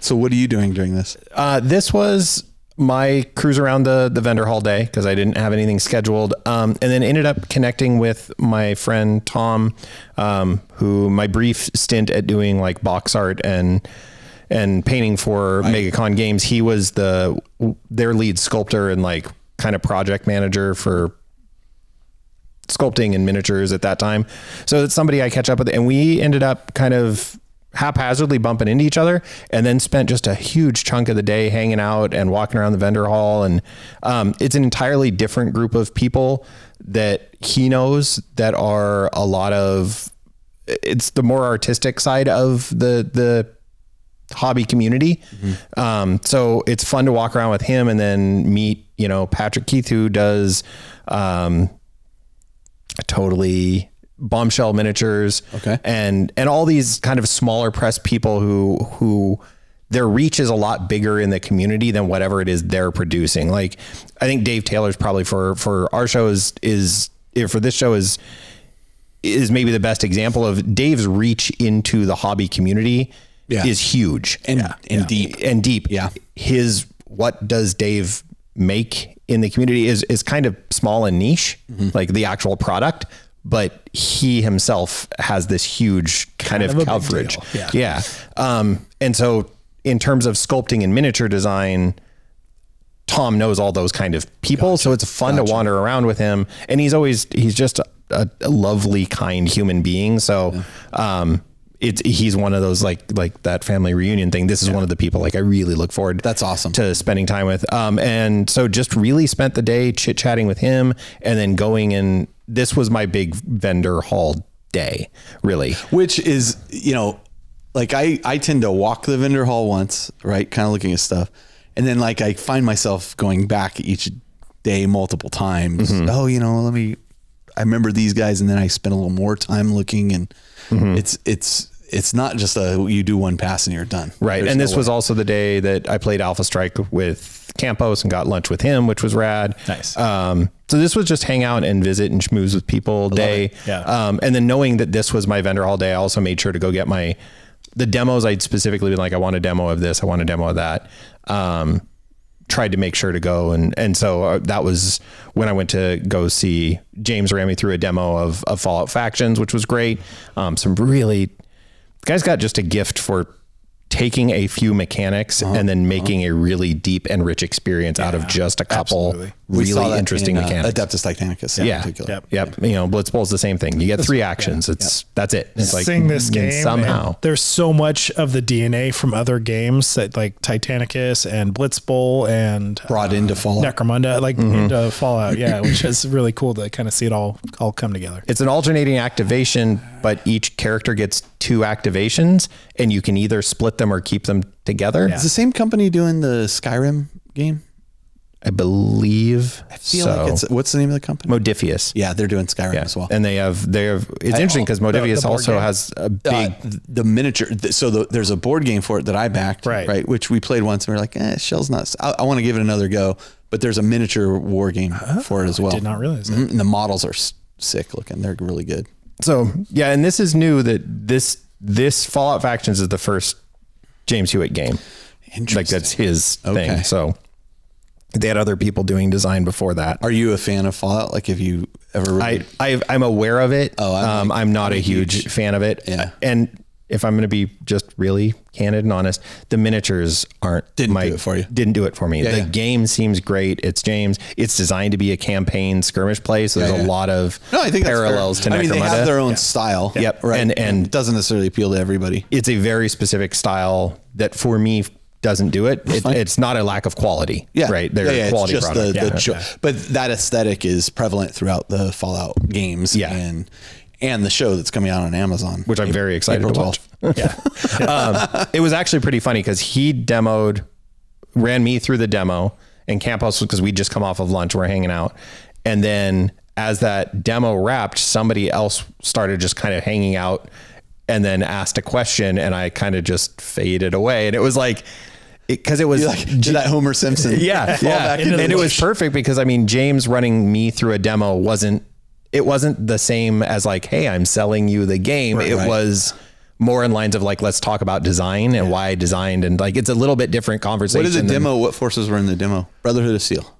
So what are you doing during this? Uh, this was my cruise around the, the vendor hall day, cause I didn't have anything scheduled. Um, and then ended up connecting with my friend, Tom, um, who my brief stint at doing like box art and, and painting for right. MegaCon games. He was the, their lead sculptor and like kind of project manager for sculpting and miniatures at that time. So it's somebody I catch up with, and we ended up kind of haphazardly bumping into each other, and then spent just a huge chunk of the day hanging out and walking around the vendor hall. And um, it's an entirely different group of people that he knows that are a lot of, it's the more artistic side of the, the hobby community. Mm-hmm. Um, so it's fun to walk around with him and then meet, you know, Patrick Keith, who does, um, Totally Bombshell Miniatures, okay, and and all these kind of smaller press people who who their reach is a lot bigger in the community than whatever it is they're producing. Like, I think Dave Taylor's probably for for our show is is for this show is is maybe the best example of Dave's reach into the hobby community yeah. is huge and yeah. and yeah. deep and deep. Yeah, his what does Dave make in the community is, is kind of small and niche, mm-hmm. like the actual product, but he himself has this huge kind, kind of, of coverage. Yeah. yeah. Um, and so in terms of sculpting and miniature design, Tom knows all those kind of people. Gotcha. So it's fun gotcha. to wander around with him. And he's always, he's just a, a, a lovely, kind human being. So, yeah. um, it's, he's one of those, like, like that family reunion thing. This is yeah. one of the people, like, I really look forward That's awesome. to spending time with. Um, and so just really spent the day chit chatting with him, and then going in. This was my big vendor hall day, really, which is, you know, like I, I tend to walk the vendor hall once, right? Kind of looking at stuff. And then like, I find myself going back each day, multiple times. Mm-hmm. Oh, you know, let me, I remember these guys. And then I spent a little more time looking, and Mm-hmm. It's it's it's not just a you do one pass and you're done. Right. There's and this no was also the day that I played Alpha Strike with Campos and got lunch with him, which was rad. Nice. Um, so this was just hang out and visit and schmooze with people I day. Yeah. Um, and then knowing that this was my vendor all day, I also made sure to go get my the demos. I'd specifically been like, I want a demo of this. I want a demo of that. Um, tried to make sure to go. And, and so uh, that was when I went to go see James ran me through a demo of, of Fallout Factions, which was great. Um, some really, the guy's got just a gift for taking a few mechanics uh-huh, and then making uh-huh. a really deep and rich experience yeah, out of just a couple absolutely. really interesting in, uh, mechanics. Adeptus Titanicus. Yeah. yeah. In particular. Yep. yep. yep. You know, Blitzbowl is the same thing. You get three actions. Yeah. It's, yep. that's it. It's Sing like this game somehow. There's so much of the D N A from other games that like Titanicus and Blitzbowl and brought uh, into Fallout Necromunda, like mm-hmm. into Fallout. Yeah. Which is really cool to kind of see it all, all come together. It's an alternating activation, but each character gets two activations, and you can either split them or keep them together. Yeah. Is the same company doing the Skyrim game? I believe I feel so. like it's, what's the name of the company? Modiphius. Yeah. They're doing Skyrim yeah. as well. And they have, they have, it's I, interesting because Modiphius also game. has a big, uh, the miniature. Th so the, there's a board game for it that I backed, right. right which we played once, and we we're like, eh, Shell's not, I, I want to give it another go, but there's a miniature war game oh, for it as well. I did not realize that. And the models are sick looking. They're really good. So yeah. And this is new that this, this Fallout Factions is the first James Hewitt game. Interesting. Like that's his okay. thing. So they had other people doing design before that. Are you a fan of Fallout? Like, have you ever really I, I I'm aware of it. Oh, I'm, um, like, I'm not I'm a huge, huge fan of it. Yeah. And if I'm going to be just really candid and honest, the miniatures aren't didn't my, do it for you. Didn't do it for me. Yeah, the yeah. game seems great. It's James. It's designed to be a campaign skirmish play. So yeah, there's yeah. a lot of no, I think parallels to Necromunda. I mean, they have their own yeah. style. Yeah. Yep. Right. And, and it doesn't necessarily appeal to everybody. It's a very specific style that for me, doesn't do it. it it's not a lack of quality. Yeah. Right. They're yeah, yeah, quality just product. The, yeah. the yeah. But that aesthetic is prevalent throughout the Fallout games. Yeah. And, and the show that's coming out on Amazon, which I'm very excited April to watch. Yeah. um, it was actually pretty funny because he demoed, ran me through the demo in Camp House because we just come off of lunch. We're hanging out. And then as that demo wrapped, somebody else started just kind of hanging out and then asked a question, and I kind of just faded away. And it was like, because it, it was like, did that Homer Simpson. Yeah. Yeah. And it bush. was perfect because, I mean, James running me through a demo wasn't, it wasn't the same as like, hey, I'm selling you the game. Right, it right. was more in lines of like, let's talk about design and yeah. why I designed. And like, it's a little bit different conversation. What is a demo? What forces were in the demo? Brotherhood of Steel.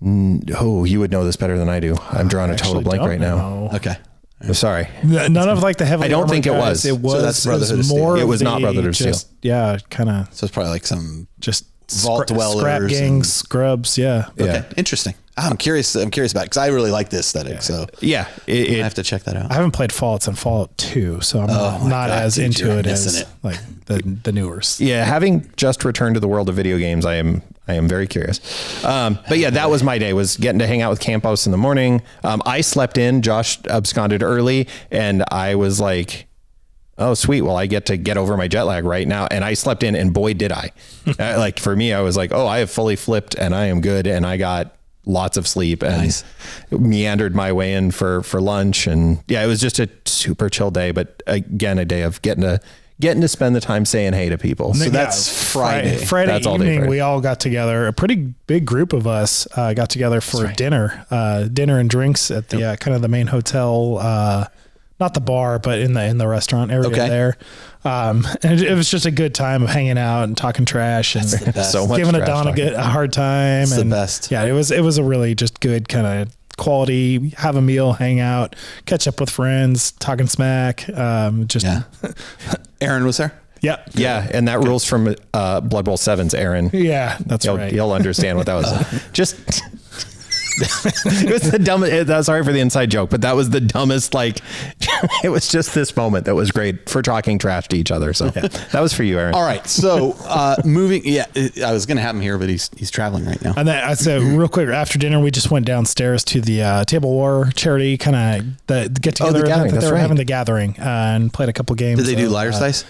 Mm, oh, you would know this better than I do. I'm drawing I a total blank right know. now. Okay. I'm sorry. None of like the heavy. I don't think it was. It was. So that's Brotherhood it was more of It was not Brotherhood of Steel. Yeah, kind of. So it's probably like some just vault dwellers, scrap gangs, scrubs. Yeah. Okay. Yeah. Interesting. I'm curious. I'm curious about it because I really like this aesthetic. Yeah. So yeah, it, it, I have to check that out. I haven't played Fallout since Fallout two, so I'm oh not, not God, as dude, into it as it. like the the newer. Yeah, having just returned to the world of video games, I am I am very curious. Um, but yeah, that was my day. Was getting to hang out with Campos in the morning. Um, I slept in. Josh absconded early, and I was like, oh sweet, well I get to get over my jet lag right now. And I slept in, and boy did I. I like for me, I was like, oh, I have fully flipped, and I am good, and I got lots of sleep and nice. meandered my way in for, for lunch. And yeah, it was just a super chill day, but again, a day of getting to, getting to spend the time saying hey to people. So yeah, that's Friday. Friday, Friday that's evening, all Friday. We all got together. A pretty big group of us uh, got together for right. dinner, uh, dinner and drinks at the, yep. uh, kind of the main hotel, uh, not the bar, but in the, in the restaurant area okay. there. Um, and it, it was just a good time of hanging out and talking trash and so much giving Adon a good, a hard time. It's and the best. Yeah, it was, it was a really just good kind of quality, have a meal, hang out, catch up with friends, talking smack. Um, just yeah. Aaron was there. Yeah. Yeah. And that good. rules from, uh, Blood Bowl Sevens, Aaron. Yeah, that's you'll, right. You'll understand what that was. uh, just it was the dumbest. It, sorry for the inside joke, but that was the dumbest. Like, it was just this moment that was great for talking trash to each other. So yeah. that was for you, Aaron. All right. So uh, moving. Yeah, it, I was going to have him here, but he's he's traveling right now. And then I said real quick after dinner, we just went downstairs to the uh, Table War charity kind of the, the get together. Oh, the gathering, that that's they were right. having the gathering uh, and played a couple games. Did they do Liar's uh, Dice?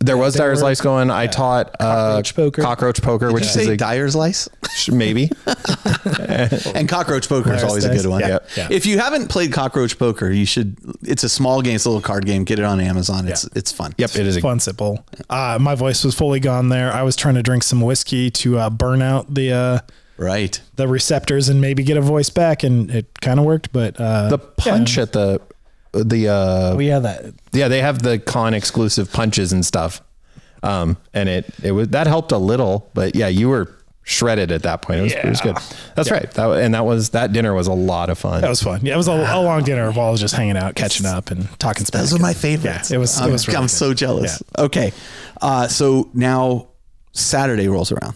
There was they Dyer's were, Lice going. Yeah. I taught cockroach uh, poker, cockroach poker Did which you is say a, Dyer's Lice, maybe. And cockroach poker Dyer's is always dice. a good one. Yeah. Yeah. Yeah. If you haven't played cockroach poker, you should. It's a small game. It's a little card game. Get it on Amazon. It's yeah. it's fun. Yep, it's it is fun. A, simple. Uh, my voice was fully gone there. I was trying to drink some whiskey to uh, burn out the uh, right the receptors and maybe get a voice back, and it kind of worked. But uh, the punch yeah. at the. the uh we have that yeah they have the con exclusive punches and stuff um and it it was that helped a little, but yeah, you were shredded at that point. It was, yeah. it was good. That's yeah. right. That, and that was, that dinner was a lot of fun. That was fun. Yeah, it was a, wow. a long dinner of all just hanging out, catching it's, up and talking. Those were my favorites. Yeah, it was, um, it was really I'm good. so jealous. Yeah. Okay. Uh, so now Saturday rolls around.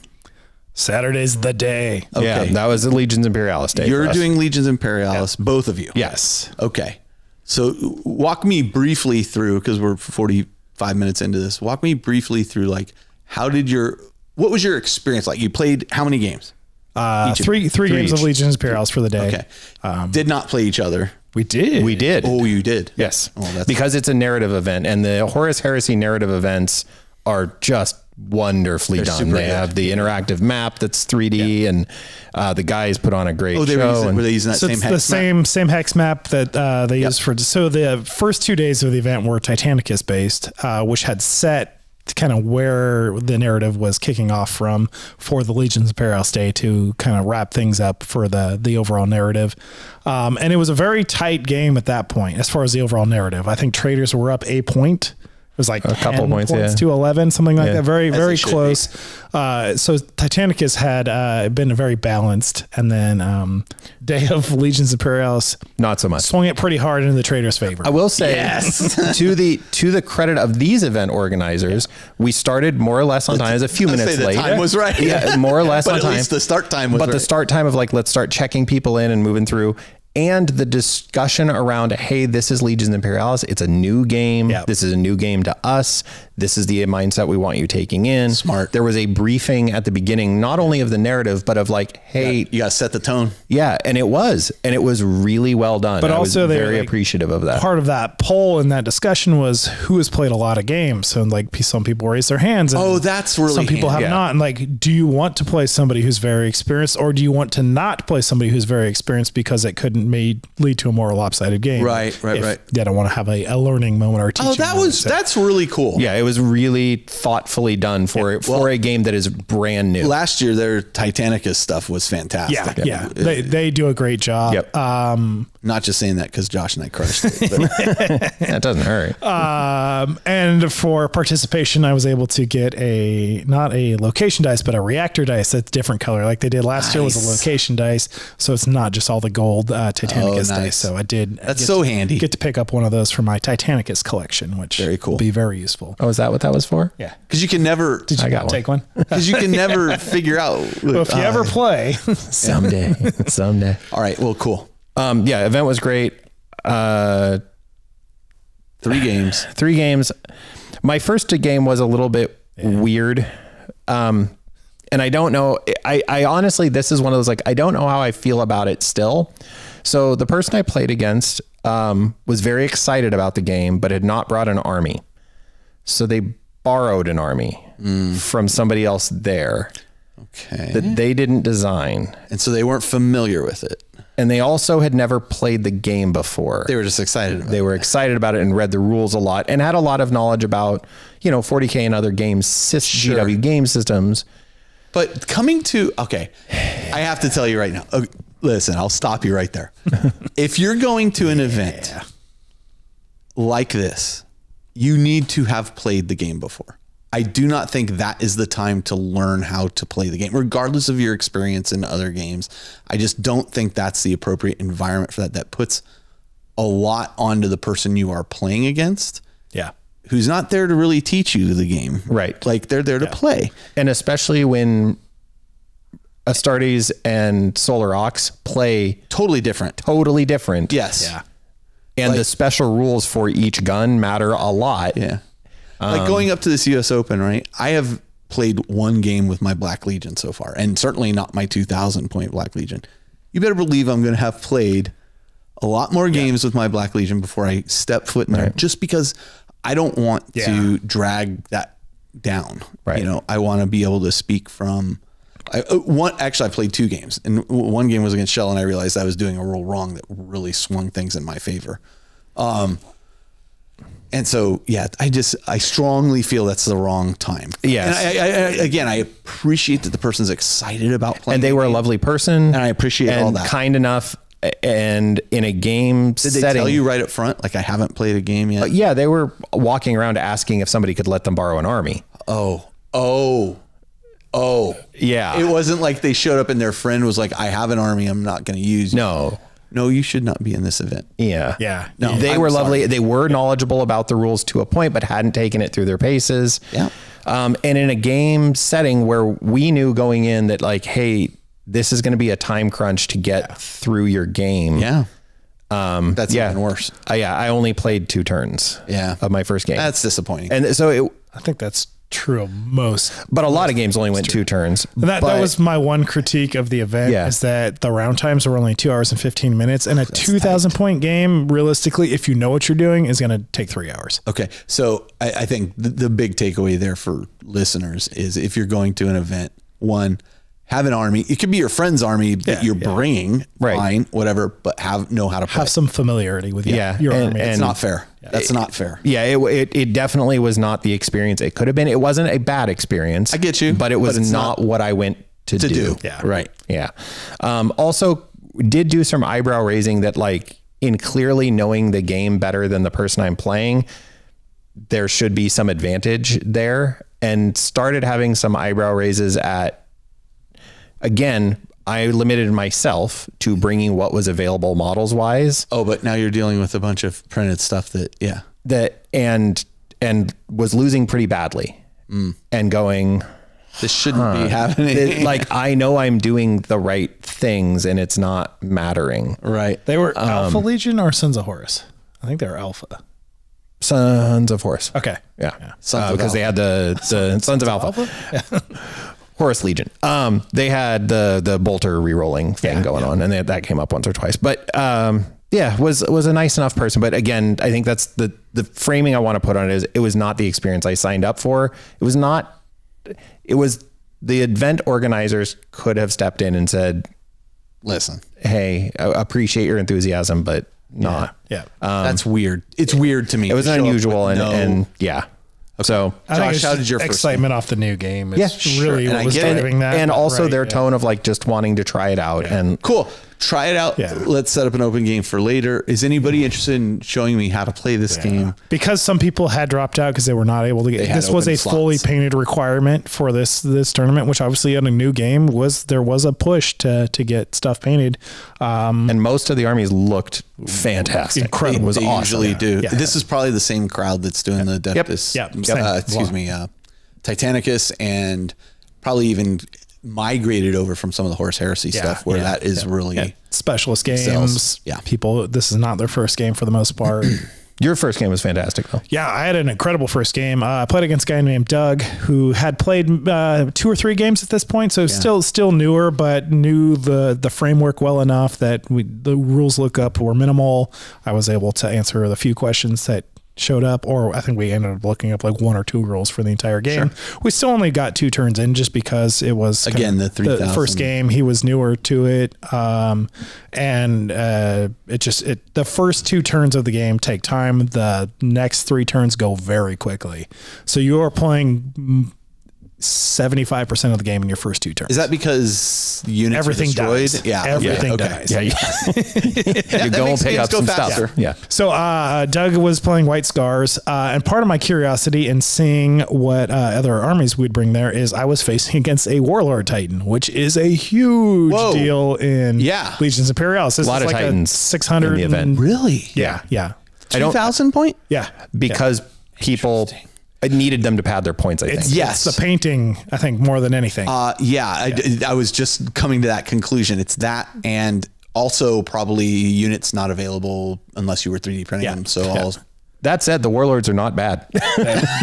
Saturday's the day. Okay. Yeah. That was the Legions Imperialis day. You're doing Legions Imperialis. Yeah. Both of you. Yes. Okay. So walk me briefly through, because we're forty-five minutes into this, walk me briefly through like, how did your, what was your experience like? You played how many games? Uh, three, three, three games each. of Legions Imperialis for the day. Okay. Um, did not play each other. We did. We did. Oh, you did? Yes. Oh, that's because it's a narrative event, and the Horus Heresy narrative events are just wonderfully They're done. They good. have the interactive map that's three D, yeah. and uh, the guys put on a great oh, they show. Were using, and were they using that so same hex the map? same same hex map that uh, they yep. used for. So the first two days of the event were Titanicus based, uh, which had set kind of where the narrative was kicking off from for the Legions Imperialis Day to kind of wrap things up for the, the overall narrative. Um, and it was a very tight game at that point as far as the overall narrative. I think traders were up a point. It was like a couple points, points yeah. to eleven, something like yeah. that. Very, As very close. Uh, so Titanicus had uh, been very balanced. And then um, Day of Legions Imperialis, not so much. Swung it pretty hard into the traders' favor. I will say yes. to the to the credit of these event organizers, yeah. we started more or less on time. It was a few I'll minutes late. The time was right. Yeah, more or less but on time. But at least the start time was but right. But the start time of like, let's start checking people in and moving through. And the discussion around, hey, this is Legions Imperialis. It's a new game. Yep. This is a new game to us. this is the mindset we want you taking in. Smart. There was a briefing at the beginning, not only of the narrative, but of like, hey, you got to set the tone. Yeah. And it was, and it was really well done. But I also was very like, appreciative of that. Part of that poll and that discussion was who has played a lot of games. So like some people raise their hands. And oh, that's really, some people have yeah. not. And like, do you want to play somebody who's very experienced, or do you want to not play somebody who's very experienced because it couldn't may lead to a more lopsided game? Right. Right. Right. They don't want to have a, a learning moment or teaching. Oh, that moment. was, so, that's really cool. Yeah. It was really thoughtfully done for yeah. it, for well, a game that is brand new. Last year, their Titanicus stuff was fantastic. Yeah. Yeah. yeah. It, they, they do a great job. Yep. Um, Not just saying that because Josh and I crushed it. That doesn't hurt. Um, and for participation, I was able to get a, not a location dice, but a reactor dice that's different color. Like they did last nice. year was a location dice. So it's not just all the gold uh, Titanicus oh, nice. dice. So I did. That's so to, handy. Get to pick up one of those for my Titanicus collection, which very cool. will be very useful. Oh, is that what that was for? Yeah. Because you can never. Did you I got take one? Because you can never yeah. figure out. Well, if you uh, ever play. Someday. Someday. All right. Well, cool. Um, yeah, event was great. Uh, three games, three games. My first game was a little bit yeah. weird. Um, and I don't know, I, I honestly, this is one of those, like, I don't know how I feel about it still. So the person I played against, um, was very excited about the game, but had not brought an army. So they borrowed an army mm. from somebody else there. Okay. That they didn't design. And so they weren't familiar with it. And they also had never played the game before. They were just excited about it. They were excited about it and read the rules a lot and had a lot of knowledge about, you know, forty K and other game systems, G W game systems. But coming to, okay, I have to tell you right now, okay, listen, I'll stop you right there. If you're going to an yeah. event like this, you need to have played the game before. I do not think that is the time to learn how to play the game, regardless of your experience in other games. I just don't think that's the appropriate environment for that. That puts a lot onto the person you are playing against. Yeah. Who's not there to really teach you the game. Right. Like they're there yeah. to play. And especially when Astartes and Solar Ox play totally different, totally different. Yes. Yeah. And like, the special rules for each gun matter a lot. Yeah. Like going up to this U S Open, right? I have played one game with my Black Legion so far, and certainly not my two thousand point Black Legion. You better believe I'm going to have played a lot more games yeah. with my Black Legion before I step foot in right. there, just because I don't want yeah. to drag that down. Right. You know, I want to be able to speak from I, one. Actually, I played two games, and one game was against Shell, and I realized I was doing a roll wrong that really swung things in my favor. Um, And so, yeah, I just, I strongly feel that's the wrong time. Yes. And I, I, I, again, I appreciate that the person's excited about playing. And they were a lovely person. And I appreciate and all that. Kind enough. And in a game setting. Did they tell you right up front, like I haven't played a game yet? Uh, yeah, they were walking around asking if somebody could let them borrow an army. Oh, oh, oh. Yeah. It wasn't like they showed up and their friend was like, I have an army I'm not going to use. No. No, you should not be in this event. Yeah. Yeah. No, they I'm were lovely. Sorry. They were knowledgeable about the rules to a point, but hadn't taken it through their paces. Yeah. Um, and in a game setting where we knew going in that like, hey, this is going to be a time crunch to get yeah. through your game. Yeah. Um, That's yeah. even worse. Uh, yeah. I only played two turns yeah. of my first game. That's disappointing. And so it, I think that's true of most, but a lot of games only went two turns. That, that was my one critique of the event yeah. is that the round times were only two hours and fifteen minutes, and a two thousand point game, realistically, if you know what you're doing, is going to take three hours. Okay. So I, I think the, the big takeaway there for listeners is if you're going to an event, one, have an army. It could be your friend's army that yeah, you're yeah. bringing, right. fine, whatever, but have know how to play. Have some familiarity with yeah. your and, army. And it's not fair. Yeah. That's it, not fair. Yeah, it, it it definitely was not the experience it could have been. It wasn't a bad experience. I get you. But it was but not, not what I went to, to do. do. Yeah. Right. Yeah. Um, also, did do some eyebrow raising that, like, in clearly knowing the game better than the person I'm playing, there should be some advantage there. And started having some eyebrow raises at, again, I limited myself to bringing what was available models wise. Oh, but now you're dealing with a bunch of printed stuff that, yeah, that and, and was losing pretty badly mm. and going, this shouldn't huh. be happening. It, like, I know I'm doing the right things and it's not mattering. Right. They were um, Alpha Legion or Sons of Horus. I think they were Alpha. Sons of Horus. Okay. Yeah. yeah. Sons uh, of because Alpha. They had the, the Sons, Sons of Alpha. Alpha? Yeah. Horus Legion. Um, they had the, the bolter re-rolling thing yeah, going yeah. on, and they, that came up once or twice, but, um, yeah, was, was a nice enough person. But again, I think that's the, the framing I want to put on it is it was not the experience I signed up for. It was not, it was the event organizers could have stepped in and said, listen, hey, I appreciate your enthusiasm, but not. Yeah. yeah. Um, that's weird. It's it, weird to me. It was unusual. And, no. and yeah. Okay. So I Josh, how did your excitement first off the new game? It's yeah, really sure. what was driving that. And also right, their yeah. tone of like just wanting to try it out yeah. and cool. Try it out. Yeah. Let's set up an open game for later. Is anybody interested in showing me how to play this yeah. game? Because some people had dropped out because they were not able to get. This was a slots. fully painted requirement for this this tournament, which obviously on a new game was there was a push to to get stuff painted. Um, and most of the armies looked fantastic. Incredible. It was they awesome. usually do. Yeah. This is probably the same crowd that's doing yeah. the Adeptus. Yep. Yep. Uh, excuse me, uh, Titanicus, and probably even migrated over from some of the Horus Heresy yeah, stuff where yeah, that is yeah, really yeah. specialist games. Sales. Yeah. People, this is not their first game for the most part. Your first game was fantastic, though. Yeah, I had an incredible first game. Uh, I played against a guy named Doug, who had played uh, two or three games at this point, so yeah. still still newer, but knew the the framework well enough that we, the rules lookup were minimal. I was able to answer the few questions that showed up, or I think we ended up looking up like one or two rules for the entire game. Sure. We still only got two turns in just because it was again the, the first game. He was newer to it, um, and uh, it just it the first two turns of the game take time. The next three turns go very quickly, so you are playing seventy-five percent of the game in your first two turns. Is that because units everything are dies? Yeah, everything yeah. Okay. dies. Yeah, yeah. that, you go and pick up some faster. stuff. Yeah. yeah. So uh, Doug was playing White Scars, uh, and part of my curiosity in seeing what uh, other armies we'd bring there is I was facing against a Warlord Titan, which is a huge Whoa. deal in yeah. Legions Imperialis. This a lot of like Titans six hundred in the event. And, really? Yeah. Yeah. yeah. Two thousand point. Yeah. Because yeah. people. I needed them to pad their points, I it's, think. Yes. It's the painting, I think, more than anything. Uh, yeah, yeah. I, I was just coming to that conclusion. It's that and also probably units not available unless you were three D printing yeah. them. So yeah. all... That said, the warlords are not bad.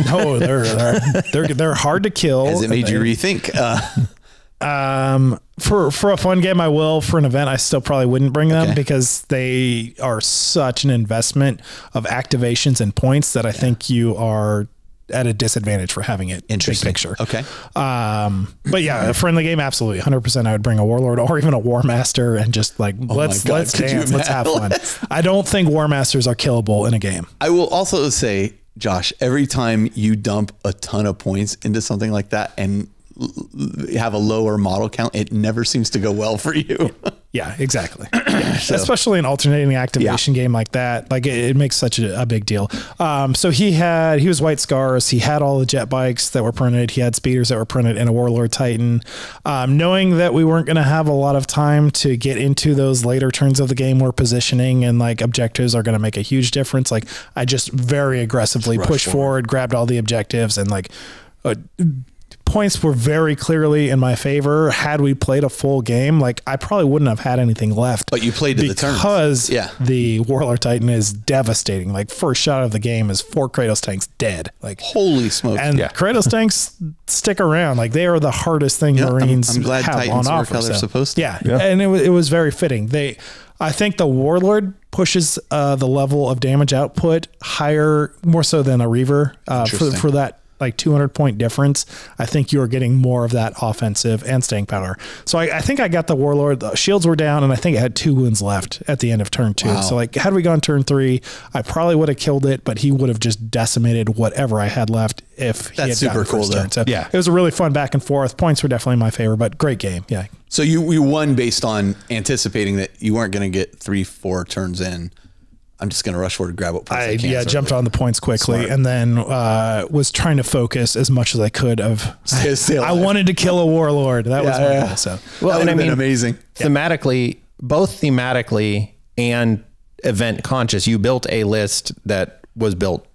no, they're, they're, they're, they're hard to kill. Has it made you rethink? Uh, um, for, for a fun game, I will. For an event, I still probably wouldn't bring them okay. because they are such an investment of activations and points that I yeah. think you are... at a disadvantage for having it interesting big picture. Okay. Um, but yeah, a friendly game. Absolutely. one hundred percent. I would bring a warlord or even a war master and just like, oh let's, God, let's dance. Let's have fun. I don't think war masters are killable in a game. I will also say, Josh, every time you dump a ton of points into something like that and have a lower model count, it never seems to go well for you. Yeah, exactly. Yeah. So, especially an alternating activation yeah. game like that. Like it, it makes such a, a big deal. Um, so he had, he was White Scars. He had all the jet bikes that were printed. He had speeders that were printed and a Warlord Titan. Um, knowing that we weren't going to have a lot of time to get into those later turns of the game where positioning and like objectives are going to make a huge difference. Like I just very aggressively just pushed forward. forward, grabbed all the objectives and like, uh, points were very clearly in my favor. Had we played a full game, like I probably wouldn't have had anything left. But you played to the turn because yeah. the Warlord Titan is devastating. Like first shot of the game is four Kratos tanks dead. Like holy smoke! And yeah. Kratos tanks stick around. Like they are the hardest thing yeah, Marines I'm, I'm glad have Titans on offer. How they're so. supposed to. Yeah. yeah, and it was it was very fitting. They, I think the Warlord pushes uh, the level of damage output higher, more so than a Reaver uh, for for that. Like two hundred point difference. I think you're getting more of that offensive and staying power. So I, I think I got the warlord. The shields were down and I think I had two wounds left at the end of turn two. Wow. So like had we gone turn three, I probably would have killed it, but he would have just decimated whatever I had left. If that's he had super cool. Turn. So yeah, it was a really fun back and forth. Points were definitely in my favor, but great game. Yeah. So you, you won based on anticipating that you weren't going to get three, four turns in. I'm just going to rush forward and grab what points I, I can. Yeah, jumped on the points quickly. Smart. And then uh, was trying to focus as much as I could of, stay, stay I wanted to kill a warlord. That yeah, was my yeah. so. Well, that and I mean, amazing. Thematically, both thematically and event conscious, you built a list that was built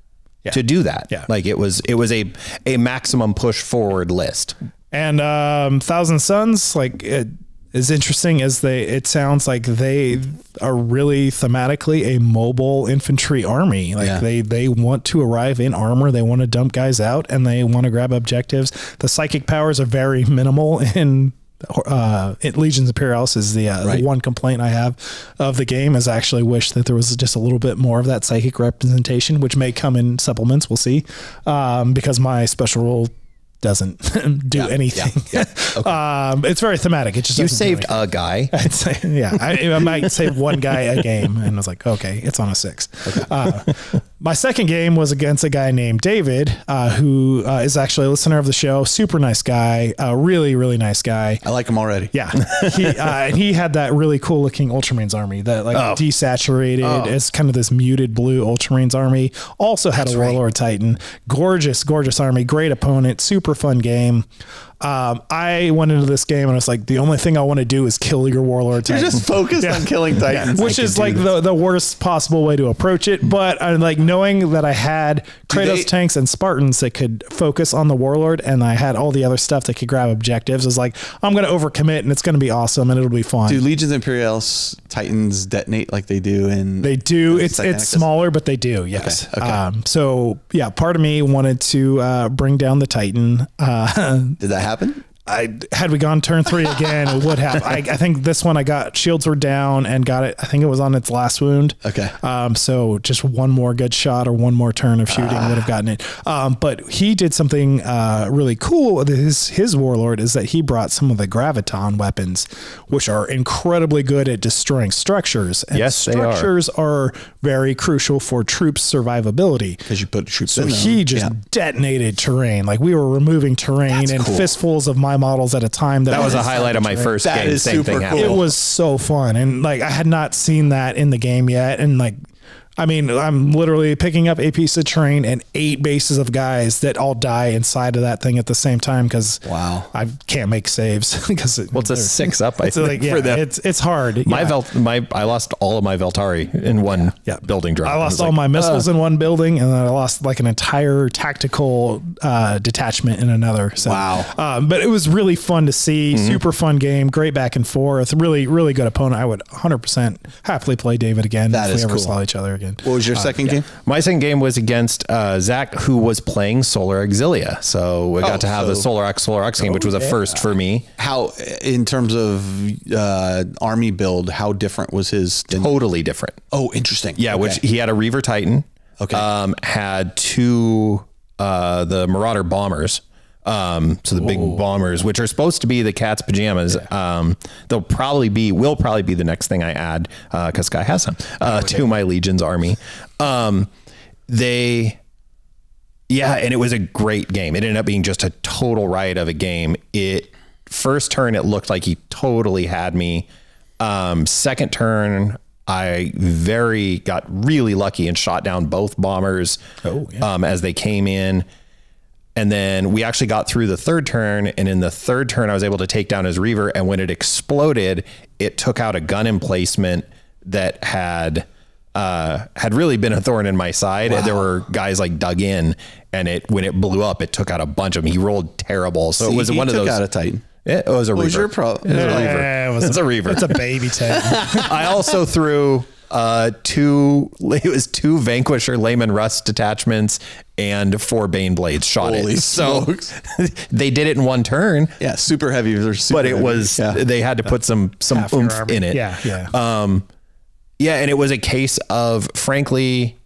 yeah. to do that. Yeah. Like it was, it was a, a maximum push forward list. And um, Thousand Suns, like it, is interesting is they, it sounds like they are really thematically a mobile infantry army. Like yeah. they, they want to arrive in armor. They want to dump guys out and they want to grab objectives. The psychic powers are very minimal in, uh, it, Legions Imperialis is the, uh, right. the one complaint I have of the game is I actually wish that there was just a little bit more of that psychic representation, which may come in supplements. We'll see. Um, because my special rule doesn't do yeah, anything. Yeah, yeah. Okay. Um, it's very thematic. It just you saved a guy. I'd say, yeah, I, I might save one guy a game, and I was like, okay, it's on a six. Okay. Uh, my second game was against a guy named David, uh, who uh, is actually a listener of the show. Super nice guy, a really really nice guy. I like him already. Yeah, he, uh, and he had that really cool looking Ultramarines army that like oh. desaturated. Oh. It's kind of this muted blue Ultramarines army. Also had That's a Warlord right. Titan. Gorgeous, gorgeous army. Great opponent. Super fun game. Um, I went into this game and I was like, the only thing I want to do is kill your Warlord Titan. You're just focused yeah. on killing Titans. Yeah. Which I is like the, the worst possible way to approach it. But I'm like knowing that I had do Kratos they, tanks and Spartans that could focus on the Warlord and I had all the other stuff that could grab objectives. Is like, I'm going to overcommit and it's going to be awesome and it'll be fun. Do Legions Imperialis Titans detonate like they do in... They do. It's Titanicus? It's smaller, but they do. Yes. Okay. Okay. Um, so yeah, part of me wanted to uh, bring down the Titan. Uh, Did that happen? I had we gone turn three again, it would have. I, I think this one I got shields were down and got it. I think it was on its last wound. Okay. Um, so just one more good shot or one more turn of shooting ah. would have gotten it. Um, but he did something uh, really cool. His his warlord is that he brought some of the graviton weapons, which are incredibly good at destroying structures. And yes, structures they are. are very crucial for troops survivability because you put troops. So in he them. just yeah. detonated terrain. Like we were removing terrain and cool. fistfuls of my models at a time. That, that was a highlight of my first game. That is super cool. It was so fun. And like, I had not seen that in the game yet. And like, I mean, I'm literally picking up a piece of terrain and eight bases of guys that all die inside of that thing at the same time. Cause wow, I can't make saves because it, well, it's a six up. I think like, yeah, for them. It's, it's hard. My yeah. Velt, my, I lost all of my Veltari in one yeah. building drop. I lost I all like, my missiles uh. in one building. And then I lost like an entire tactical, uh, detachment in another. So, wow. Um, but it was really fun to see. Mm-hmm. Super fun game. Great back and forth. Really, really good opponent. I would one hundred percent happily play David again. That if is we ever cool. saw each other again. What was your uh, second yeah. game? My second game was against uh, Zach, who was playing Solar Exilia. So we oh, got to have so the Solar Ox, Solar Ox game, oh, which was yeah. a first for me. How, in terms of uh, army build, how different was his? Totally different. Oh, interesting. Yeah, okay. Which he had a Reaver Titan. Okay. Um, had two, uh, the Marauder bombers. Um, so the Whoa. big bombers, which are supposed to be the cat's pajamas. Yeah. Um, they'll probably be, will probably be the next thing I add, uh, cause Sky has them, uh, okay. to my Legion's army. Um, they, yeah. And it was a great game. It ended up being just a total riot of a game. It first turn, it looked like he totally had me. Um, second turn, I very got really lucky and shot down both bombers, oh, yeah. um, as they came in. And then we actually got through the third turn. And in the third turn, I was able to take down his Reaver. And when it exploded, it took out a gun emplacement that had uh, had really been a thorn in my side. Wow. And there were guys like dug in. And it when it blew up, it took out a bunch of them. He rolled terrible. So See, it was one of those. He took out a Titan. It was a what Reaver. Was your pro it was yeah, a Reaver. Yeah, it was it's a, a Reaver. It's a baby Titan. I also threw... Uh, two, it was two Vanquisher Layman Rust detachments and four Bane Blades shot Holy it. Smokes. So they did it in one turn. Yeah. Super heavy. Super but it heavy. was, yeah. they had to put some, some Half oomph in it. Yeah. Yeah. Um, yeah. And it was a case of, frankly,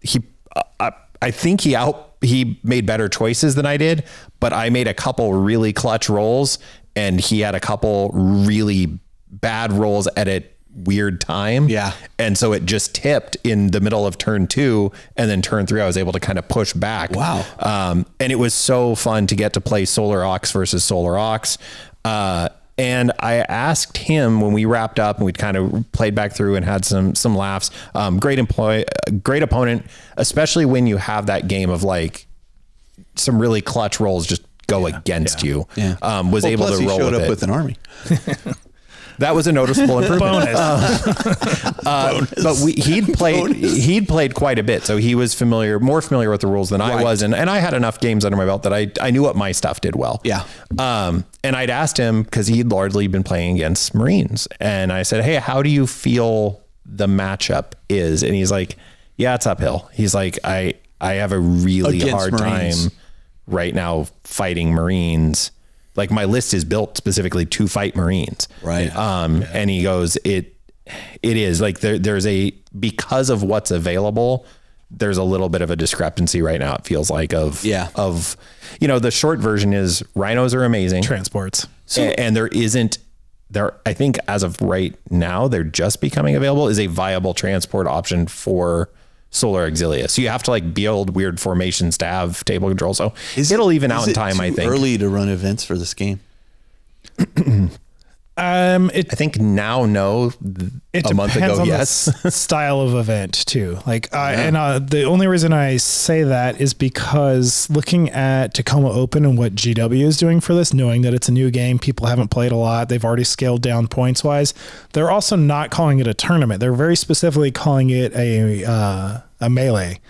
he, uh, I, I think he out, he made better choices than I did, but I made a couple really clutch rolls and he had a couple really bad rolls at it. Weird time. Yeah. And so it just tipped in the middle of turn two and then turn three, I was able to kind of push back. Wow. Um, and it was so fun to get to play Solar Ox versus Solar Ox. Uh, and I asked him when we wrapped up and we'd kind of played back through and had some, some laughs, um, great employee, great opponent, especially when you have that game of like some really clutch rolls, just go yeah, against yeah, you, yeah. Um, was well, able plus to he roll showed with up it. with an army. That was a noticeable improvement. Bonus. Uh, uh, Bonus. But we, he'd played Bonus. he'd played quite a bit, so he was familiar, more familiar with the rules than right. I was, and and I had enough games under my belt that I I knew what my stuff did well. Yeah. Um, And I'd asked him, because he'd largely been playing against Marines. And I said, hey, how do you feel the matchup is? And he's like, yeah, it's uphill. He's like, I, I have a really against hard Marines. time right now fighting Marines. Like, my list is built specifically to fight Marines. Right. Um, yeah. And he goes, it, it is like there, there's a, because of what's available, there's a little bit of a discrepancy right now. It feels like of, yeah. of, you know, the short version is rhinos are amazing transports. So, and, and there isn't there, I think as of right now, they're just becoming available is a viable transport option for Solar Auxilia. So you have to like build weird formations to have table control. So is it'll it, even out in time. I think early to run events for this game. Um, it, I think now, no, it a month ago, yes. Style of event too. Like, uh, yeah. and uh, the only reason I say that is because looking at Tacoma Open and what G W is doing for this, knowing that it's a new game, people haven't played a lot. They've already scaled down points wise. They're also not calling it a tournament. They're very specifically calling it a, uh, a melee.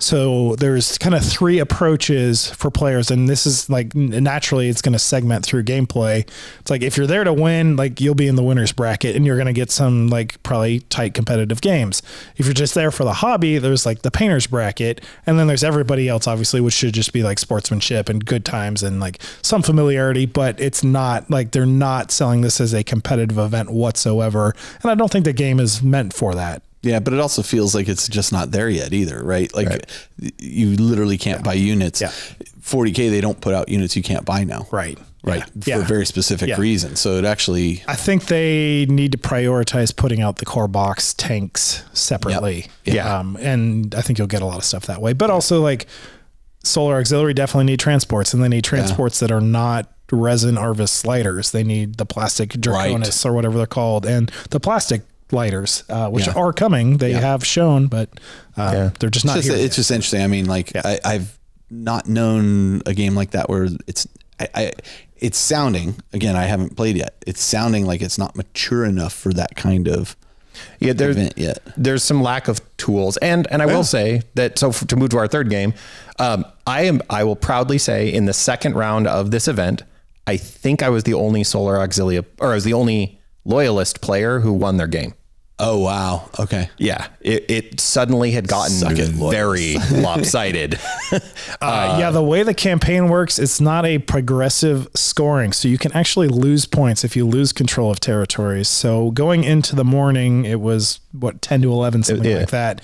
So there's kind of three approaches for players. And this is like, naturally it's going to segment through gameplay. It's like, if you're there to win, like you'll be in the winner's bracket and you're going to get some like probably tight competitive games. If you're just there for the hobby, there's like the painter's bracket. And then there's everybody else, obviously, which should just be like sportsmanship and good times and like some familiarity, but it's not like they're not selling this as a competitive event whatsoever. And I don't think the game is meant for that. Yeah, but it also feels like it's just not there yet either, right? Like right. you literally can't yeah. buy units. Yeah. forty K, they don't put out units you can't buy now. Right. Right. Yeah. For yeah. very specific yeah. reasons. So it actually... I think they need to prioritize putting out the core box tanks separately. Yep. Yeah. Um, and I think you'll get a lot of stuff that way. But also like Solar Auxiliary definitely need transports, and they need transports yeah. that are not resin Arvis sliders. They need the plastic Draconis right. or whatever they're called, and the plastic lighters, uh, which yeah. are coming. They yeah. have shown, but uh, yeah. they're just not it's just, here. It's just interesting. I mean, like yeah. I, I've not known a game like that where it's, I, I, it's sounding, again, I haven't played yet. It's sounding like it's not mature enough for that kind of yeah, there, event yet. There's some lack of tools. And, and I yeah. will say that, so for, to move to our third game, um, I am, I will proudly say in the second round of this event, I think I was the only Solar Auxilia, or I was the only Loyalist player who won their game. Oh, wow. Okay. Yeah. It, it suddenly had gotten very lopsided. uh, uh, yeah. The way the campaign works, it's not a progressive scoring. So you can actually lose points if you lose control of territories. So going into the morning, it was what, ten to eleven, something it, yeah. like that.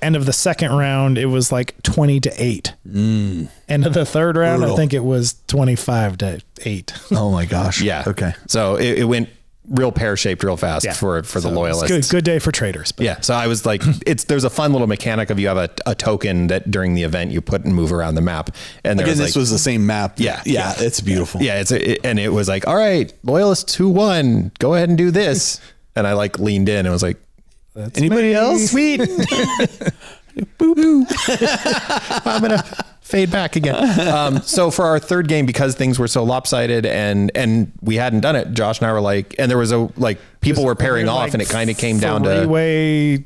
End of the second round, it was like twenty to eight. Mm. End of the third round, brutal. I think it was twenty-five to eight. Oh my gosh. Yeah. Okay. So it, it went real pear shaped real fast yeah. for, for so the Loyalists. Good, good day for traders. But. Yeah. So I was like, it's, there's a fun little mechanic of you have a, a token that during the event you put and move around the map. And there Again, was this like, was the same map. Yeah. Yeah. yeah it's beautiful. Yeah. yeah it's a, it, And it was like, all right, Loyalists who won, go ahead and do this. And I like leaned in and was like, That's anybody me. else? Sweet. Boo boo. I'm going to fade back again. Um, so for our third game, because things were so lopsided and, and we hadn't done it, Josh and I were like, and there was a, like people were pairing off like and it kind of came down to way,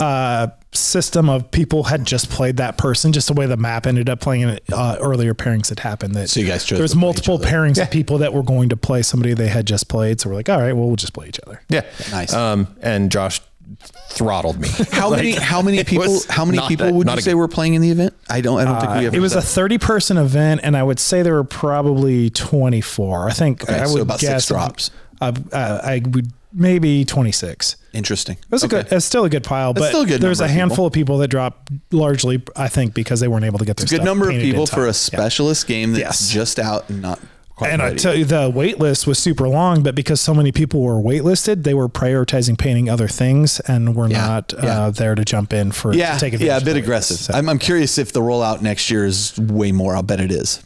uh, system of people had just played that person, just the way the map ended up playing in uh, earlier pairings had happened. That so you guys chose there was multiple pairings yeah. of people that were going to play somebody they had just played. So we're like, all right, well, we'll just play each other. Yeah. Nice. Um, and Josh throttled me. How like, many, how many people, how many people a, would you a, say were playing in the event? I don't, I don't uh, think we ever, it was a thirty person event. And I would say there were probably twenty-four. I think okay, I so would about guess six drops. Uh, uh, I would maybe twenty-six. Interesting. It was okay. a good, it's still a good pile, but there's a handful people. of people that dropped largely, I think, because they weren't able to get their it's a good number of people for a specialist yeah. game that's yes. just out and not And ready. I tell you, the wait list was super long, but because so many people were waitlisted, they were prioritizing painting other things and were yeah, not yeah. Uh, there to jump in for yeah, to take advantage. Yeah, a bit aggressive. List, so. I'm, I'm curious if the rollout next year is way more. I'll bet it is.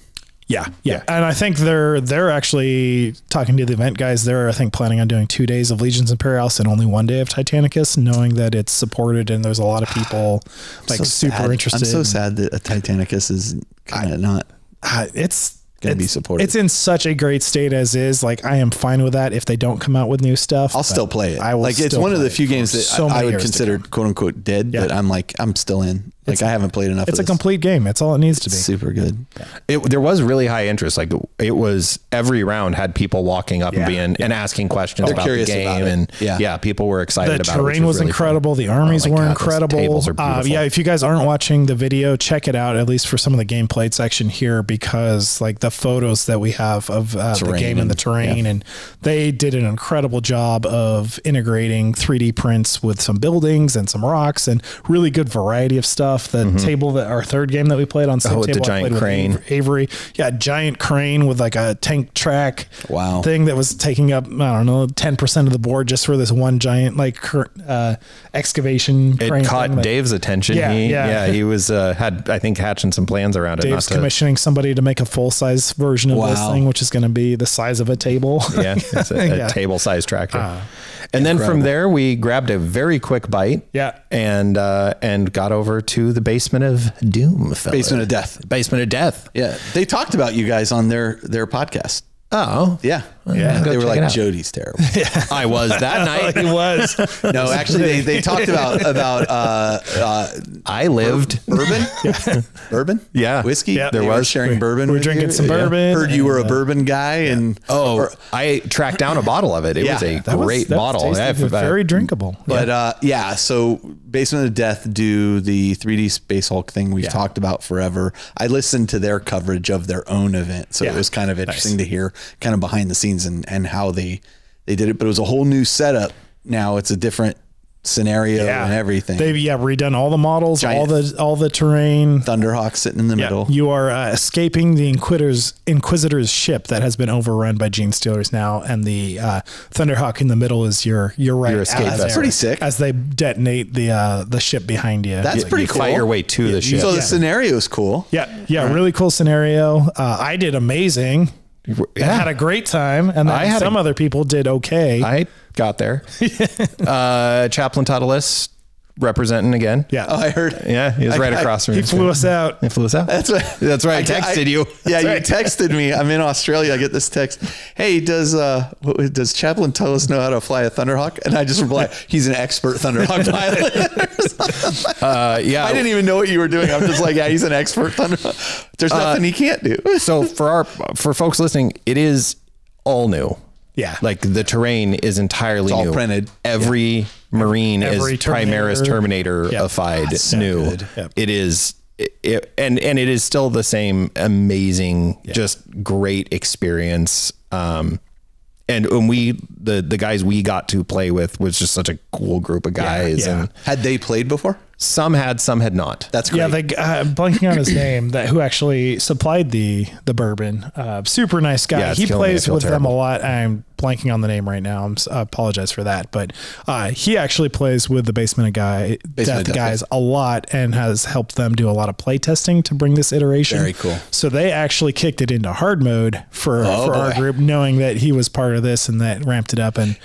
Yeah, yeah, yeah. And I think they're they're actually talking to the event guys. They're, I think, planning on doing two days of Legions Imperialis and only one day of Titanicus, knowing that it's supported and there's a lot of people like so super sad. interested. I'm so sad that a Titanicus is kind of not. Uh, it's. Gonna it's, be supported. It's in such a great state as is. Like I am fine with that. If they don't come out with new stuff, I'll still play it. I will. Like it's one of the few games that so I, I would consider, quote unquote, dead. Yeah. But I'm like, I'm still in. Like it's, I haven't played enough. It's of this. a complete game. It's all it needs to be. It's super good. Yeah. It, there was really high interest. Like it was every round had people walking up yeah. and being yeah. and asking questions They're about the game. About and yeah. yeah, people were excited the about it. The terrain was, was really incredible. Fun. The armies oh were God, incredible. Tables are beautiful. Uh, yeah. If you guys aren't watching the video, check it out, at least for some of the game played section here, because like the photos that we have of uh, the game and the terrain, yeah. and they did an incredible job of integrating three D prints with some buildings and some rocks and really good variety of stuff. The mm-hmm. table that our third game that we played on oh, with table, the giant crane with Avery, yeah, giant crane with like a tank track wow thing that was taking up, I don't know, ten percent of the board just for this one giant like uh, excavation. It crane caught thing. Dave's attention. Yeah, he, yeah. yeah, he was uh, had I think hatching some plans around it. Dave's not commissioning to... somebody to make a full size version of wow. this thing, which is going to be the size of a table. Yeah, it's a, a yeah. table size tractor. Uh, and incredible. Then from there we grabbed a very quick bite. Yeah, and uh, and got over to. the basement of doom fella. basement of death basement of death yeah, they talked about you guys on their their podcast. Oh yeah, yeah. They were like, Jody's terrible. Yeah. I was that night. It was no, actually they, they talked about about uh, uh, I lived bourbon, yeah. bourbon, yeah, whiskey. Yep. There they was were sharing we, bourbon. We we're drinking you. some bourbon. Yeah. Heard you were a bourbon guy, yeah. and oh, or, I tracked down a bottle of it. It yeah. was a that great was, bottle, was yeah, very drinkable. But yeah. Uh, yeah, so Basement of Death do the three D Space Hulk thing we've yeah. talked about forever. I listened to their coverage of their own event, so yeah. it was kind of interesting nice. to hear. Kind of behind the scenes and, and how they, they did it, but it was a whole new setup. Now it's a different scenario yeah. and everything. They've yeah, redone all the models, Giant. all the, all the terrain. Thunderhawk sitting in the yeah. middle. You are uh, escaping the Inquisitor's Inquisitor's ship that has been overrun by gene stealers now. And the uh, Thunderhawk in the middle is your, your right. Your escape. That's pretty sick. As they detonate the, uh, the ship behind you. That's like pretty you cool. Fight your way to yeah. the ship. So yeah. the scenario is cool. Yeah. Yeah. Right. Really cool scenario. Uh, I did amazing. Yeah. I had a great time, and then I had some a, other people did okay. I got there. uh, Chaplain Tottalis representing again. Yeah, oh, I heard. Yeah, he was I, right I, across from me. He flew us out. He flew us out. That's right. That's right. I texted I, you. Yeah, right. You texted me. I'm in Australia. I get this text. Hey, does uh, does Chaplain Tottalis know how to fly a Thunderhawk? And I just reply, he's an expert Thunderhawk pilot. uh, yeah, I didn't even know what you were doing. I'm just like, yeah, he's an expert Thunderhawk. There's nothing uh, he can't do. So for our for folks listening, it is all new. Yeah, like the terrain is entirely it's all new. printed. Every yeah. Marine Every is Terminator. Primaris Terminator-ified. Yep. So new. Yep. It is, it, it, and and it is still the same amazing, yeah. just great experience. Um, and when we the the guys we got to play with was just such a cool group of guys. Yeah, yeah. And had they played before? Some had, some had not. That's great. Yeah, they, uh, blanking on his name, that who actually supplied the the bourbon. Uh, super nice guy. Yeah, he plays with terrible. them a lot. I'm blanking on the name right now. I'm, I apologize for that, but uh, he actually plays with the Basement of guy basement death of guys a lot and has helped them do a lot of play testing to bring this iteration. Very cool. So they actually kicked it into hard mode for oh, for boy. our group, knowing that he was part of this, and that ramped it up and.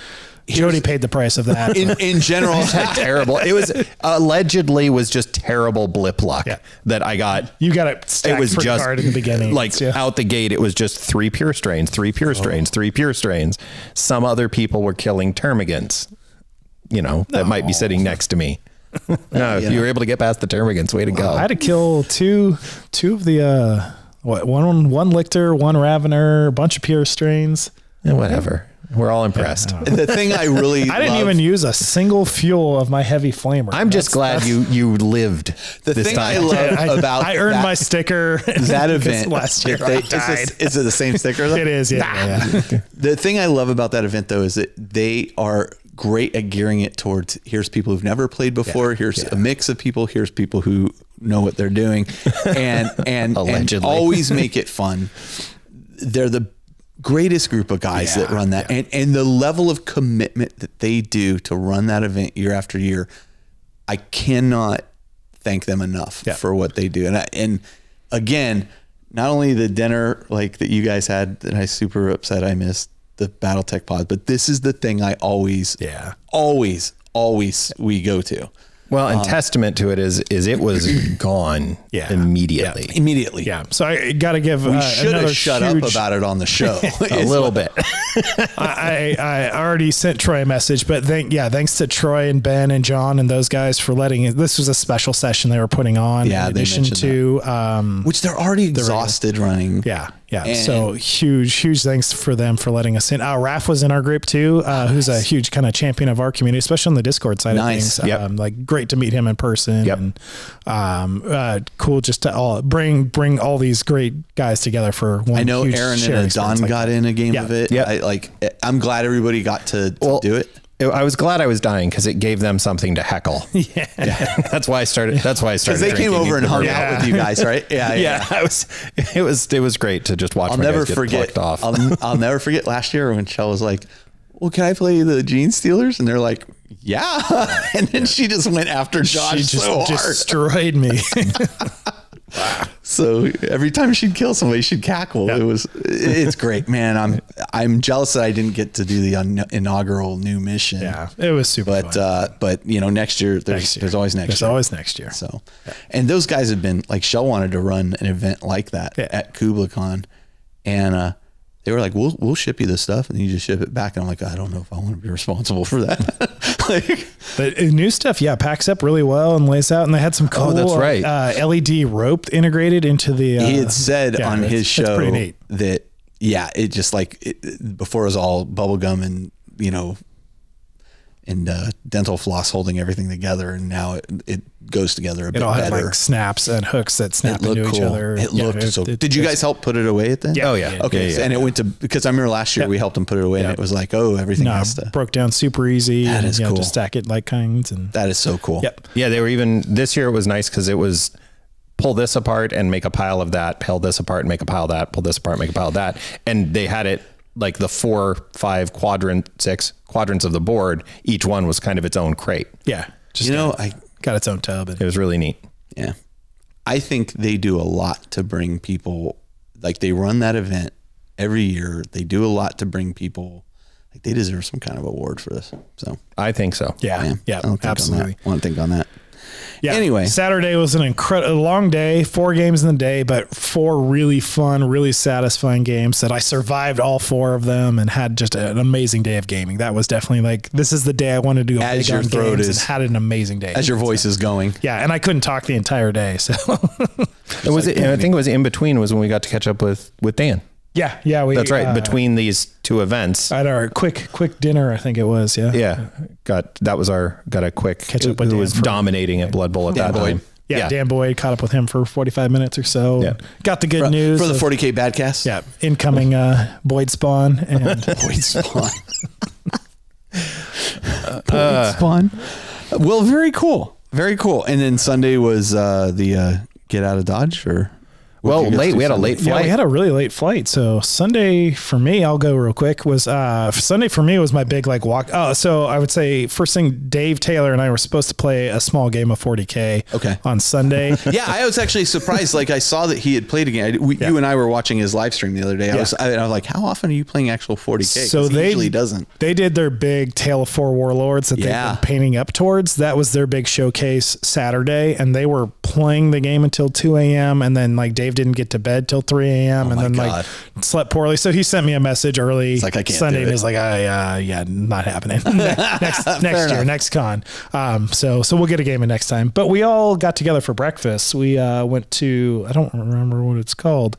Jody paid the price of that. In, in general, terrible. It was allegedly was just terrible blip luck yeah. that I got. You got it. It was just hard in the beginning. Like yeah. out the gate, it was just three pure strains, three pure oh. strains, three pure strains. Some other people were killing termagants, you know, that oh. might be sitting next to me. no, yeah. If you were able to get past the termagants, way to go. I had to kill two, two of the uh, what one one lictor, one ravener, a bunch of pure strains, and yeah, whatever. We're all impressed. Yeah, the thing I really I didn't love, even use a single fuel of my heavy flamer. I'm that's, just glad you you lived the this thing time. I love I, about I earned that, my sticker that event last year. They, I died. Is, this, is it the same sticker? Though? It is. Yeah, nah. yeah, yeah. The thing I love about that event though is that they are great at gearing it towards here's people who've never played before. Yeah, here's yeah. a mix of people. Here's people who know what they're doing, and and, and always make it fun. They're the greatest group of guys yeah, that run that yeah. and, and the level of commitment that they do to run that event year after year. I cannot thank them enough yeah. for what they do. And I, and again, not only the dinner like that you guys had that I super upset I missed the BattleTech pod, but this is the thing I always, yeah, always, always we go to. Well, and um, testament to it is is it was gone yeah, immediately. Yeah, immediately. Yeah. So I got to give. We uh, should have shut huge... up about it on the show a little bit. I, I I already sent Troy a message, but thank yeah, thanks to Troy and Ben and John and those guys for letting it. This was a special session they were putting on. Yeah, in addition to um, which they're already exhausted the running. Yeah. Yeah. And so huge, huge thanks for them for letting us in. Uh, Raph was in our group too, uh, nice. who's a huge kind of champion of our community, especially on the Discord side nice. of things. Yep. Um, like great to meet him in person. Yep. And, um, uh, cool. Just to all bring, bring all these great guys together for one. I know huge Aaron and Don like got that. in a game yeah. of it. Yeah. I, like, I'm glad everybody got to, to well, do it. I was glad I was dying because it gave them something to heckle. Yeah, yeah. that's why I started. That's why I started. Because they came over and hung yeah. out with you guys, right? Yeah, yeah. yeah. I was. It was. It was great to just watch. I'll my never guys forget. Get plucked off. I'll, I'll never forget last year when Shell was like, "Well, can I play the Gene Stealers?" And they're like, "Yeah," and then she just went after Josh. She just so hard. destroyed me. So every time she'd kill somebody, she'd cackle. Yep. It was, it's great, man. I'm, I'm jealous that I didn't get to do the inaugural new mission. Yeah, it was super. But, fun. uh, but you know, next year there's, next year. there's always next there's year. There's always next year. So, yeah. and those guys have been like, Shell wanted to run an event like that yeah. at KublaCon, and, uh, they were like, we'll, we'll ship you this stuff and you just ship it back. And I'm like, I don't know if I want to be responsible for that. like, but new stuff, yeah, packs up really well and lays out. And they had some cool oh, that's right. uh, L E D rope integrated into the. Uh, he had said yeah, on his show that, yeah, it just like it, before it was all bubble gum and, you know, and uh, dental floss holding everything together. And now it, it goes together a bit better. It all had like snaps and hooks that snap into cool. each other. It yeah, looked it, so it, Did you guys help put it away then? Yeah. Oh yeah. yeah okay. Yeah, yeah, and yeah. it went to, because I remember last year yeah. we helped them put it away yeah. and it was like, oh, everything no, has to. broke down super easy. That and, is you know, cool. Just stack it like kinds. And that is so cool. Yep. Yeah. They were even, this year it was nice because it was pull this apart and make a pile of that, pull this apart and make a pile of that, pull this apart, and make a pile of that. And they had it like the four, five quadrant, six quadrants of the board. Each one was kind of its own crate. Yeah. Just you know, I got its own tub. And it was really neat. Yeah. I think they do a lot to bring people, like they run that event every year. They do a lot to bring people, like they deserve some kind of award for this. So I think so. Yeah. Yeah. yeah I don't think absolutely. I want to think on that. Yeah. Anyway, Saturday was an incredible long day, four games in the day, but four really fun, really satisfying games that I survived all four of them and had just an amazing day of gaming. That was definitely like, this is the day I wanted to go as your throat is, and had an amazing day. As your voice so, is going. Yeah. And I couldn't talk the entire day. So it was, like, it, I think it was in between was when we got to catch up with, with Dan. Yeah. Yeah. We, That's right. Uh, between these two events at our quick, quick dinner, I think it was. Yeah. Yeah. Got, that was our, got a quick catch up with who was dominating at Blood Bowl at that time. Yeah, yeah. Dan Boyd, caught up with him for forty-five minutes or so. Yeah. Got the good for, news. For the forty K Badcast. Yeah. Incoming, uh, Boyd Spawn and Boyd Spawn. Boyd Spawn. Uh, well, very cool. Very cool. And then Sunday was, uh, the, uh, get out of Dodge or. Well, late. We had Sunday. a late flight. Yeah, we had a really late flight. So Sunday for me, I'll go real quick, was uh, Sunday for me was my big like walk. Oh, so I would say first thing, Dave Taylor and I were supposed to play a small game of forty K okay. on Sunday. yeah, I was actually surprised. Like I saw that he had played again. I, we, yeah. You and I were watching his live stream the other day. I, yeah. was, I, I was like, how often are you playing actual forty K? So they usually doesn't. They did their big Tale of Four Warlords that yeah. they've been painting up towards. That was their big showcase Saturday. And they were playing the game until two A M And then like Dave didn't get to bed till three A M Oh and then God. like slept poorly. So he sent me a message early it's like, I can't Sunday. And he's like, I, uh, yeah, not happening next, next year, enough. next con. Um, so, so we'll get a game in next time, but we all got together for breakfast. We, uh, went to, I don't remember what it's called.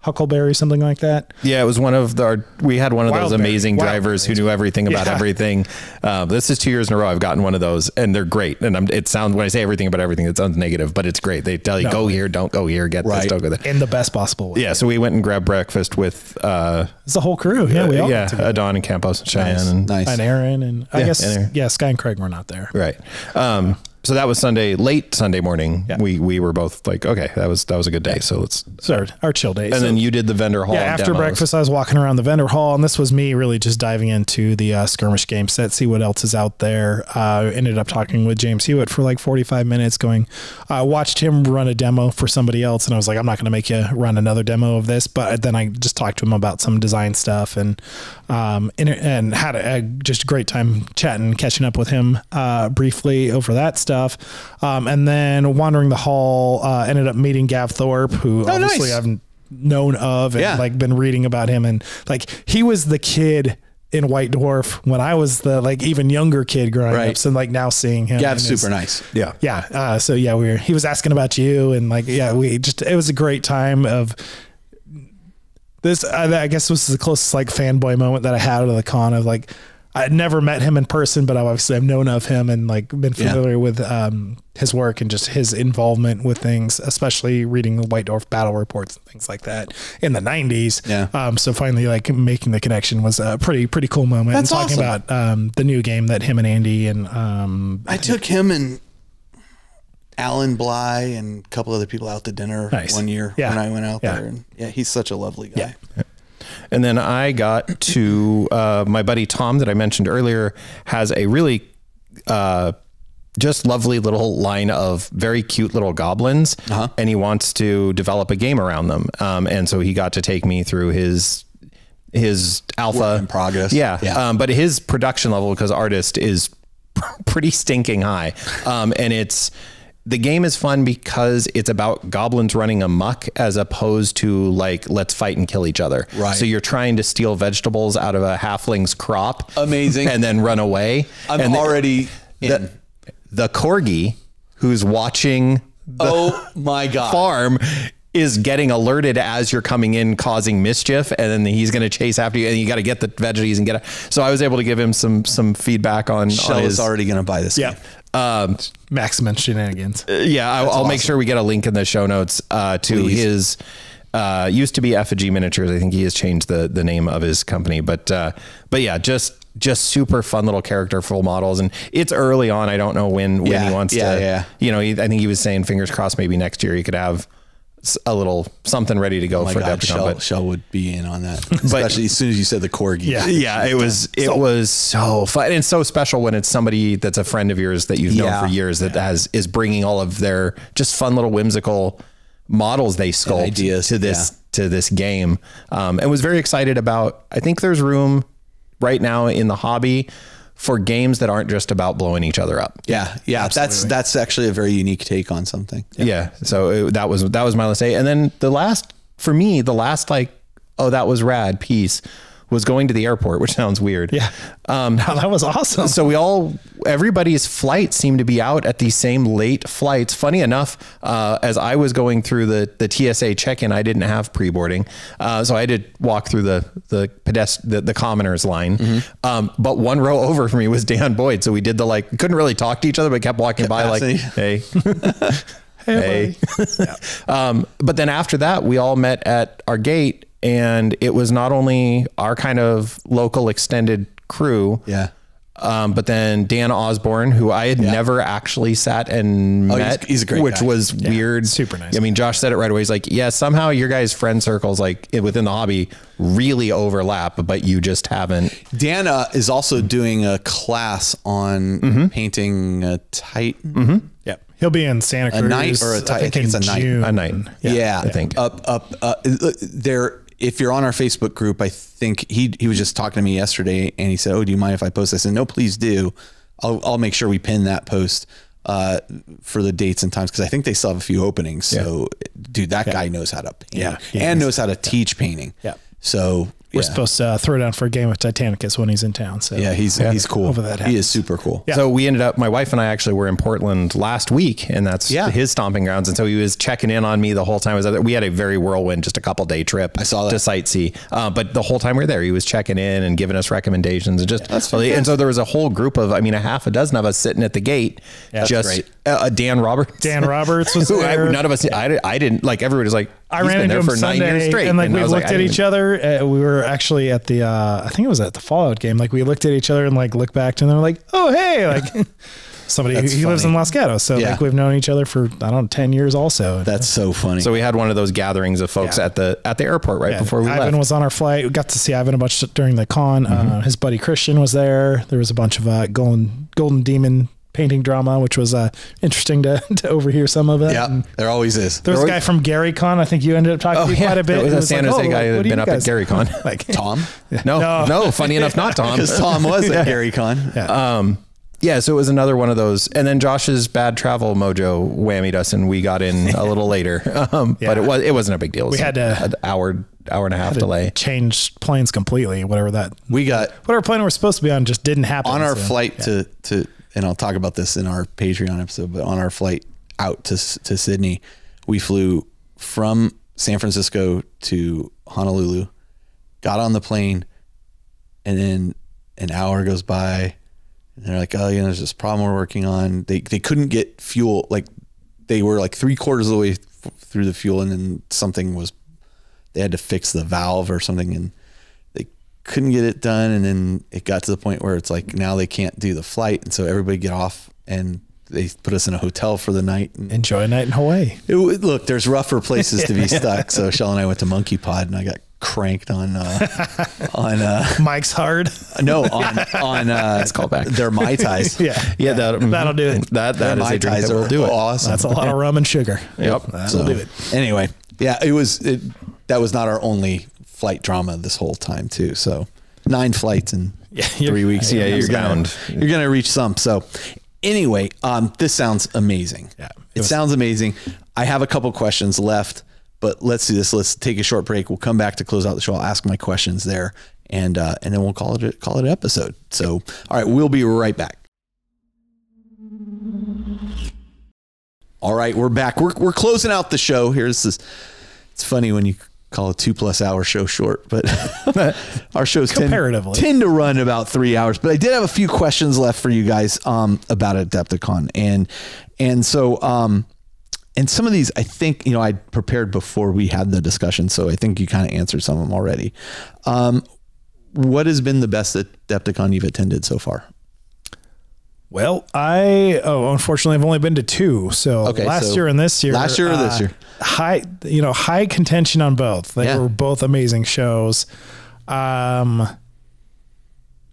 Huckleberry, something like that. Yeah, it was one of the, our, we had one of Wild those amazing Wild drivers Berry. who knew everything about yeah. everything. Uh, this is two years in a row I've gotten one of those, and they're great. And I'm, it sounds, when I say everything about everything, it sounds negative, but it's great. They tell you, no. go here, don't go here, get right. this, don't go there. In the best possible way. Yeah, so we went and grabbed breakfast with... Uh, it's the whole crew. Yeah, we all Yeah, Adon and Campos and Cheyenne. Nice. And, nice. and Aaron, and I yeah, guess, and yeah, Sky and Craig were not there. Right. Um, so that was Sunday, late Sunday morning. Yeah. We we were both like, okay, that was that was a good day. Yeah. So let's start our chill day. And so, then you did the vendor hall. Yeah, after demos. breakfast, I was walking around the vendor hall, and this was me really just diving into the uh, skirmish game set, see what else is out there. Uh, ended up talking with James Hewitt for like forty-five minutes. Going, I uh, watched him run a demo for somebody else, and I was like, I'm not going to make you run another demo of this. But then I just talked to him about some design stuff, and um and, and had a, a just great time chatting, catching up with him uh, briefly over that stuff. stuff. Um, and then Wandering the Hall uh, ended up meeting Gav Thorpe, who oh, obviously nice. I've known of and yeah. like been reading about him. And like, he was the kid in White Dwarf when I was the like even younger kid growing right. up. So like now seeing him. Gav's super nice. Yeah. Yeah. Uh, so yeah, we were, he was asking about you and like, yeah, we just, it was a great time of this. I, I guess this is the closest like fanboy moment that I had out of the con of like, I'd never met him in person, but I've obviously I've known of him and like been familiar yeah. with um, his work and just his involvement with things, especially reading the White Dwarf battle reports and things like that in the nineties. Yeah. Um, so finally, like making the connection was a pretty pretty cool moment. That's and talking awesome. About um, the new game that him and Andy and um, I took him and Alan Bly and a couple other people out to dinner nice. One year yeah. when I went out yeah. there. And yeah, he's such a lovely guy. Yeah. And then I got to, uh, my buddy Tom that I mentioned earlier has a really, uh, just lovely little line of very cute little goblins uh-huh. and he wants to develop a game around them. Um, and so he got to take me through his, his alpha in progress. Yeah. yeah. Um, but his production level, because artist is pretty stinking high. Um, and it's, the game is fun because it's about goblins running amok as opposed to like, let's fight and kill each other. Right. So you're trying to steal vegetables out of a halfling's crop. Amazing. And then run away. I'm and already the, in. The, the corgi who's watching the oh my God. Farm is getting alerted as you're coming in, causing mischief. And then he's going to chase after you and you got to get the veggies and get it. So I was able to give him some, some feedback on, Shell on his, is already going to buy this. Yeah. Game. Um, Maximum Shenanigans. Uh, yeah. I'll, I'll awesome. Make sure we get a link in the show notes, uh, to Please. His, uh, used to be Effigy Miniatures. I think he has changed the, the name of his company, but, uh, but yeah, just, just super fun little character, full models. And it's early on. I don't know when, when yeah, he wants yeah, to, yeah. you know, he, I think he was saying fingers crossed, maybe next year he could have a little something ready to go oh my for God, Adepticon, Shell, Shell would be in on that. But especially as soon as you said the corgi. Yeah, yeah it was it so, was so fun and so special when it's somebody that's a friend of yours that you've yeah, known for years that yeah. has is bringing all of their just fun little whimsical models they sculpt and ideas, to this yeah. to this game. Um, and was very excited about. I think there's room right now in the hobby for games that aren't just about blowing each other up. Yeah. Yeah. Absolutely. That's, that's actually a very unique take on something. Yeah. yeah. So it, that was, that was my last day. And then the last, for me, the last, like, oh, that was rad piece was going to the airport, which sounds weird. Yeah. Um, no, that was awesome. So we all, everybody's flight seemed to be out at the same late flights. Funny enough, uh, as I was going through the, the T S A check-in, I didn't have pre-boarding. Uh, so I did walk through the, the pedest the, the commoners line. Mm-hmm. Um, but one row over from me was Dan Boyd. So we did the, like, couldn't really talk to each other, but kept walking by like, hey, hey, hey. yeah. Um, but then after that, we all met at our gate. And it was not only our kind of local extended crew, yeah. Um, but then Dan Osborne, who I had yeah. never actually sat and oh, met, he's, he's a great which guy. Was yeah. weird, super nice. I mean, Josh said it right away. He's like, "Yeah, somehow your guys' friend circles, like within the hobby, really overlap, but you just haven't." Dan uh, is also doing a class on mm-hmm. painting a Titan. Mm-hmm. Yep. He'll be in Santa Cruz. A night or a Titan. I think, I think it's a night. A night. Yeah, yeah, I think up up uh, there. If you're on our Facebook group, I think he, he was just talking to me yesterday and he said, "Oh, do you mind if I post this?" I said, "No, please do. I'll, I'll make sure we pin that post, uh, for the dates and times." Cause I think they still have a few openings. Yeah. So dude, that yeah. guy knows how to paint yeah. yeah. and knows how to teach yeah. painting. Yeah. So we're yeah. supposed to uh, throw down for a game of Titanicus when he's in town. So yeah, he's, yeah. he's cool. That he is super cool. Yeah. So we ended up, my wife and I actually were in Portland last week and that's yeah. his stomping grounds. And so he was checking in on me the whole time I was out there. We had a very whirlwind, just a couple day trip I saw that. To sightsee. Uh, but the whole time we were there, he was checking in and giving us recommendations and just, yeah, and so there was a whole group of, I mean, a half a dozen of us sitting at the gate, yeah, just uh, Dan Roberts, Dan Roberts was who I, none of us, yeah. I, I didn't like, everybody was like, I ran into him for nine years straight. And like, we looked at each other. We were actually at the, uh, I think it was at the Fallout game. Like we looked at each other and like, looked back and they're like, "Oh, hey," like somebody who he lives in Los Gatos. So yeah. like we've known each other for, I don't know, ten years also. That's so funny. So we had one of those gatherings of folks yeah. at the, at the airport right yeah. before we Ivan left. Ivan was on our flight. We got to see Ivan a bunch during the con. Mm-hmm. Uh, his buddy Christian was there. There was a bunch of, uh, golden, golden demon painting drama, which was uh, interesting to, to overhear some of it. Yeah, and there always is. There was a guy from GaryCon. I think you ended up talking oh, to yeah. quite a bit. It was a San Jose like, oh, guy who had been up at GaryCon. Like Tom? No, no, no, funny enough, not Tom. Because Tom was at yeah. GaryCon. Yeah. Um, yeah, so it was another one of those. And then Josh's bad travel mojo whammied us, and we got in a little later. Um, yeah. But it was it wasn't a big deal. It was we had a, to, an hour hour and a half delay. Change planes completely. Whatever that we got, whatever plane we're supposed to be on just didn't happen on our so, flight yeah. to to. And I'll talk about this in our Patreon episode. But on our flight out to to Sydney, we flew from San Francisco to Honolulu, got on the plane, and then an hour goes by. And they're like, oh, you know, there's this problem we're working on. They they couldn't get fuel. Like, they were like three quarters of the way f through the fuel, and then something was, they had to fix the valve or something, and they couldn't get it done. And then it got to the point where it's like, now they can't do the flight. And so everybody get off, and they put us in a hotel for the night. And enjoy a night in Hawaii. It, look, there's rougher places to be stuck. So Shell and I went to Monkey Pod, and I got cranked on uh on uh Mike's hard no on on uh it's called back their Mai Tais. yeah yeah that'll, that'll do it. That that Mai Tais will do it. Awesome. That's a lot of rum and sugar. Yep, that'll so, do it. Anyway, yeah, it was it that was not our only flight drama this whole time too. So nine flights in yeah, three weeks. Yeah, you're bound gonna, you're gonna reach some. So anyway, um this sounds amazing. Yeah, it, it was, sounds amazing. I have a couple questions left, but let's do this. Let's take a short break. We'll come back to close out the show. I'll ask my questions there, and uh, and then we'll call it call it an episode. So, all right, we'll be right back. All right, we're back. We're we're closing out the show. Here's this. It's funny when you call a two plus hour show short, but our shows comparatively tend, tend to run about three hours. But I did have a few questions left for you guys um, about Adepticon, and and so. Um, And some of these, I think, you know, I prepared before we had the discussion, so I think you kind of answered some of them already. Um, what has been the best Adepticon you've attended so far? Well, I, oh, unfortunately, I've only been to two. So okay, last so year and this year. Last year or uh, this year? High, you know, high contention on both. They yeah. were both amazing shows. Um,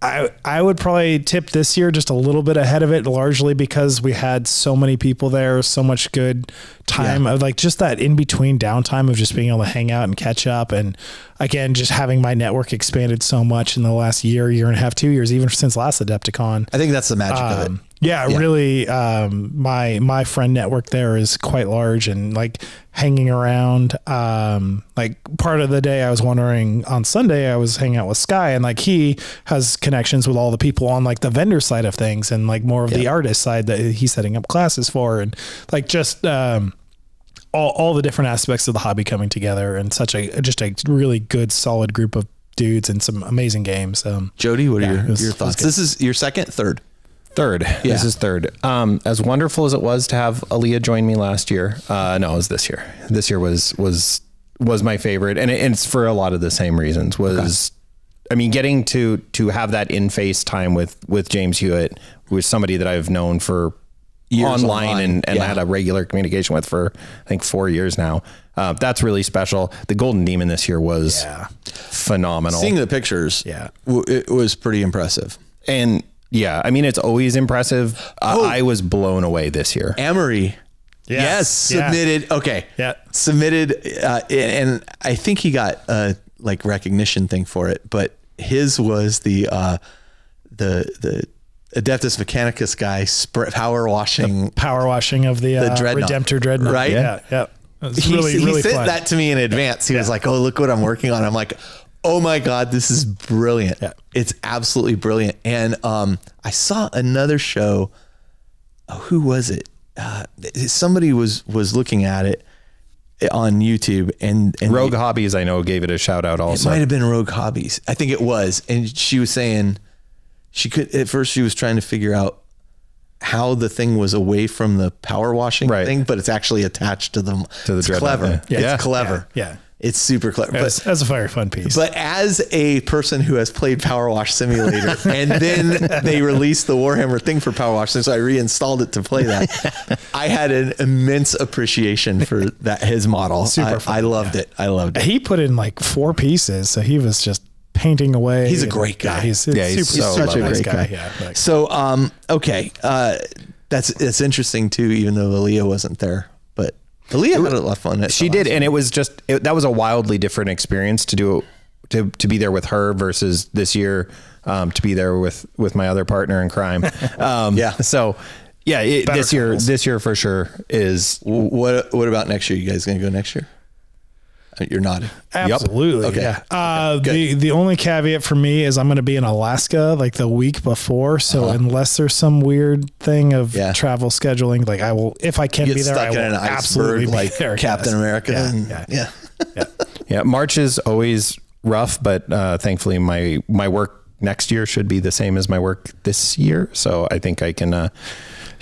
I, I would probably tip this year just a little bit ahead of it, largely because we had so many people there, so much good time. Yeah. I would like just that in between downtime of just being able to hang out and catch up. And again, just having my network expanded so much in the last year, year and a half, two years, even since last Adepticon. I think that's the magic um, of it. Yeah, yeah, really. Um, my, my friend network there is quite large, and like hanging around, um, like part of the day I was wondering on Sunday, I was hanging out with Sky, and like, he has connections with all the people on like the vendor side of things, and like more of yeah. the artist side that he's setting up classes for. And like, just, um, all, all the different aspects of the hobby coming together, and such a, just a really good, solid group of dudes and some amazing games. Um, Jody, what yeah, are your, was, your thoughts? This is your second, third. Third. Yeah. This is third. Um, as wonderful as it was to have Aaliyah join me last year. Uh, no, it was this year. This year was, was, was my favorite. And, it, and it's for a lot of the same reasons was, okay. I mean, getting to, to have that in face time with, with James Hewitt, who is somebody that I've known for years online, online. and, and yeah. had a regular communication with for, I think, four years now. Uh, that's really special. The Golden Demon this year was yeah. phenomenal. Seeing the pictures. Yeah. W it was pretty impressive. And, yeah, I mean, it's always impressive. Uh, oh. I was blown away this year. Amory. Yes. yes yeah. Submitted. Okay. Yeah. Submitted. Uh, and I think he got a like recognition thing for it, but his was the, uh, the, the Adeptus Mechanicus guy power washing, the power washing of the, the uh, dreadnought. Redemptor dreadnought. Right. Yeah. Yeah. It's really, he, really he sent fun. that to me in advance. He yeah. was like, oh, look what I'm working on. I'm like, oh my God, this is brilliant. Yeah. It's absolutely brilliant. And um, I saw another show. Oh, who was it? Uh, somebody was, was looking at it on YouTube, and, and Rogue they, Hobbies, I know, gave it a shout out also. It might've been Rogue Hobbies. I think it was. And she was saying she could, at first she was trying to figure out how the thing was away from the power washing right. thing, but it's actually attached to them. To the it's clever. Yeah. Yeah. It's clever. Yeah. yeah. It's super clever. That's, but, that's a very fun piece. But as a person who has played Power Wash Simulator, and then they released the Warhammer thing for Power Wash, so I reinstalled it to play that. I had an immense appreciation for that his model. Super I, fun, I loved yeah. it. I loved it. He put in like four pieces, so he was just painting away. He's a great guy. He's, he's yeah, he's, super, so he's such a great guy. guy. Yeah, like, so um, okay, uh, that's it's interesting too. Even though Aaliyah wasn't there, but. Aaliyah had a lot of fun. She did, and it was just, it, that was a wildly different experience to do to to be there with her versus this year um, to be there with with my other partner in crime. Um, yeah. So yeah, it, this couples. year this year for sure is. What what about next year? You guys gonna go next year? You're nodding. Absolutely. Yep. Okay. Yeah. Uh, okay. The the only caveat for me is I'm going to be in Alaska like the week before, so uh-huh. unless there's some weird thing of yeah. travel scheduling, like I will if I can be there. I will an absolutely iceberg, like there, Captain yes. America. Yeah. And, yeah. Yeah. Yeah. yeah. March is always rough, but uh, thankfully my my work next year should be the same as my work this year, so I think I can. Uh,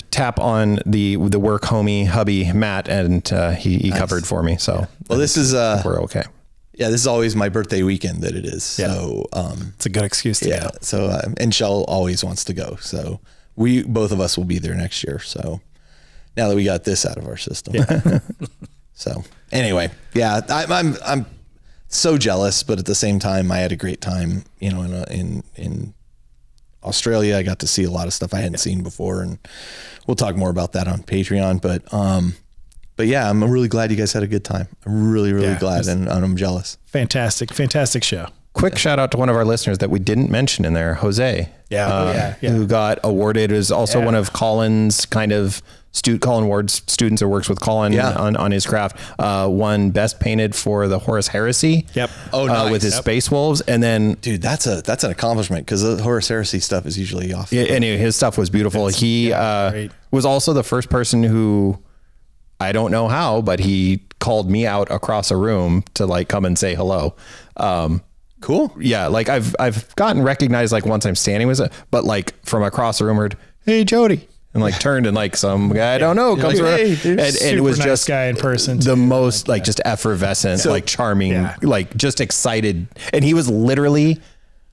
tap on the the work homie hubby Matt and uh he, he nice. covered for me, so yeah. well this is uh we're okay. Yeah, this is always my birthday weekend that it is, yeah. so um it's a good excuse to yeah go. So uh, and Shell always wants to go, so we both of us will be there next year, so now that we got this out of our system. Yeah. So anyway, yeah, I, i'm i'm so jealous, but at the same time I had a great time, you know, in a, in in Australia. I got to see a lot of stuff I hadn't seen before, and we'll talk more about that on Patreon, but um but yeah, I'm really glad you guys had a good time. I'm really really yeah, glad and, and I'm jealous. Fantastic fantastic show. Quick yeah. shout out to one of our listeners that we didn't mention in there, Jose. Yeah, um, yeah, yeah. Who got awarded is also yeah. one of Colin's kind of Stu, Colin Ward's students, or works with Colin yeah. on, on his craft, uh, won best painted for the Horus Heresy. Yep. Oh, nice. Uh, with his yep. Space Wolves, and then dude, that's a that's an accomplishment because the Horus Heresy stuff is usually off. Yeah, anyway, his stuff was beautiful. It's, he yeah, uh, was also the first person who, I don't know how, but he called me out across a room to like come and say hello. Um, cool. Yeah, like I've I've gotten recognized like once I'm standing with it, but like from across the room, heard, "Hey, Jody." And like turned and like some guy I don't know comes like, hey, and, and it was nice just guy in person the too. most like, like just effervescent, so, like charming, yeah. like just excited, and he was literally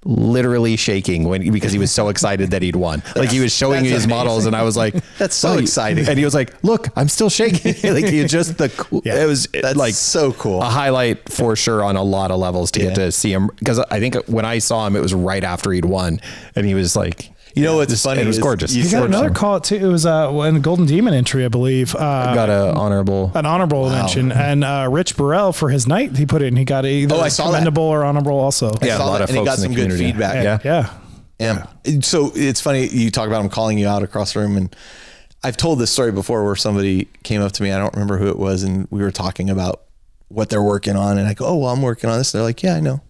literally shaking when because he was so excited that he'd won. Like he was showing me his amazing. models, and I was like, "That's so oh, exciting!" And he was like, "Look, I'm still shaking." Like he just the cool, yeah. it was that's like so cool. A highlight for sure on a lot of levels to yeah. get to see him, because I think when I saw him, it was right after he'd won, and he was like. You know what's funny? It was gorgeous. You got another call too. It was uh, when Golden Demon entry, I believe. Uh, got an honorable, an honorable wow. mention, and uh, Rich Burrell for his night. He put in. He got either oh, I saw commendable that. or honorable also. Yeah, I saw a lot that. of and folks he got in some the good feedback. Yeah. Yeah. yeah, yeah. So it's funny you talk about him calling you out across the room, and I've told this story before where somebody came up to me. I don't remember who it was, and we were talking about what they're working on, and I go, "Oh, well, I'm working on this." And they're like, "Yeah, I know."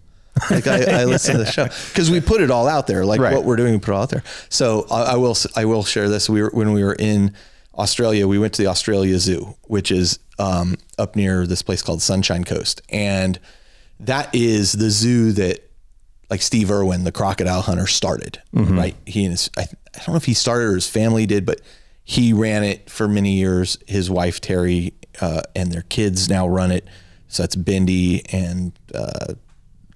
Like I, I listen to the show because we put it all out there, like right. what we're doing, we put it all out there. So I, I will, I will share this. We were, when we were in Australia, we went to the Australia Zoo, which is um, up near this place called Sunshine Coast. And that is the zoo that like Steve Irwin, the crocodile hunter, started, mm-hmm. right? He and his, I, I don't know if he started or his family did, but he ran it for many years. His wife, Terry, uh, and their kids now run it. So that's Bindi and, uh,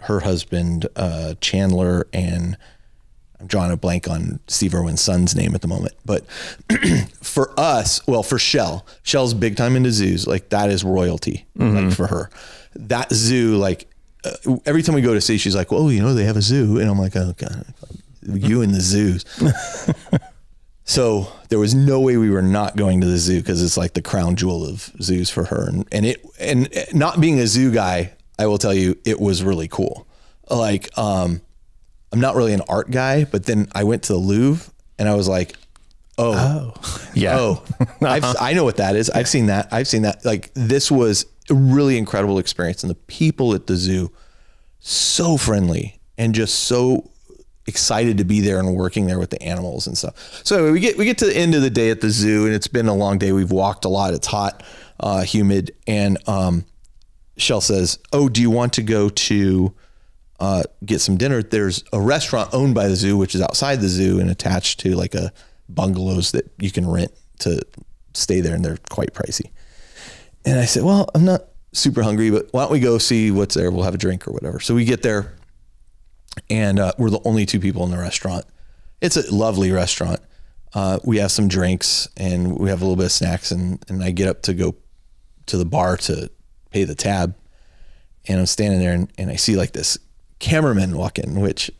her husband, uh, Chandler, and I'm drawing a blank on Steve Irwin's son's name at the moment. But for us, well, for Shell, Shell's big time into zoos. Like that is royalty mm-hmm. like, for her. That zoo, like uh, every time we go to see, she's like, "Well, you know, they have a zoo." And I'm like, "Oh God, you and the zoos." So there was no way we were not going to the zoo because it's like the crown jewel of zoos for her. And, and it, and not being a zoo guy, I will tell you, it was really cool. Like, um, I'm not really an art guy, but then I went to the Louvre and I was like, oh, oh. yeah, oh, I've, I know what that is. I've seen that. I've seen that. Like, this was a really incredible experience. And the people at the zoo, so friendly and just so excited to be there and working there with the animals and stuff. So anyway, we get, we get to the end of the day at the zoo, and it's been a long day. We've walked a lot. It's hot, uh, humid. And, um, Shell says, "Oh, do you want to go to uh, get some dinner? There's a restaurant owned by the zoo, which is outside the zoo and attached to like a bungalows that you can rent to stay there, and they're quite pricey." And I said, "Well, I'm not super hungry, but why don't we go see what's there? We'll have a drink or whatever." So we get there, and uh, we're the only two people in the restaurant. It's a lovely restaurant. Uh, we have some drinks and we have a little bit of snacks, and and I get up to go to the bar to pay the tab, and I'm standing there, and, and I see like this cameraman walk in, which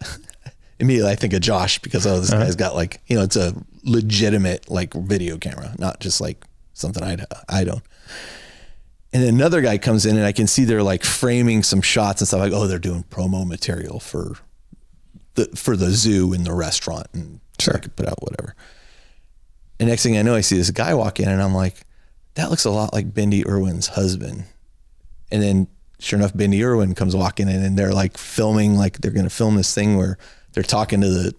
immediately I think of Josh because oh, this uh-huh. guy's got like, you know, it's a legitimate like video camera, not just like something I I don't. And then another guy comes in and I can see they're like framing some shots and stuff like, oh, they're doing promo material for the, for the zoo and the restaurant, and sure, I could put out whatever. And next thing I know, I see this guy walk in and I'm like, that looks a lot like Bendy Irwin's husband. And then sure enough, Bendy Irwin comes walking in and they're like filming, like they're going to film this thing where they're talking to the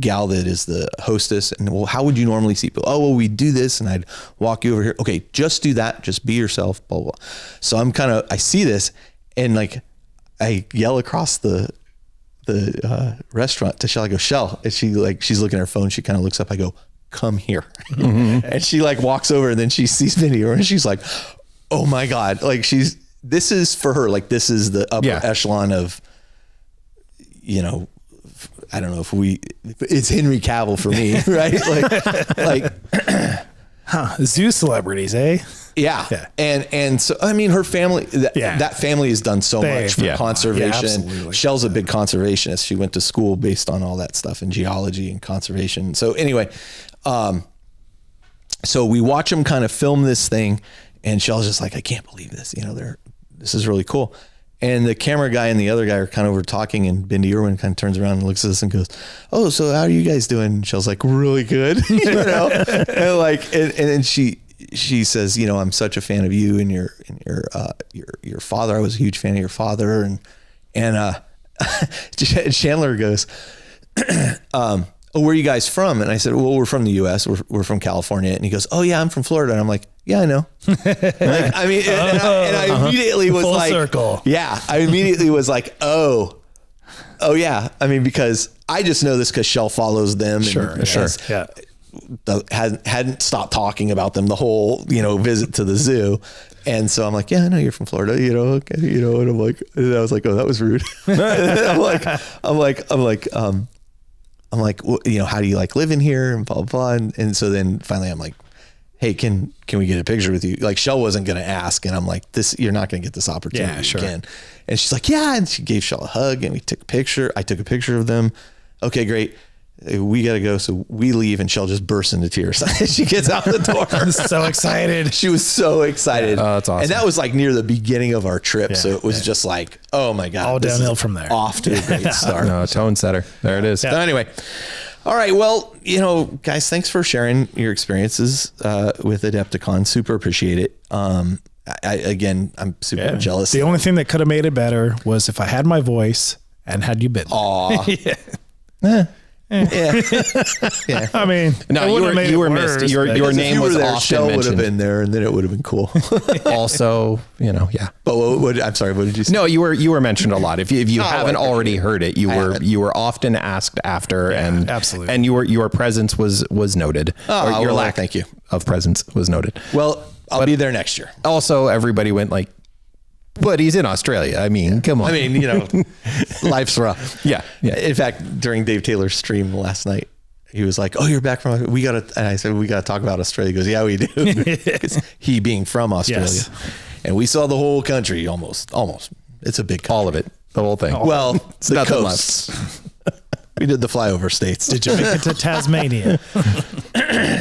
gal that is the hostess. And, well, how would you normally see people? Oh, well, we do this and I'd walk you over here. Okay, just do that. Just be yourself, blah, blah. So I'm kind of, I see this and like I yell across the the uh, restaurant to Shell. I go, Shell. And she like, she's looking at her phone. She kind of looks up. I go, come here. Mm-hmm. And she like walks over and then she sees Benny and she's like, oh my God. Like she's, this is for her. Like this is the upper yeah. echelon of, you know, I don't know if we, it's Henry Cavill for me, right? Like, like, huh? Zoo celebrities, eh? Yeah. yeah. And, and so, I mean, her family, that, yeah. that family has done so they, much for yeah. conservation. Yeah, Shell's a big conservationist. She went to school based on all that stuff in geology and conservation. So anyway, um, so we watch them kind of film this thing and Shell's just like, I can't believe this, you know, they're, this is really cool. And the camera guy and the other guy are kind of over talking, and Bendy Irwin kind of turns around and looks at us and goes, oh, so how are you guys doing? And Shell's like, really good. You know? And like, and, and then she, she says, you know, I'm such a fan of you and your, and your, uh, your, your father. I was a huge fan of your father. And, and, uh, Chandler goes, um, oh, where are you guys from? And I said, well, we're from the U S We're, we're from California. And he goes, oh yeah, I'm from Florida. And I'm like, yeah, I know. Like, I mean, and, and I, and I uh-huh. immediately was Full like, circle. yeah, I immediately was like, oh, oh yeah. I mean, because I just know this because Shell follows them. Sure. And sure. Has, yeah. The, hadn't, hadn't stopped talking about them the whole, you know, visit to the zoo. And so I'm like, yeah, I know you're from Florida, you know, okay, you know, and I'm like, and I was like, oh, that was rude. I'm like, I'm like, I'm like, um, I'm like, well, you know, how do you like living here and blah, blah, blah. And, and so then finally I'm like, hey, can, can we get a picture with you? Like Shell wasn't going to ask. And I'm like, this, you're not going to get this opportunity yeah, sure. again. And she's like, yeah. And she gave Shell a hug and we took a picture. I took a picture of them. Okay, great. We got to go. So we leave and Shell just bursts into tears. She gets out the door. I'm so excited. She was so excited. Oh, that's awesome. And that was like near the beginning of our trip. Yeah, so it was yeah. just like, oh my God. All downhill from there. Off to a great start. No, tone setter. There it is. Yeah. So anyway. All right. Well, you know, guys, thanks for sharing your experiences uh, with Adepticon. Super appreciate it. Um, I, I, again, I'm super yeah. jealous. The only thing that could have made it better was if I had my voice and had you been. Aw. yeah. Eh. Yeah. yeah, I mean, no, you were, you were worse, missed. Your your name was there, often Shell mentioned. Would have been there, and then it would have been cool. Also, you know, yeah. But what, what, I'm sorry, what did you say? No, you were you were mentioned a lot. If you, if you oh, haven't okay. already heard it, you I were haven't. you were often asked after, yeah, and absolutely, and your your presence was was noted. Oh, or your well, lack thank you. of presence was noted. Well, I'll but be there next year. Also, everybody went like. But he's in Australia. I mean, yeah. come on. I mean, you know, life's rough. Yeah. yeah. In fact, during Dave Taylor's stream last night, he was like, oh, you're back from, we got to, and I said, we got to talk about Australia. He goes, yeah, we do. Because he being from Australia. Yes. And we saw the whole country almost, almost. It's a big country. All of it. The whole thing. All well, it's the nothing coasts. Left. We did the flyover states. Did you make it to Tasmania?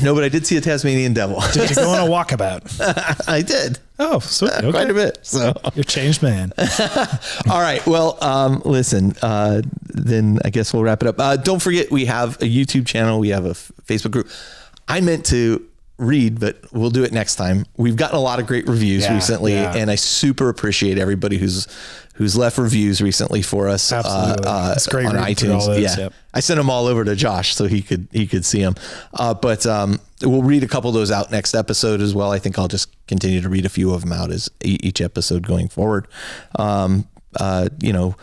No, but I did see a Tasmanian devil. Did you go on a walkabout? I did. Oh, sweet. Okay. Quite a bit. So you're a changed man. All right. Well, um, listen, uh, then I guess we'll wrap it up. Uh, don't forget, we have a YouTube channel. We have a Facebook group. I meant to read, but we'll do it next time. We've gotten a lot of great reviews yeah, recently, yeah. and I super appreciate everybody who's who's left reviews recently for us. Absolutely. Uh, uh, it's great on iTunes. Those, yeah. Yep. I sent them all over to Josh so he could, he could see them. Uh, but, um, we'll read a couple of those out next episode as well. I think I'll just continue to read a few of them out as each episode going forward. Um, uh, you know,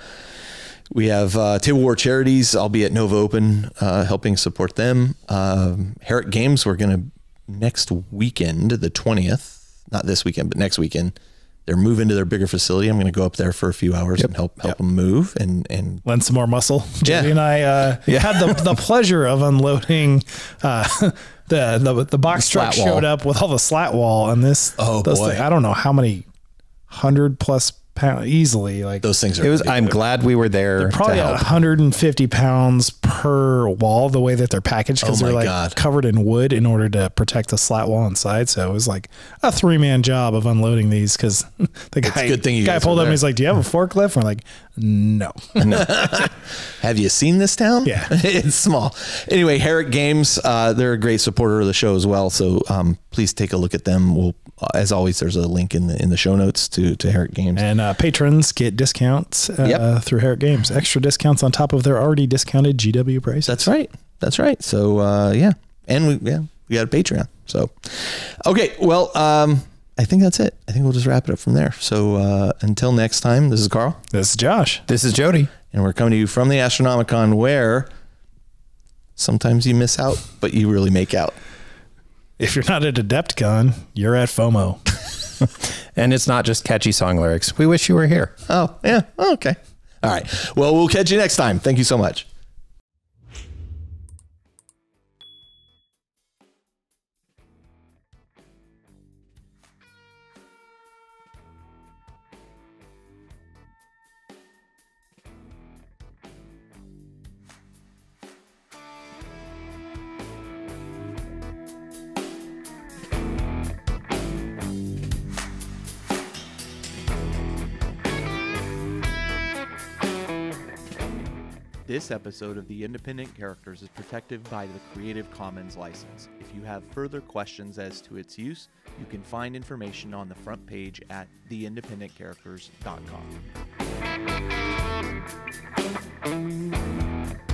we have, uh, Table War Charities. I'll be at Nova Open, uh, helping support them. Um, Herrick Games. We're going to next weekend, the twentieth, not this weekend, but next weekend. They're moving to their bigger facility. I'm going to go up there for a few hours yep. and help help yep. them move and and lend some more muscle. Yeah. Judy and I uh, yeah. had the, the pleasure of unloading uh, the, the the box the truck showed wall. up with all the slat wall on this. Oh boy! Things. I don't know how many hundred plus pounds easily. Like those things are. It was, I'm glad we were there. They're probably to help. one hundred fifty pounds per wall. The way that they're packaged, because oh they're like God. covered in wood in order to protect the slat wall inside. So it was like a three man job of unloading these. Because the guy, good thing you guy pulled up and he's like, "Do you have a forklift?" And we're like, "No, no." Have you seen this town? Yeah, it's small. Anyway, Herrick Games, uh, they're a great supporter of the show as well. So um, please take a look at them. We'll. As always, there's a link in the in the show notes to to Herrick Games, and uh, patrons get discounts uh, yep. through Herrick Games, extra discounts on top of their already discounted G W prices. That's right, that's right. So uh, yeah, and we yeah we got a Patreon. So okay, well um, I think that's it. I think we'll just wrap it up from there. So uh, until next time, this is Carl. This is Josh. This is Jody, and we're coming to you from the Astronomicon, where sometimes you miss out, but you really make out. If you're not at Adepticon, you're at FOMO. And it's not just catchy song lyrics. We wish you were here. Oh, yeah. Oh, okay. All right. Well, we'll catch you next time. Thank you so much. This episode of The Independent Characters is protected by the Creative Commons license. If you have further questions as to its use, you can find information on the front page at the independent characters dot com.